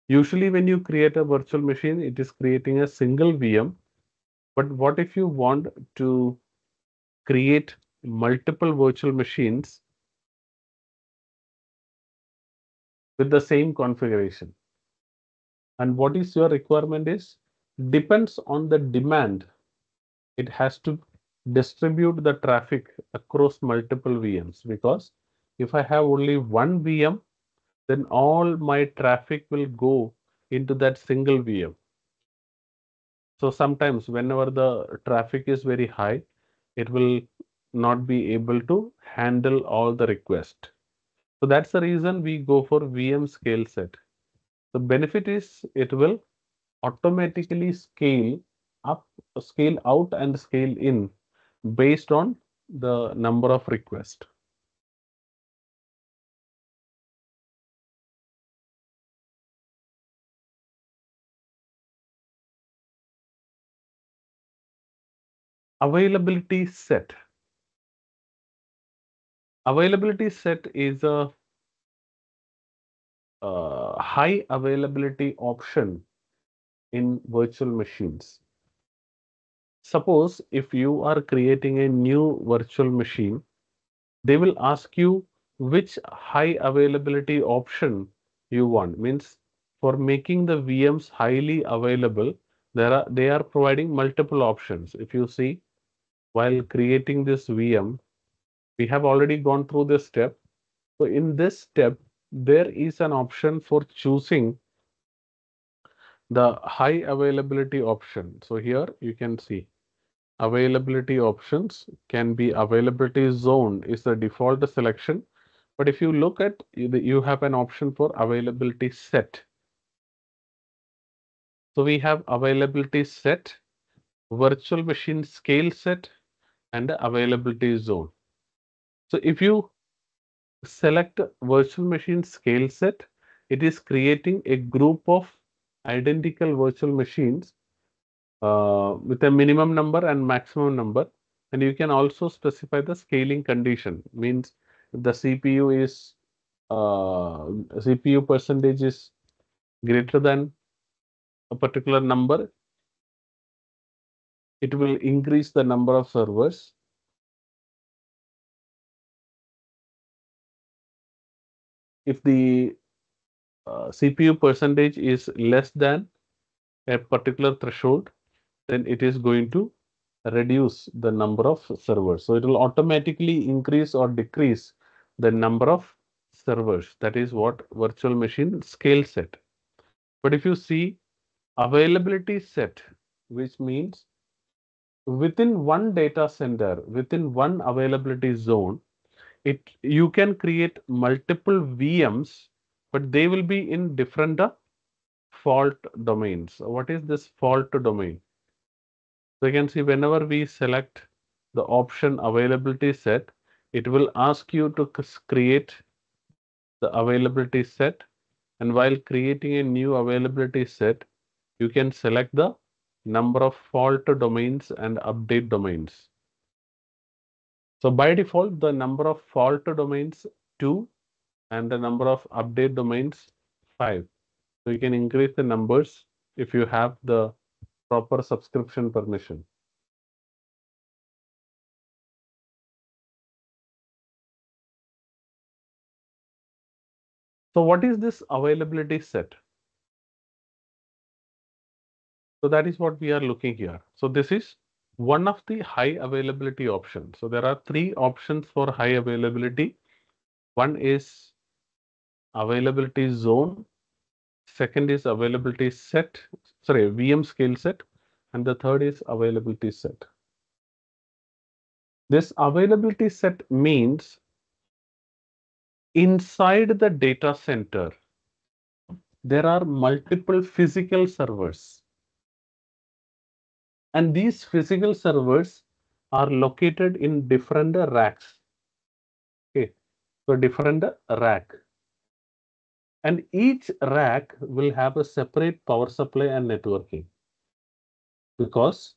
usually when you create a virtual machine, it is creating a single V M. But what if you want to create multiple virtual machines with the same configuration? And what is your requirement is, depends on the demand. It has to distribute the traffic across multiple V Ms, because if I have only one V M, then all my traffic will go into that single V M. So sometimes whenever the traffic is very high, it will not be able to handle all the requests. So that's the reason we go for V M scale set. The benefit is it will automatically scale up, scale out and scale in based on the number of requests. Availability set. Availability set is a uh, high availability option in virtual machines. Suppose if you are creating a new virtual machine, they will ask you which high availability option you want. Means for making the V Ms highly available, there are they are providing multiple options. If you see, while creating this V M, we have already gone through this step. So in this step, there is an option for choosing the high availability option. So here you can see availability options can be availability zone is the default selection. But if you look at, you have an option for availability set. So we have availability set, virtual machine scale set, and the availability zone. So if you select virtual machine scale set, it is creating a group of identical virtual machines uh, with a minimum number and maximum number. And you can also specify the scaling condition. Means the C P U is uh, C P U percentage is greater than a particular number, it will increase the number of servers. If the uh, C P U percentage is less than a particular threshold, then it is going to reduce the number of servers. So it will automatically increase or decrease the number of servers. That is what virtual machine scale set. But if you see availability set, which means within one data center, within one availability zone, It, you can create multiple V Ms, but they will be in different uh, fault domains. So what is this fault domain? So you can see whenever we select the option availability set, it will ask you to create the availability set. And while creating a new availability set, you can select the number of fault domains and update domains. So by default, the number of fault domains two and the number of update domains five. So you can increase the numbers if you have the proper subscription permission. So what is this availability set? So that is what we are looking here. So this is one of the high availability options. So there are three options for high availability. One is availability zone. Second is availability set, sorry, V M scale set. And the third is availability set. This availability set means inside the data center, there are multiple physical servers. And these physical servers are located in different racks. Okay, so different rack. And each rack will have a separate power supply and networking. Because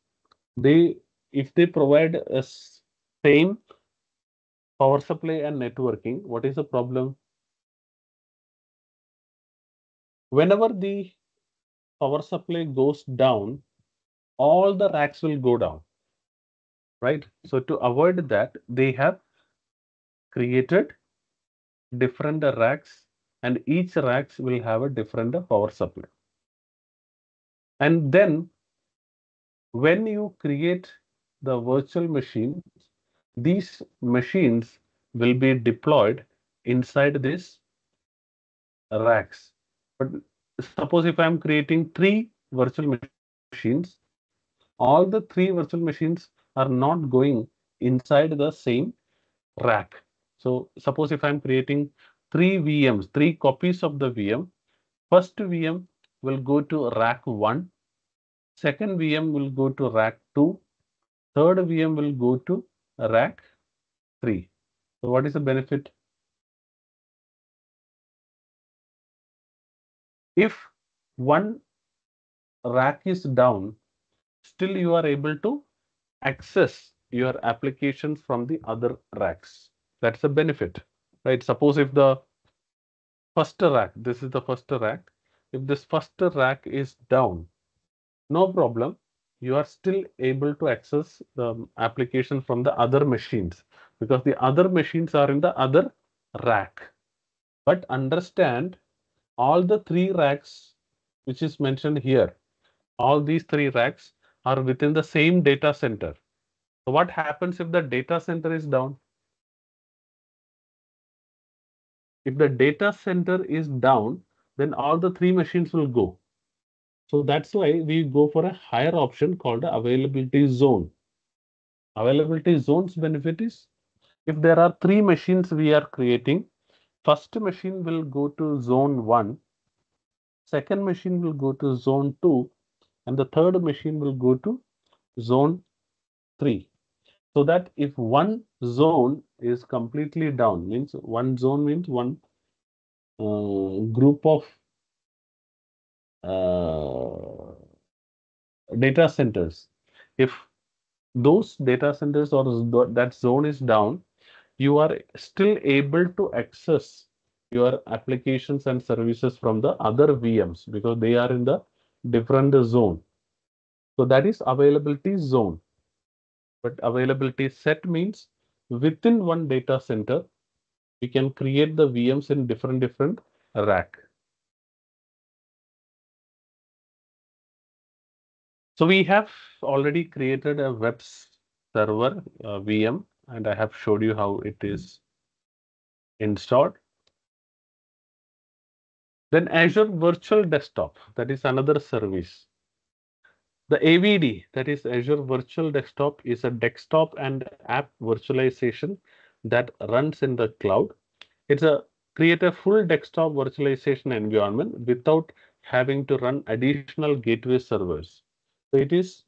they, if they provide a same power supply and networking, what is the problem? Whenever the power supply goes down, all the racks will go down, right? So to avoid that, they have created different racks, and each racks will have a different power supply. And then when you create the virtual machine, these machines will be deployed inside these racks. But suppose if I'm creating three virtual machines, all the three virtual machines are not going inside the same rack. So suppose if I'm creating three V Ms, three copies of the V M, first V M will go to rack one, second V M will go to rack two, third V M will go to rack three. So what is the benefit? If one rack is down, still you are able to access your applications from the other racks. That's a benefit, right? Suppose if the first rack, this is the first rack, if this first rack is down, no problem. You are still able to access the application from the other machines because the other machines are in the other rack. But understand, all the three racks which is mentioned here, all these three racks are within the same data center. So what happens if the data center is down? If the data center is down, then all the three machines will go. So that's why we go for a higher option called the availability zone. Availability zone's benefit is, if there are three machines we are creating, first machine will go to zone one, second machine will go to zone two, and the third machine will go to zone three. So that if one zone is completely down, means one zone means one uh, group of Uh, data centers. If those data centers or that zone is down, you are still able to access your applications and services from the other V Ms because they are in the different zone. So that is availability zone. But availability set means within one data center, you can create the V Ms in different different rack. So we have already created a web server uh, V M, and I have showed you how it is installed. Then Azure Virtual Desktop, that is another service. The A V D, that is Azure Virtual Desktop, is a desktop and app virtualization that runs in the cloud. It's a create a full desktop virtualization environment without having to run additional gateway servers. So it is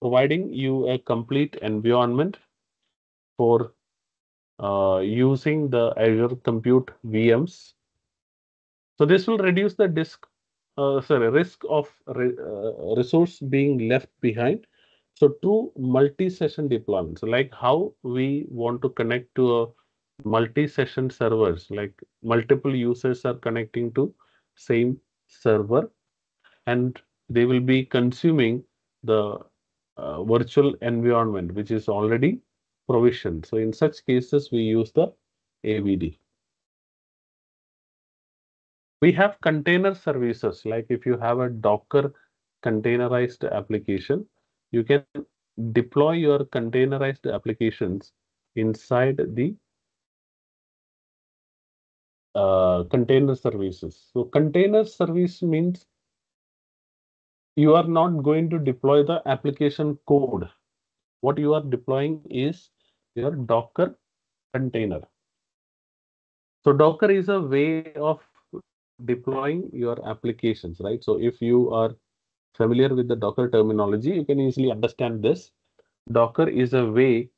providing you a complete environment for uh, using the Azure Compute V Ms. So this will reduce the disk, uh, sorry, risk of re uh, resource being left behind. So true multi-session deployments, like how we want to connect to a multi-session servers, like multiple users are connecting to same server, and they will be consuming the uh, virtual environment, which is already provisioned. So in such cases, we use the A V D. We have container services, like if you have a Docker containerized application, you can deploy your containerized applications inside the uh, container services. So container service means you are not going to deploy the application code. What you are deploying is your Docker container. So Docker is a way of deploying your applications, right? So if you are familiar with the Docker terminology, you can easily understand this. Docker is a way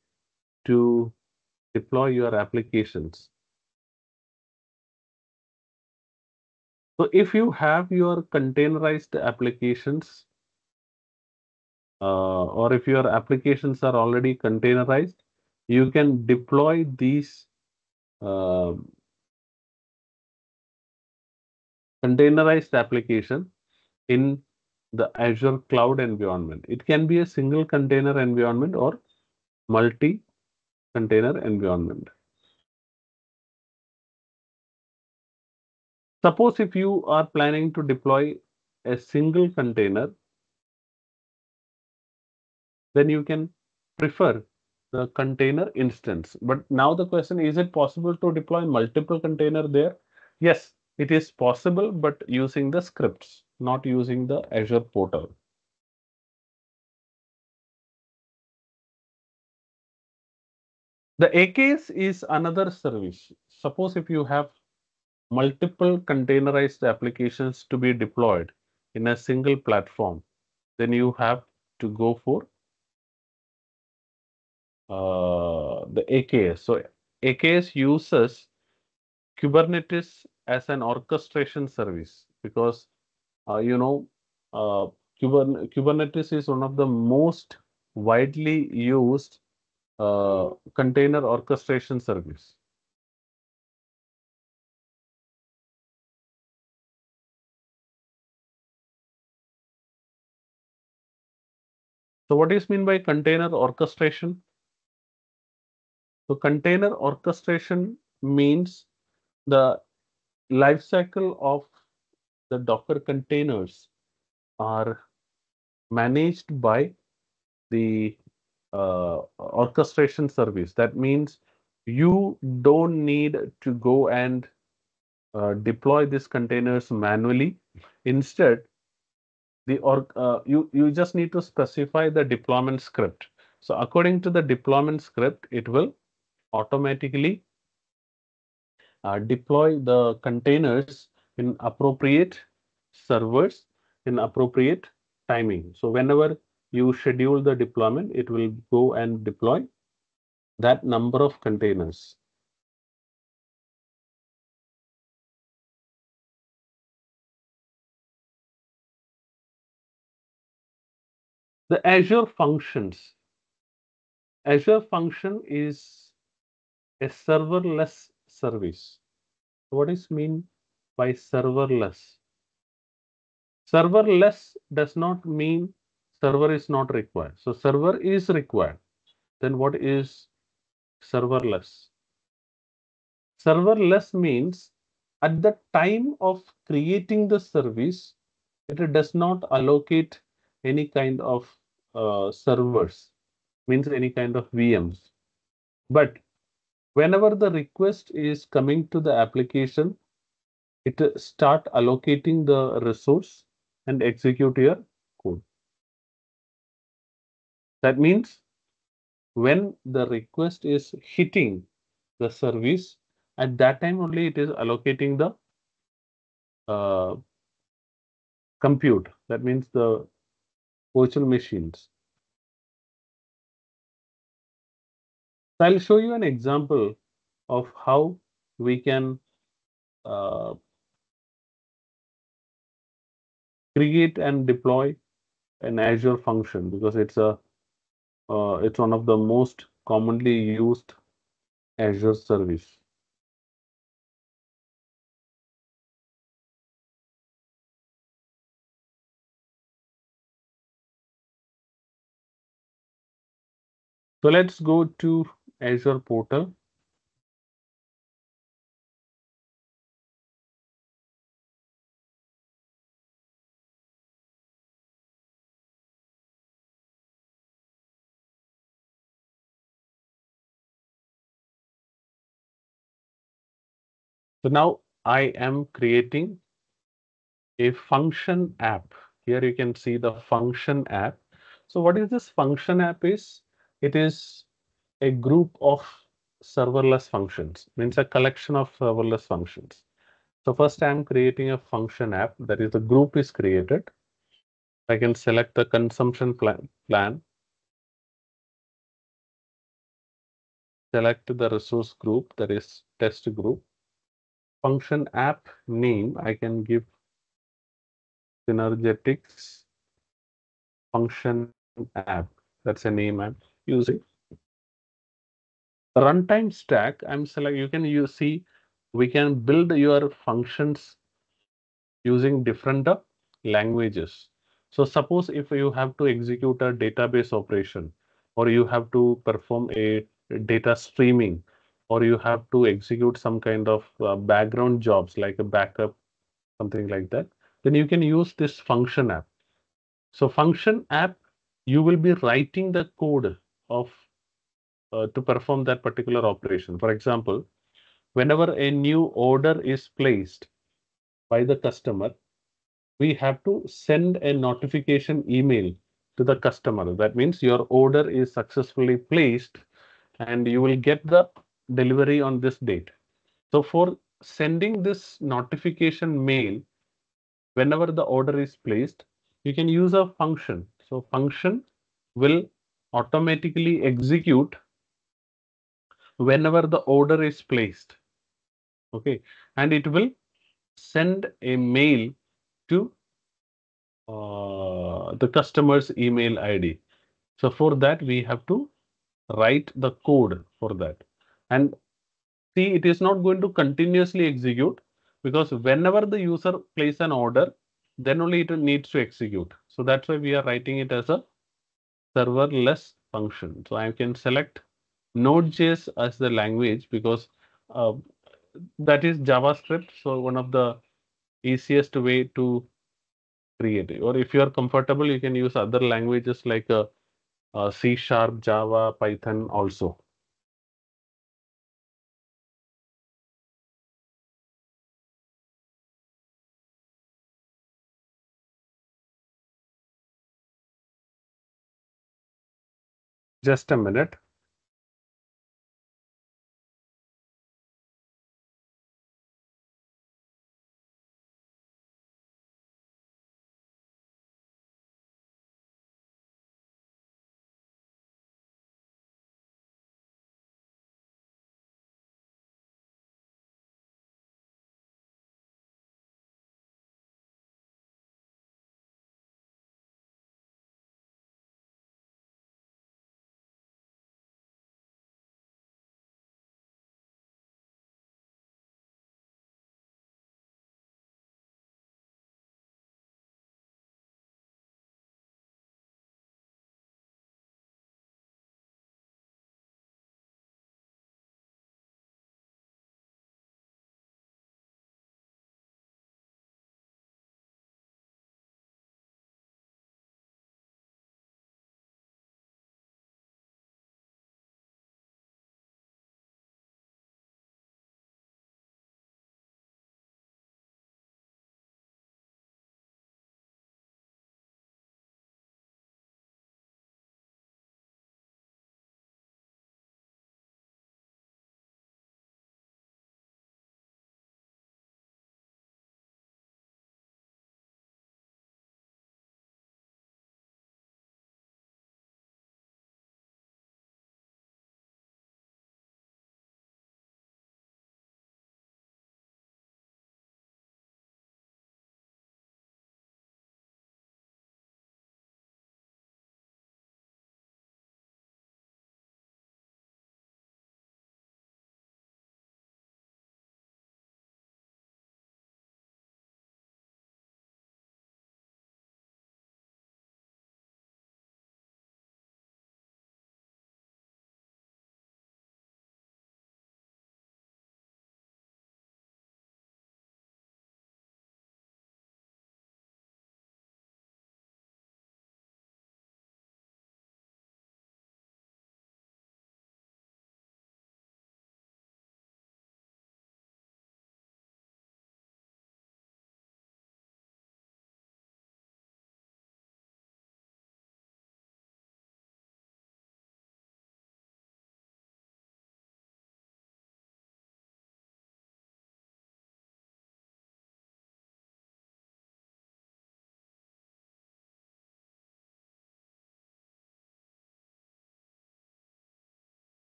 to deploy your applications. So if you have your containerized applications, uh, or if your applications are already containerized, you can deploy these uh, containerized application in the Azure cloud environment. It can be a single container environment or multi-container environment. Suppose if you are planning to deploy a single container, then you can prefer the container instance. But now the question, is it possible to deploy multiple container there? Yes, it is possible, but using the scripts, not using the Azure portal. The A K S is another service. Suppose if you have multiple containerized applications to be deployed in a single platform, then you have to go for uh, the A K S. So A K S uses Kubernetes as an orchestration service, because uh, you know uh, Kubernetes is one of the most widely used uh, container orchestration service. So what is meant by container orchestration? So container orchestration means the lifecycle of the Docker containers are managed by the uh, orchestration service. That means you don't need to go and uh, deploy these containers manually. Instead, the or uh, you you just need to specify the deployment script. So according to the deployment script, it will automatically Uh, deploy the containers in appropriate servers in appropriate timing. So whenever you schedule the deployment, it will go and deploy that number of containers. The Azure functions. Azure function is a serverless service. What is mean by serverless? Serverless does not mean server is not required. So server is required. Then what is serverless? Serverless means at the time of creating the service, it does not allocate any kind of uh, servers, means any kind of V Ms. But whenever the request is coming to the application, it start allocating the resource and execute your code. That means when the request is hitting the service, at that time only it is allocating the uh, compute. That means the virtual machines. I'll show you an example of how we can uh, create and deploy an Azure function, because it's a uh, it's one of the most commonly used Azure service. So let's go to Azure portal. So now I am creating a function app. Here you can see the function app. So what is this function app is? It is a group of serverless functions, means a collection of serverless functions. So first I am creating a function app, that is the group is created. I can select the consumption plan, plan. Select the resource group, that is test group. Function app name, I can give Synergetics function app. That's a name I'm using. Runtime stack, I'm select. You can you see we can build your functions using different uh, languages. So suppose if you have to execute a database operation, or you have to perform a data streaming, or you have to execute some kind of uh, background jobs like a backup, something like that, then you can use this function app. So function app, you will be writing the code of uh, to perform that particular operation. For example, whenever a new order is placed by the customer, we have to send a notification email to the customer. That means your order is successfully placed and you will get the delivery on this date. So for sending this notification mail, whenever the order is placed, you can use a function. So function will automatically execute whenever the order is placed. Okay, and it will send a mail to uh, the customer's email I D. So for that, we have to write the code for that. And see, it is not going to continuously execute, because whenever the user places an order, then only it needs to execute. So that's why we are writing it as a serverless function. So I can select Node.js as the language, because uh, that is JavaScript. So one of the easiest way to create it. Or if you are comfortable, you can use other languages like uh, uh, C sharp, Java, Python also. Just a minute.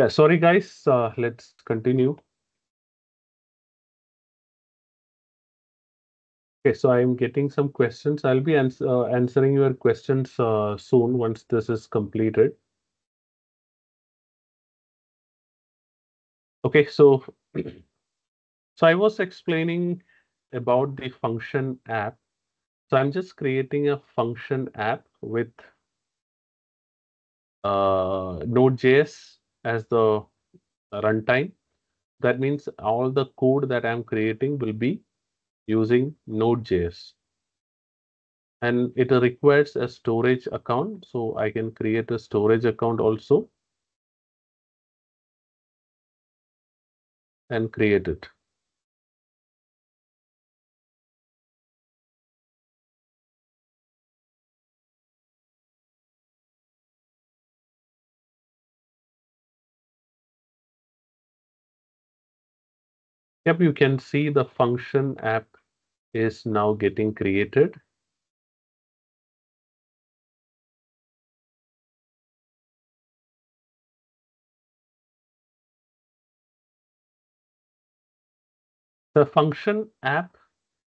Yeah, sorry guys, uh, let's continue. Okay, so I'm getting some questions. I'll be ans uh, answering your questions uh, soon once this is completed. Okay, so so I was explaining about the function app. So I'm just creating a function app with uh, Node.js as the runtime. That means all the code that I'm creating will be using Node.js, and it requires a storage account, so I can create a storage account also and create it. Yep, you can see the function app is now getting created. The function app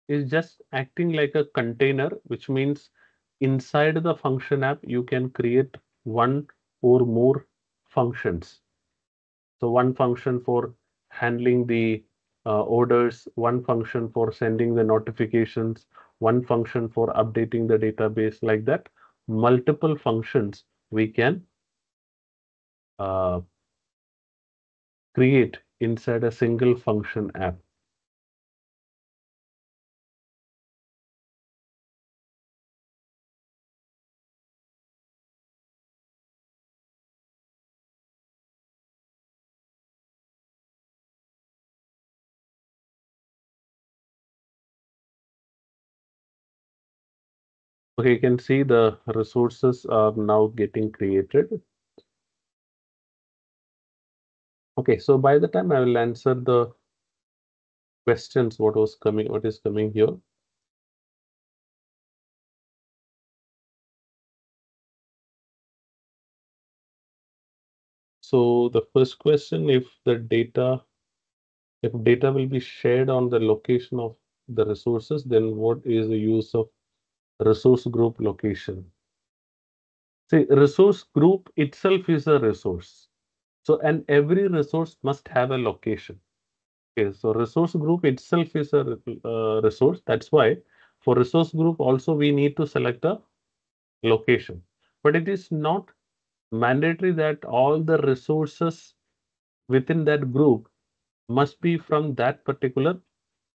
is just acting like a container, which means inside the function app, you can create one or more functions. So one function for handling the Uh, orders, one function for sending the notifications, one function for updating the database, like that. Multiple functions we can uh, create inside a single function app. Okay, you can see the resources are now getting created. Okay, so by the time I will answer the questions, what was coming, what is coming here. So the first question, if the data, if data will be shared on the location of the resources, then what is the use of resource group location? See, resource group itself is a resource. So, and every resource must have a location. Okay, so resource group itself is a uh, resource. That's why for resource group also we need to select a location. But it is not mandatory that all the resources within that group must be from that particular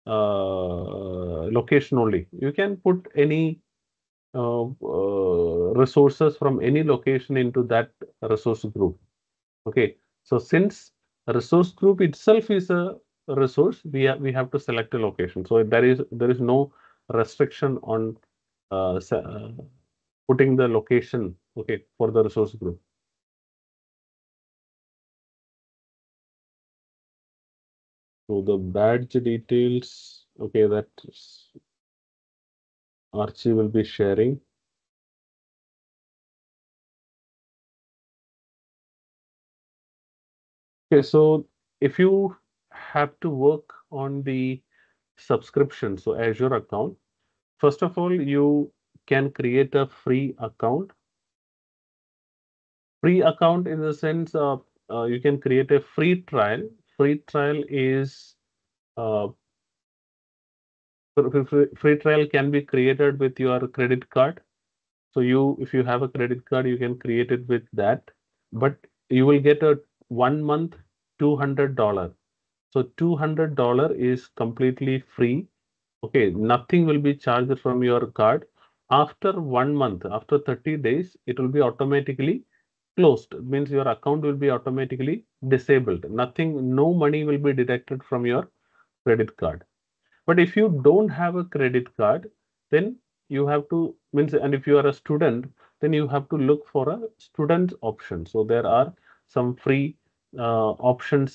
uh, location only. You can put any Uh, uh, resources from any location into that resource group. Okay, so since resource group itself is a resource, we have we have to select a location. So there is there is no restriction on uh, uh, putting the location. Okay, for the resource group. So the badge details. Okay, that's Archie will be sharing. Okay, so if you have to work on the subscription, so Azure account, first of all, you can create a free account. Free account in the sense of uh, you can create a free trial. Free trial is uh, So free trial can be created with your credit card. So you, if you have a credit card, you can create it with that, but you will get a one month, two hundred dollars. So two hundred dollars is completely free. Okay, nothing will be charged from your card. After one month, after thirty days, it will be automatically closed. It means your account will be automatically disabled. Nothing, no money will be deducted from your credit card. But if you don't have a credit card, then you have to, means, and if you are a student, then you have to look for a student option. So there are some free uh, options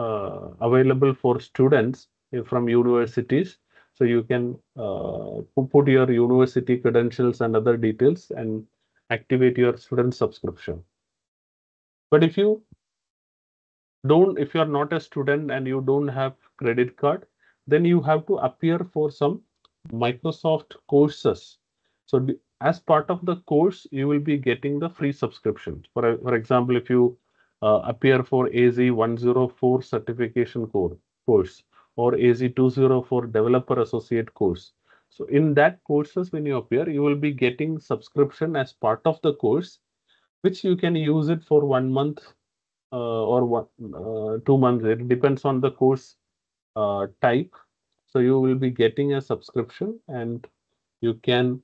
uh, available for students from universities. So you can uh, put your university credentials and other details and activate your student subscription. But if you don't, if you are not a student and you don't have credit card, then you have to appear for some Microsoft courses. So as part of the course, you will be getting the free subscription. For, for example, if you uh, appear for A Z one oh four certification core, course or A Z two oh four developer associate course. So in that courses, when you appear, you will be getting subscription as part of the course, which you can use it for one month uh, or one, uh, two months. It depends on the course uh, type. So you will be getting a subscription and you can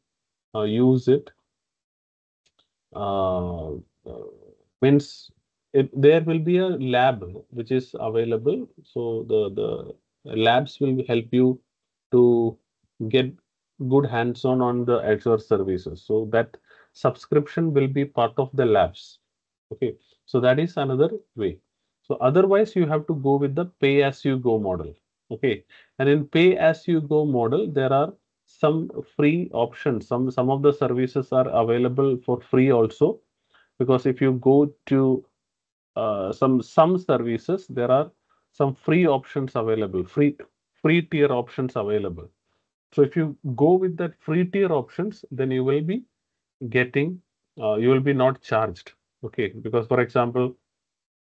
uh, use it. Uh, means it, there will be a lab which is available. So the, the labs will help you to get good hands-on on the Azure services. So that subscription will be part of the labs. Okay, so that is another way. So otherwise you have to go with the pay-as-you-go model. Okay, and in pay-as-you-go model, there are some free options. Some, some of the services are available for free also, because if you go to uh, some, some services, there are some free options available, free, free tier options available. So if you go with that free tier options, then you will be getting, uh, you will be not charged. Okay, because for example,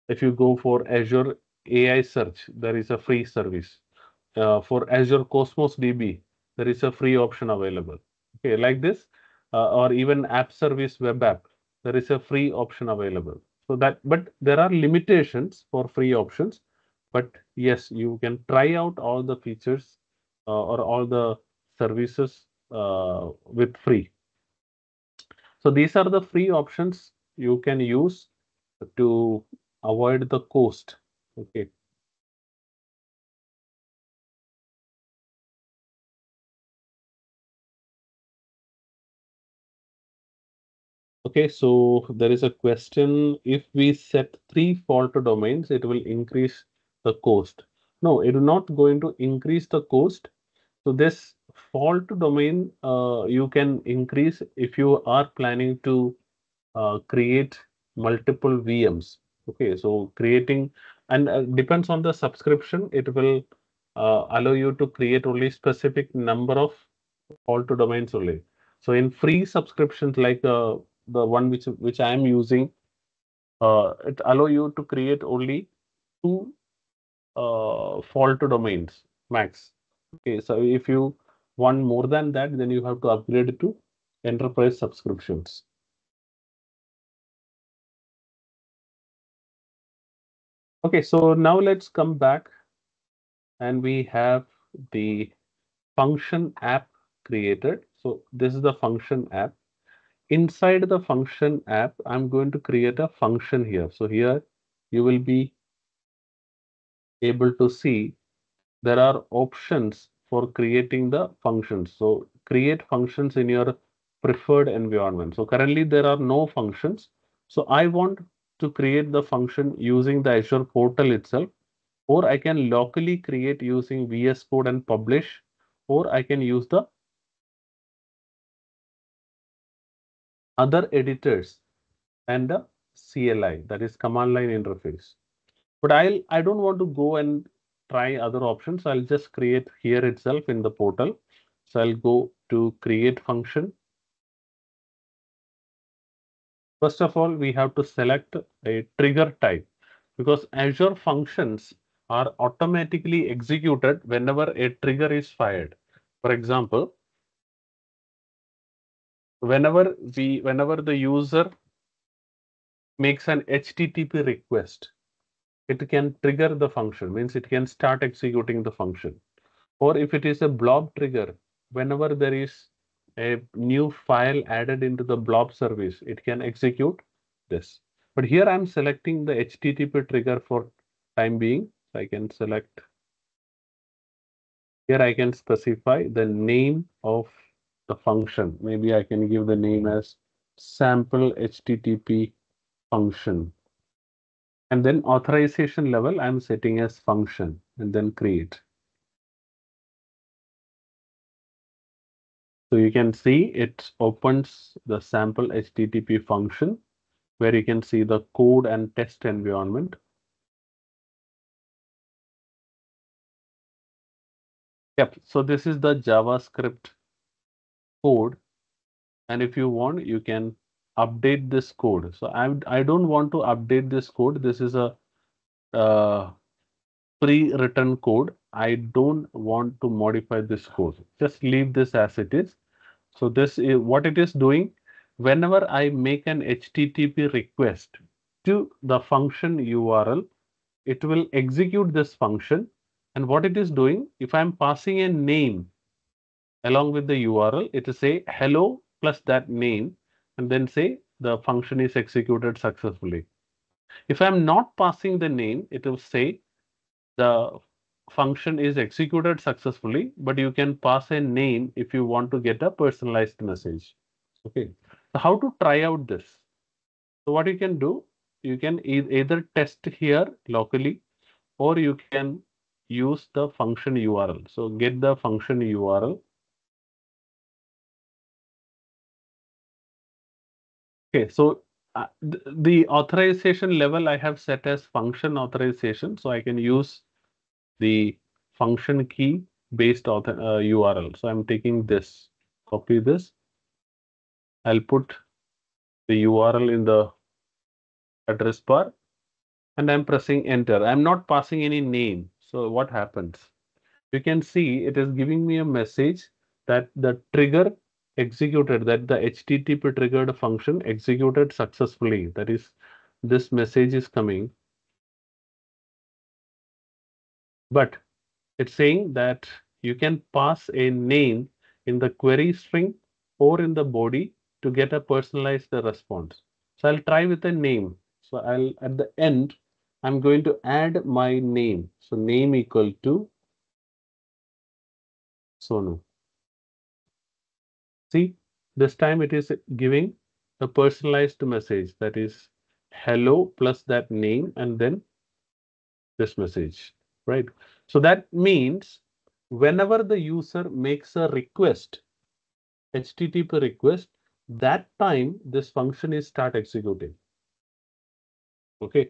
if you go for Azure A I Search, there is a free service. Uh, for Azure Cosmos D B, there is a free option available. Okay, like this, uh, or even App Service Web App, there is a free option available. So that, but there are limitations for free options. But yes, you can try out all the features Uh, or all the services uh, with free. So these are the free options you can use to avoid the cost. Okay. Okay, so there is a question. If we set three fault domains, it will increase the cost. No, it is not going to increase the cost. So this fault domain uh, you can increase if you are planning to uh, create multiple V Ms. Okay, so creating and uh, depends on the subscription. It will uh, allow you to create only specific number of fault domains only. So in free subscriptions like uh, the one which which I am using, uh, it allow you to create only two uh, fault domains max. Okay, so if you want more than that, then you have to upgrade to enterprise subscriptions. Okay, so now let's come back and we have the function app created. So this is the function app. Inside the function app, I'm going to create a function here. So here you will be able to see there are options for creating the functions. So create functions in your preferred environment. So currently there are no functions. So I want to create the function using the Azure portal itself, or I can locally create using V S Code and publish, or I can use the other editors and the C L I, that is command line interface. But I'll, I don't want to go and try other options. I'll just create here itself in the portal. So I'll go to create function. First of all, we have to select a trigger type, because Azure functions are automatically executed whenever a trigger is fired. For example, whenever we, whenever the user makes an H T T P request, it can trigger the function, means it can start executing the function. Or if it is a blob trigger, whenever there is a new file added into the blob service, it can execute this. But here I'm selecting the H T T P trigger for time being. So I can select here. I can specify the name of the function. Maybe I can give the name as sample H T T P function. And then authorization level, I'm setting as function and then create. So you can see it opens the sample H T T P function where you can see the code and test environment. Yep. So this is the JavaScript code. And if you want, you can update this code. So I, I don't want to update this code. This is a uh, pre-written code. I don't want to modify this code. Just leave this as it is. So this is what it is doing. Whenever I make an H T T P request to the function U R L, it will execute this function. And what it is doing, if I'm passing a name along with the U R L, it will say hello plus that name, and then say the function is executed successfully. If I'm not passing the name, it will say the function is executed successfully, but you can pass a name if you want to get a personalized message. Okay. So how to try out this? So what you can do, you can e either test here locally, or you can use the function U R L. So get the function U R L. Okay, so uh, th the authorization level I have set as function authorization, so I can use the function key based author uh, U R L. So I'm taking this, copy this. I'll put the U R L in the address bar, and I'm pressing enter. I'm not passing any name. So what happens? You can see it is giving me a message that the trigger executed, that the H T T P triggered function executed successfully. That is, this message is coming. But it's saying that you can pass a name in the query string or in the body to get a personalized response. So I'll try with a name. So I'll, at the end, I'm going to add my name. So name equal to Sonu. See, this time it is giving a personalized message, that is hello plus that name and then this message, right? So that means whenever the user makes a request, H T T P request, that time this function is start executing. Okay,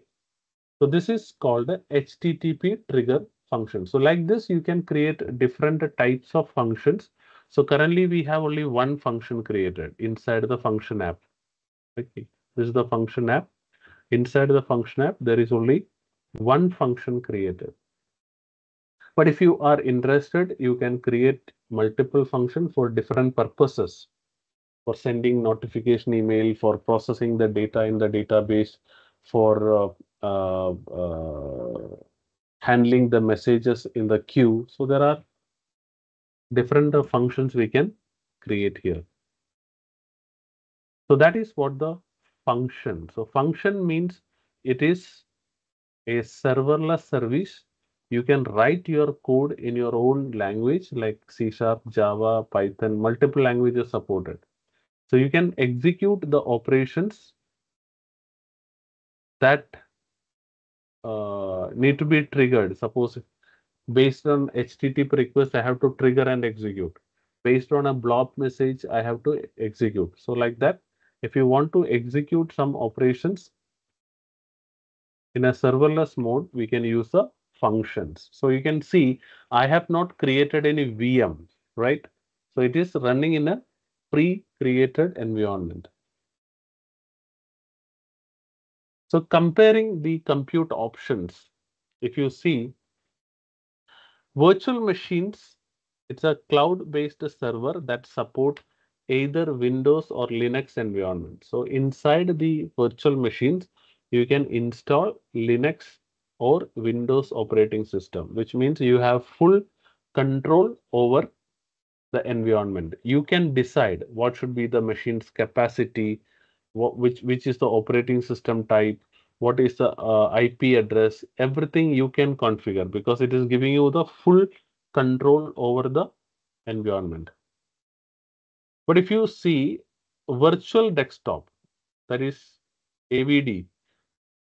so this is called the H T T P trigger function. So like this, you can create different types of functions. So currently we have only one function created inside the function app. Okay, this is the function app. Inside the function app, there is only one function created. But if you are interested, you can create multiple functions for different purposes, for sending notification email, for processing the data in the database, for uh, uh, uh, handling the messages in the queue. So there are different uh, functions we can create here. So that is what the function. So function means it is a serverless service. You can write your code in your own language like C sharp, Java, Python, multiple languages supported. So you can execute the operations that uh, need to be triggered. Suppose based on H T T P request, I have to trigger and execute. Based on a blob message, I have to execute. So like that, if you want to execute some operations in a serverless mode, we can use the functions. So you can see I have not created any V M, right? So it is running in a pre-created environment. So comparing the compute options, if you see virtual machines, it's a cloud-based server that supports either Windows or Linux environment. So inside the virtual machines, you can install Linux or Windows operating system, which means you have full control over the environment. You can decide what should be the machine's capacity, what, which, which is the operating system type, what is the uh, I P address, everything you can configure because it is giving you the full control over the environment. But if you see virtual desktop, that is A V D,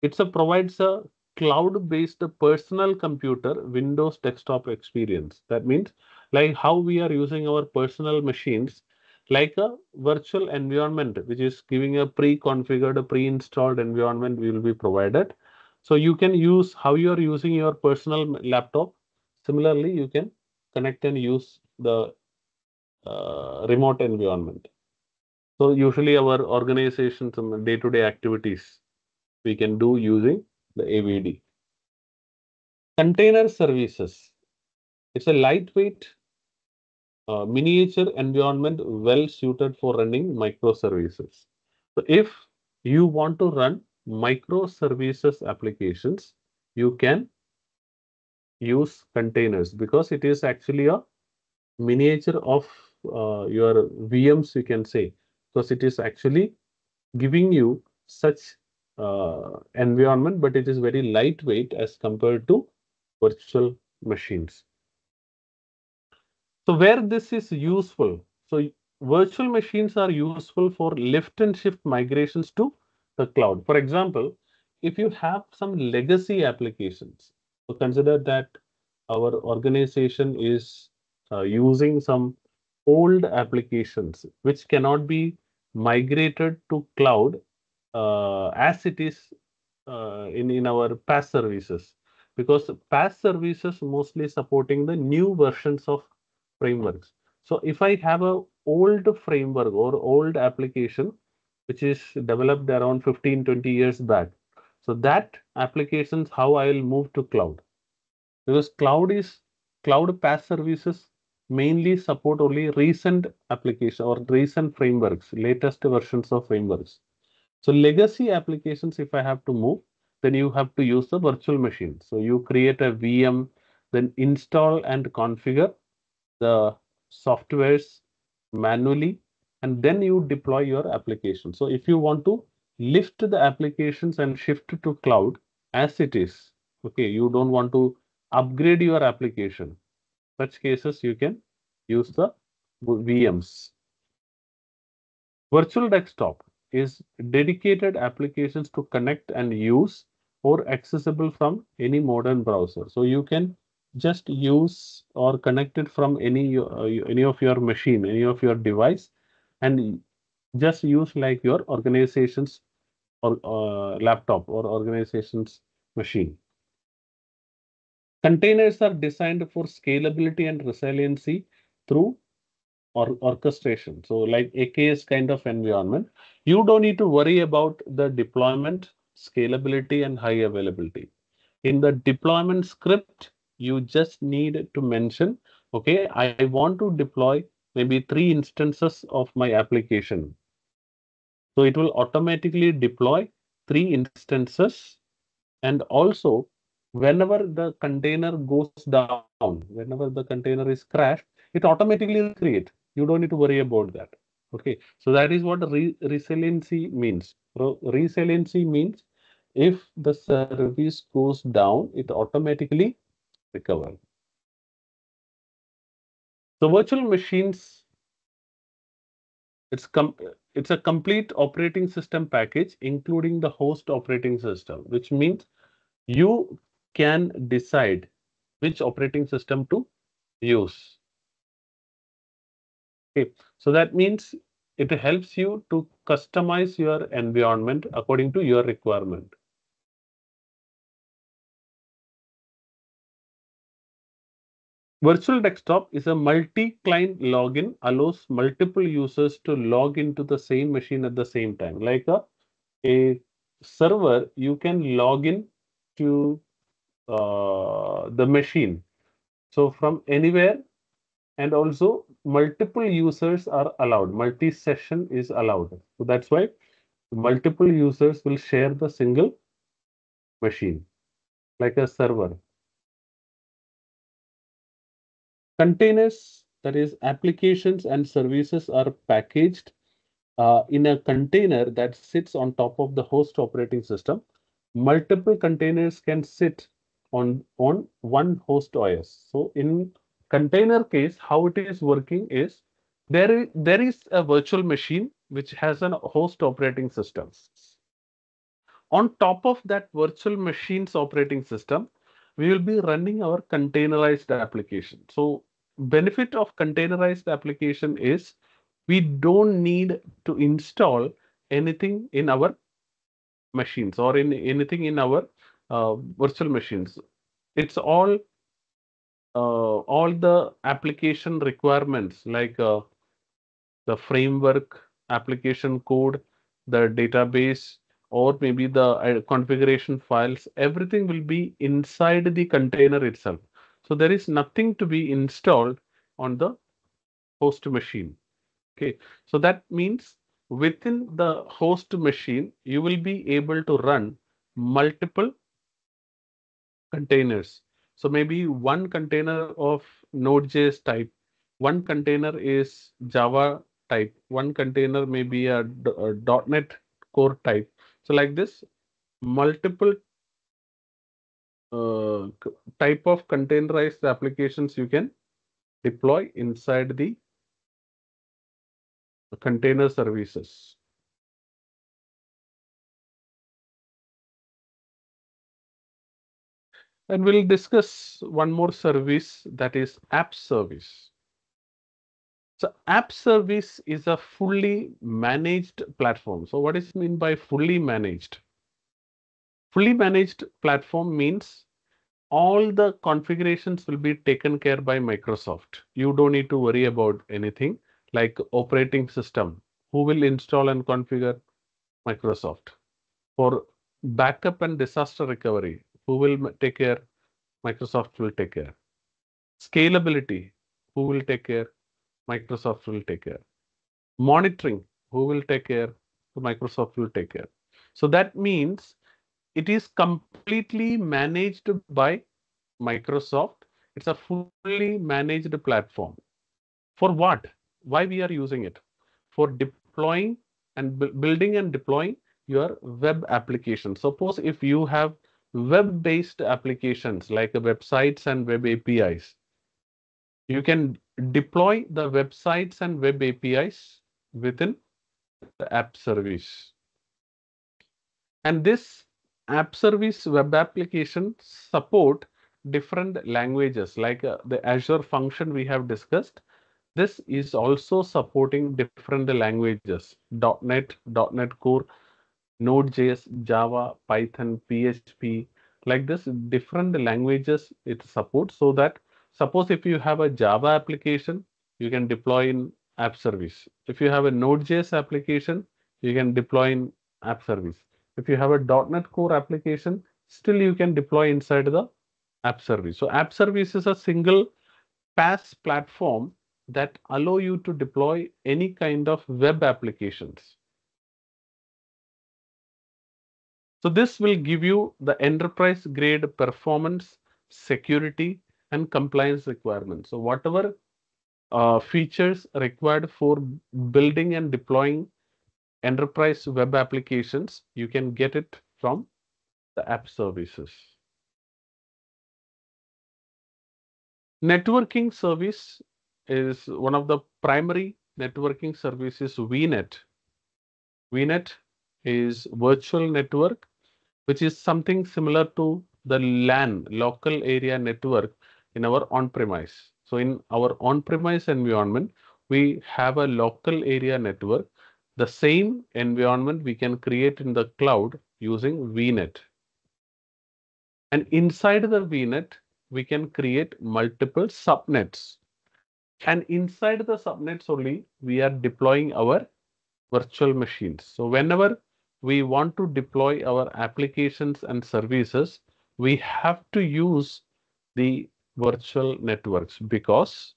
it's a provides a cloud-based personal computer Windows desktop experience. That means like how we are using our personal machines, like a virtual environment, which is giving a pre-configured, a pre-installed environment will be provided. So you can use how you are using your personal laptop. Similarly, you can connect and use the uh, remote environment. So usually our organizations and day-to-day activities we can do using the A V D. Container services. It's a lightweight uh, miniature environment well suited for running microservices. So if you want to run microservices applications, you can use containers because it is actually a miniature of uh, your V Ms, you can say, because it is actually giving you such uh, environment, but it is very lightweight as compared to virtual machines. So where this is useful, so virtual machines are useful for lift and shift migrations to the cloud. For example, if you have some legacy applications, so consider that our organization is uh, using some old applications which cannot be migrated to cloud uh, as it is uh, in, in our PaaS services, because PaaS services mostly supporting the new versions of frameworks. So if I have a old framework or old application which is developed around fifteen, twenty years back, so that applications, how I will move to cloud, because cloud is cloud PaaS services mainly support only recent application or recent frameworks, latest versions of frameworks. So legacy applications, if I have to move, then you have to use the virtual machine. So you create a V M, then install and configure the softwares manually, and then you deploy your application. So if you want to lift the applications and shift to cloud as it is, okay, you don't want to upgrade your application, such cases you can use the V Ms. Virtual desktop is dedicated applications to connect and use or accessible from any modern browser. So you can just use or connect it from any uh, any of your machine, any of your device, and just use like your organization's or uh, laptop or organization's machine. Containers are designed for scalability and resiliency through or orchestration. So like A K S kind of environment, you don't need to worry about the deployment, scalability, and high availability. In the deployment script, you just need to mention, okay, I, I want to deploy maybe three instances of my application. So it will automatically deploy three instances. And also, whenever the container goes down, whenever the container is crashed, it automatically will create. You don't need to worry about that. Okay, so that is what re resiliency means. So resiliency means if the service goes down, it automatically recover. So virtual machines, it's com it's a complete operating system package, including the host operating system, which means you can decide which operating system to use. Okay, so that means it helps you to customize your environment according to your requirement. Virtual desktop is a multi-client login, allows multiple users to log into the same machine at the same time. Like a, a server, you can log in to uh, the machine. So from anywhere, and also multiple users are allowed. Multi-session is allowed. So that's why multiple users will share the single machine, like a server. Containers, that is applications and services, are packaged uh, in a container that sits on top of the host operating system. Multiple containers can sit on, on one host O S. So in container case, how it is working is there, there is a virtual machine which has a host operating system. On top of that virtual machine's operating system, we will be running our containerized application. So benefit of containerized application is we don't need to install anything in our machines or in anything in our uh, virtual machines. It's all uh, all the application requirements like uh, the framework, application code, the database, or maybe the uh, configuration files, everything will be inside the container itself. So there is nothing to be installed on the host machine. Okay, so that means within the host machine, you will be able to run multiple containers. So maybe one container of Node.js type, one container is Java type, one container may be a, a .NET Core type. So like this, multiple uh, type of containerized applications you can deploy inside the container services. And we'll discuss one more service, that is app service. So app service is a fully managed platform. So what is meant by fully managed? Fully managed platform means all the configurations will be taken care by Microsoft. You don't need to worry about anything like operating system. Who will install and configure? Microsoft. For backup and disaster recovery, who will take care? Microsoft will take care. Scalability, who will take care? Microsoft will take care. Monitoring, who will take care? Microsoft will take care. So that means it is completely managed by Microsoft. It's a fully managed platform. For what? Why we are using it? For deploying and bu- building and deploying your web application. Suppose if you have web-based applications like websites and web A P Is, you can deploy the websites and web A P Is within the app service. And this app service web application support different languages like uh, the Azure function we have discussed. This is also supporting different languages, .NET, .NET Core, Node.js, Java, Python, P H P, like this, different languages it supports. So that suppose if you have a Java application, you can deploy in app service. If you have a Node.js application, you can deploy in app service. If you have a .NET Core application, still you can deploy inside the app service. So app service is a single PaaS platform that allow you to deploy any kind of web applications. So this will give you the enterprise grade performance, security, and compliance requirements. So whatever uh, features required for building and deploying enterprise web applications, you can get it from the app services. Networking service is one of the primary networking services, V net. V net is virtual network, which is something similar to the LAN, local area network, in our on-premise. So in our on-premise environment, we have a local area network. The same environment we can create in the cloud using V net. And inside the V net, we can create multiple subnets. And inside the subnets only, we are deploying our virtual machines. So whenever we want to deploy our applications and services, we have to use the virtual networks, because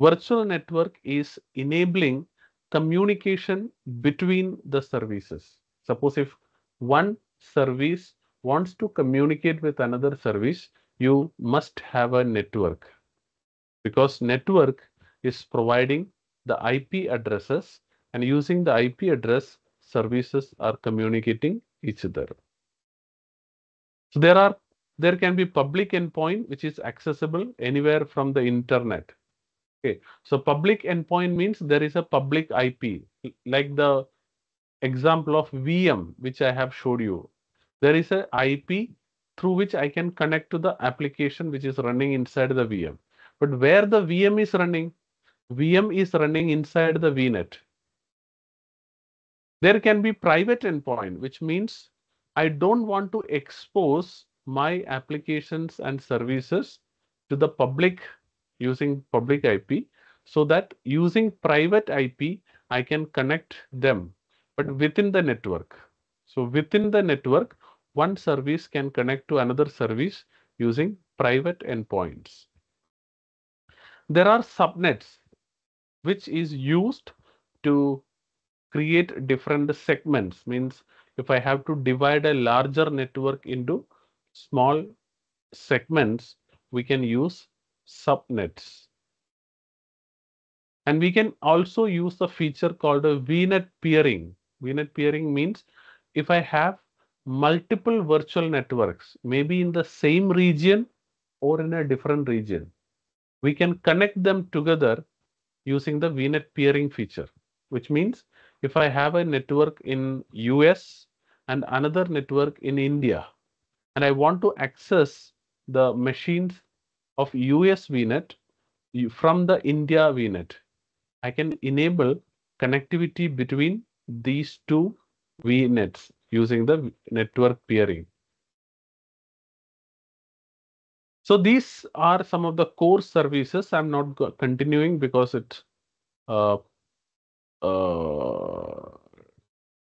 virtual network is enabling communication between the services. Suppose if one service wants to communicate with another service, you must have a network, because network is providing the I P addresses, and using the I P address, services are communicating each other. So there are there can be public endpoint, which is accessible anywhere from the internet. Okay, so public endpoint means there is a public I P, like the example of V M, which I have showed you. There is an I P through which I can connect to the application which is running inside the V M. But where the V M is running, V M is running inside the V net. There can be private endpoint, which means I don't want to expose my applications and services to the public using public I P, so that using private I P, I can connect them, but within the network. So within the network, one service can connect to another service using private endpoints. There are subnets, which is used to create different segments. Means if I have to divide a larger network into small segments, we can use subnets. And we can also use the feature called a V net peering. V net peering means if I have multiple virtual networks, maybe in the same region or in a different region, we can connect them together using the V net peering feature, which means if I have a network in U S and another network in India, and I want to access the machines of U S V net from the India V net, I can enable connectivity between these two V nets using the network peering. So these are some of the core services. I'm not continuing because it's uh, uh,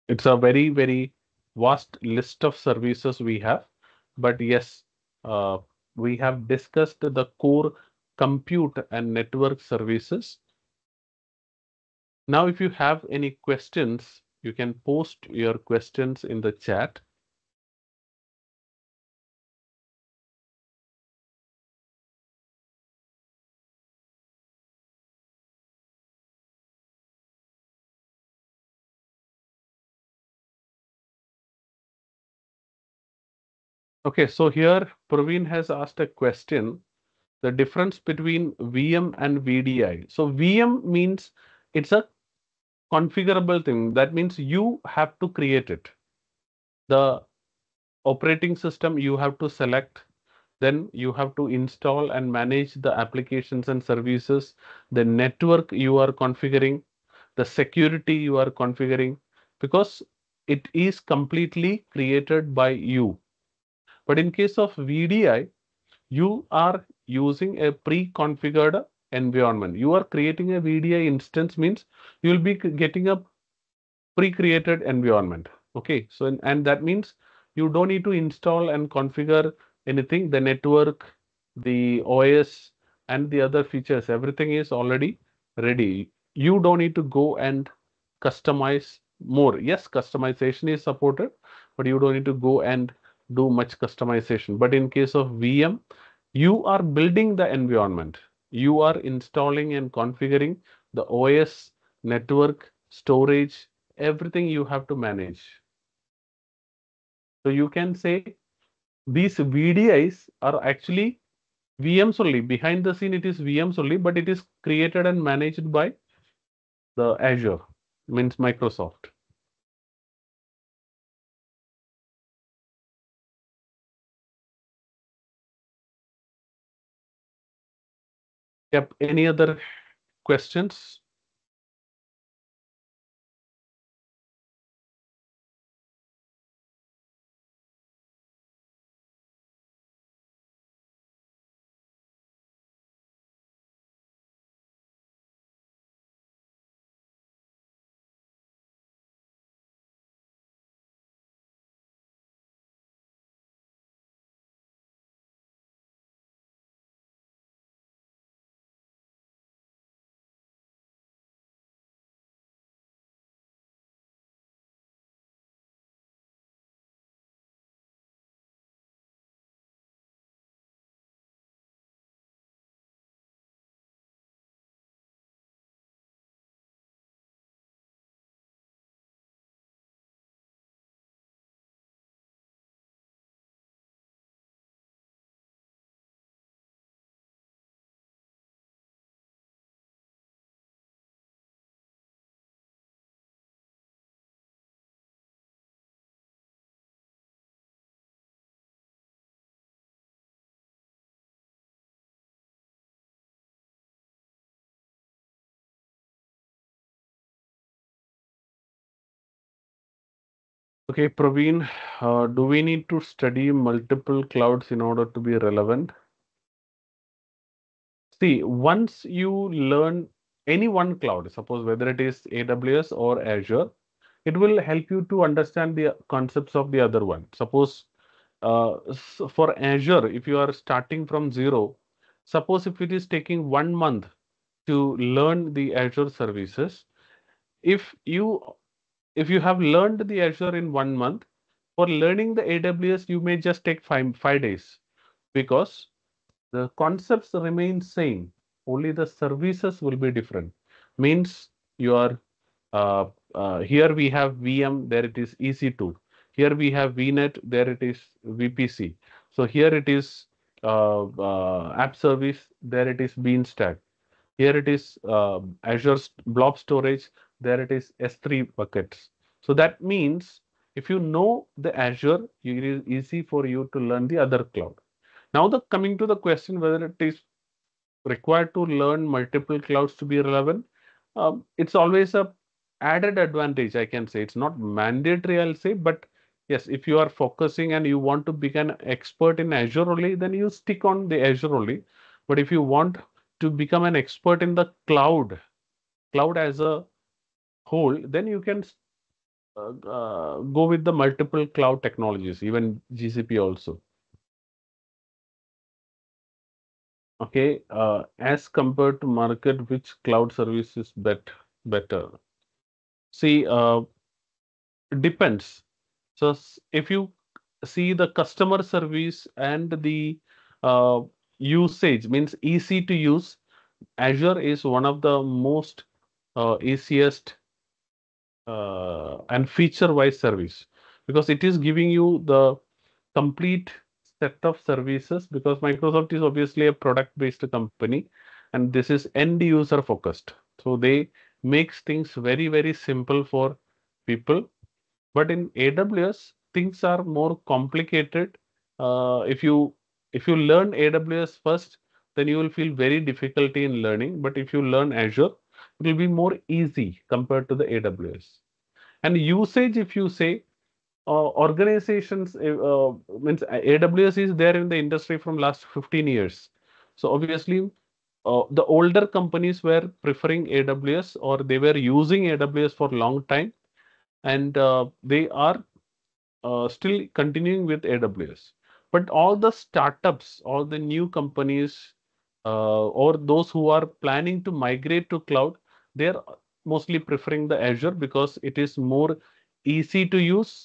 it's a very, very vast list of services we have. But yes, uh, we have discussed the core compute and network services. Now, if you have any questions, you can post your questions in the chat. Okay, so here Praveen has asked a question, the difference between V M and V D I. So V M means it's a configurable thing. That means you have to create it. The operating system you have to select, then you have to install and manage the applications and services, the network you are configuring, the security you are configuring, because it is completely created by you. But in case of V D I, you are using a pre-configured environment. You are creating a V D I instance, means you will be getting a pre-created environment. Okay, so and that means you don't need to install and configure anything. The network, the O S, and the other features, everything is already ready. You don't need to go and customize more. Yes, customization is supported, but you don't need to go and do much customization. But in case of V M, you are building the environment. You are installing and configuring the O S, network, storage, everything you have to manage. So you can say these V D Is are actually V Ms only. Behind the scene, it is V Ms only, but it is created and managed by the Azure, means Microsoft. Yep. Any other questions? Okay, Praveen, uh, do we need to study multiple clouds in order to be relevant? See, once you learn any one cloud, suppose whether it is A W S or Azure, it will help you to understand the concepts of the other one. Suppose uh, for Azure, if you are starting from zero, suppose if it is taking one month to learn the Azure services, if you if you have learned the Azure in one month, for learning the A W S, you may just take five, five days because the concepts remain same. Only the services will be different. Means you are uh, uh, here we have V M, there it is E C two. Here we have V net, there it is V P C. So here it is uh, uh, app service, there it is Beanstack. Here it is uh, Azure Blob Storage, there it is S three buckets. So that means if you know the Azure, it is easy for you to learn the other cloud. Now the coming to the question whether it is required to learn multiple clouds to be relevant, um, it's always a added advantage, I can say. It's not mandatory, I'll say, but yes, if you are focusing and you want to become an expert in Azure only, then you stick on the Azure only. But if you want to become an expert in the cloud, cloud as a whole, then you can uh, uh, go with the multiple cloud technologies, even G C P also. Okay, uh, as compared to market, which cloud service is bet better? See, uh, depends. So if you see the customer service and the uh, usage, means easy to use, Azure is one of the most uh, easiest uh, and feature-wise service, because it is giving you the complete set of services, because Microsoft is obviously a product-based company and this is end-user focused. So they make things very, very simple for people. But in A W S, things are more complicated. Uh, if you if you learn A W S first, then you will feel very difficulty in learning. But if you learn Azure, it will be more easy compared to the A W S. And usage, if you say, Uh, organizations, uh, means A W S is there in the industry from last fifteen years. So obviously, uh, the older companies were preferring A W S, or they were using A W S for a long time, and uh, they are uh, still continuing with A W S. But all the startups, all the new companies, uh, or those who are planning to migrate to cloud, they're mostly preferring the Azure because it is more easy to use.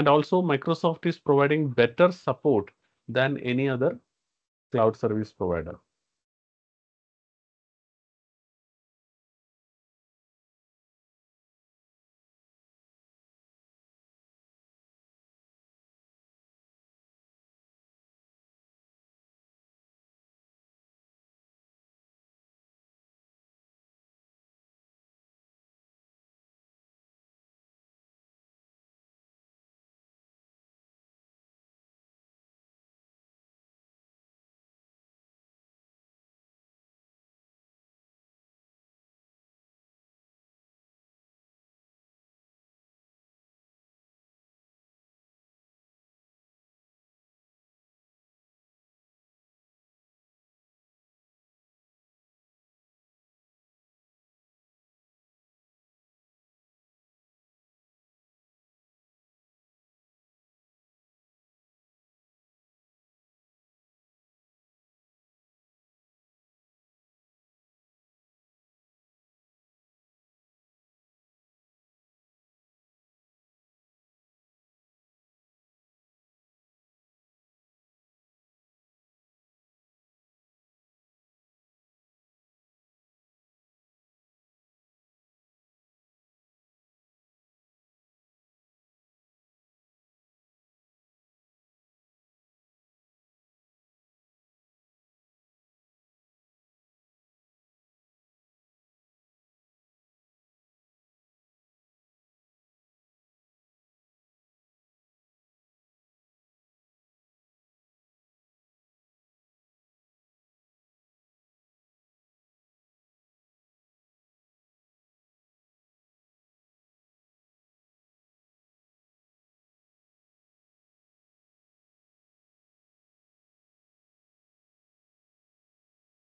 And also Microsoft is providing better support than any other cloud service provider.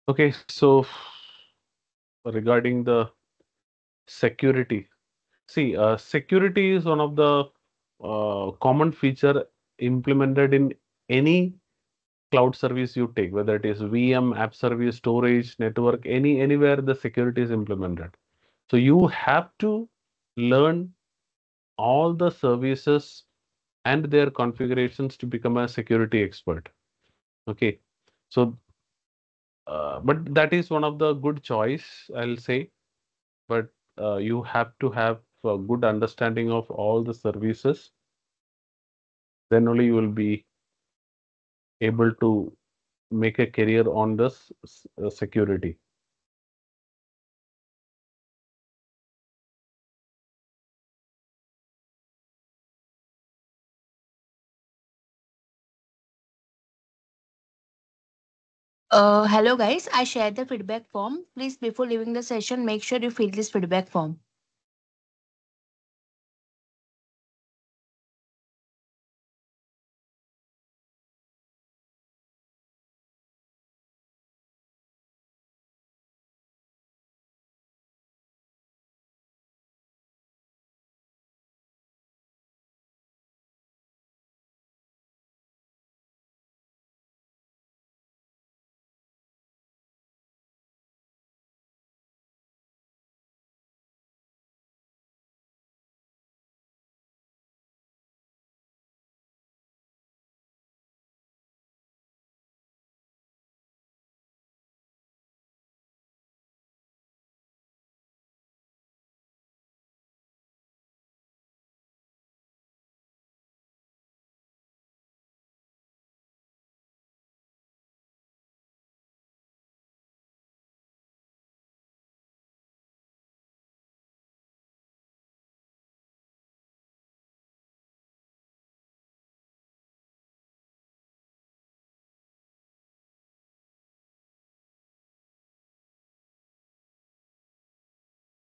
Okay, so regarding the security, see, uh, security is one of the uh, common feature implemented in any cloud service you take, whether it is V M, app service, storage, network, any anywhere the security is implemented. So you have to learn all the services and their configurations to become a security expert. Okay, so uh, but that is one of the good choice, I'll say, but uh, you have to have a good understanding of all the services. Then only you will be able to make a career on this uh, security. Uh, hello guys, I shared the feedback form. Please, before leaving the session, make sure you fill this feedback form.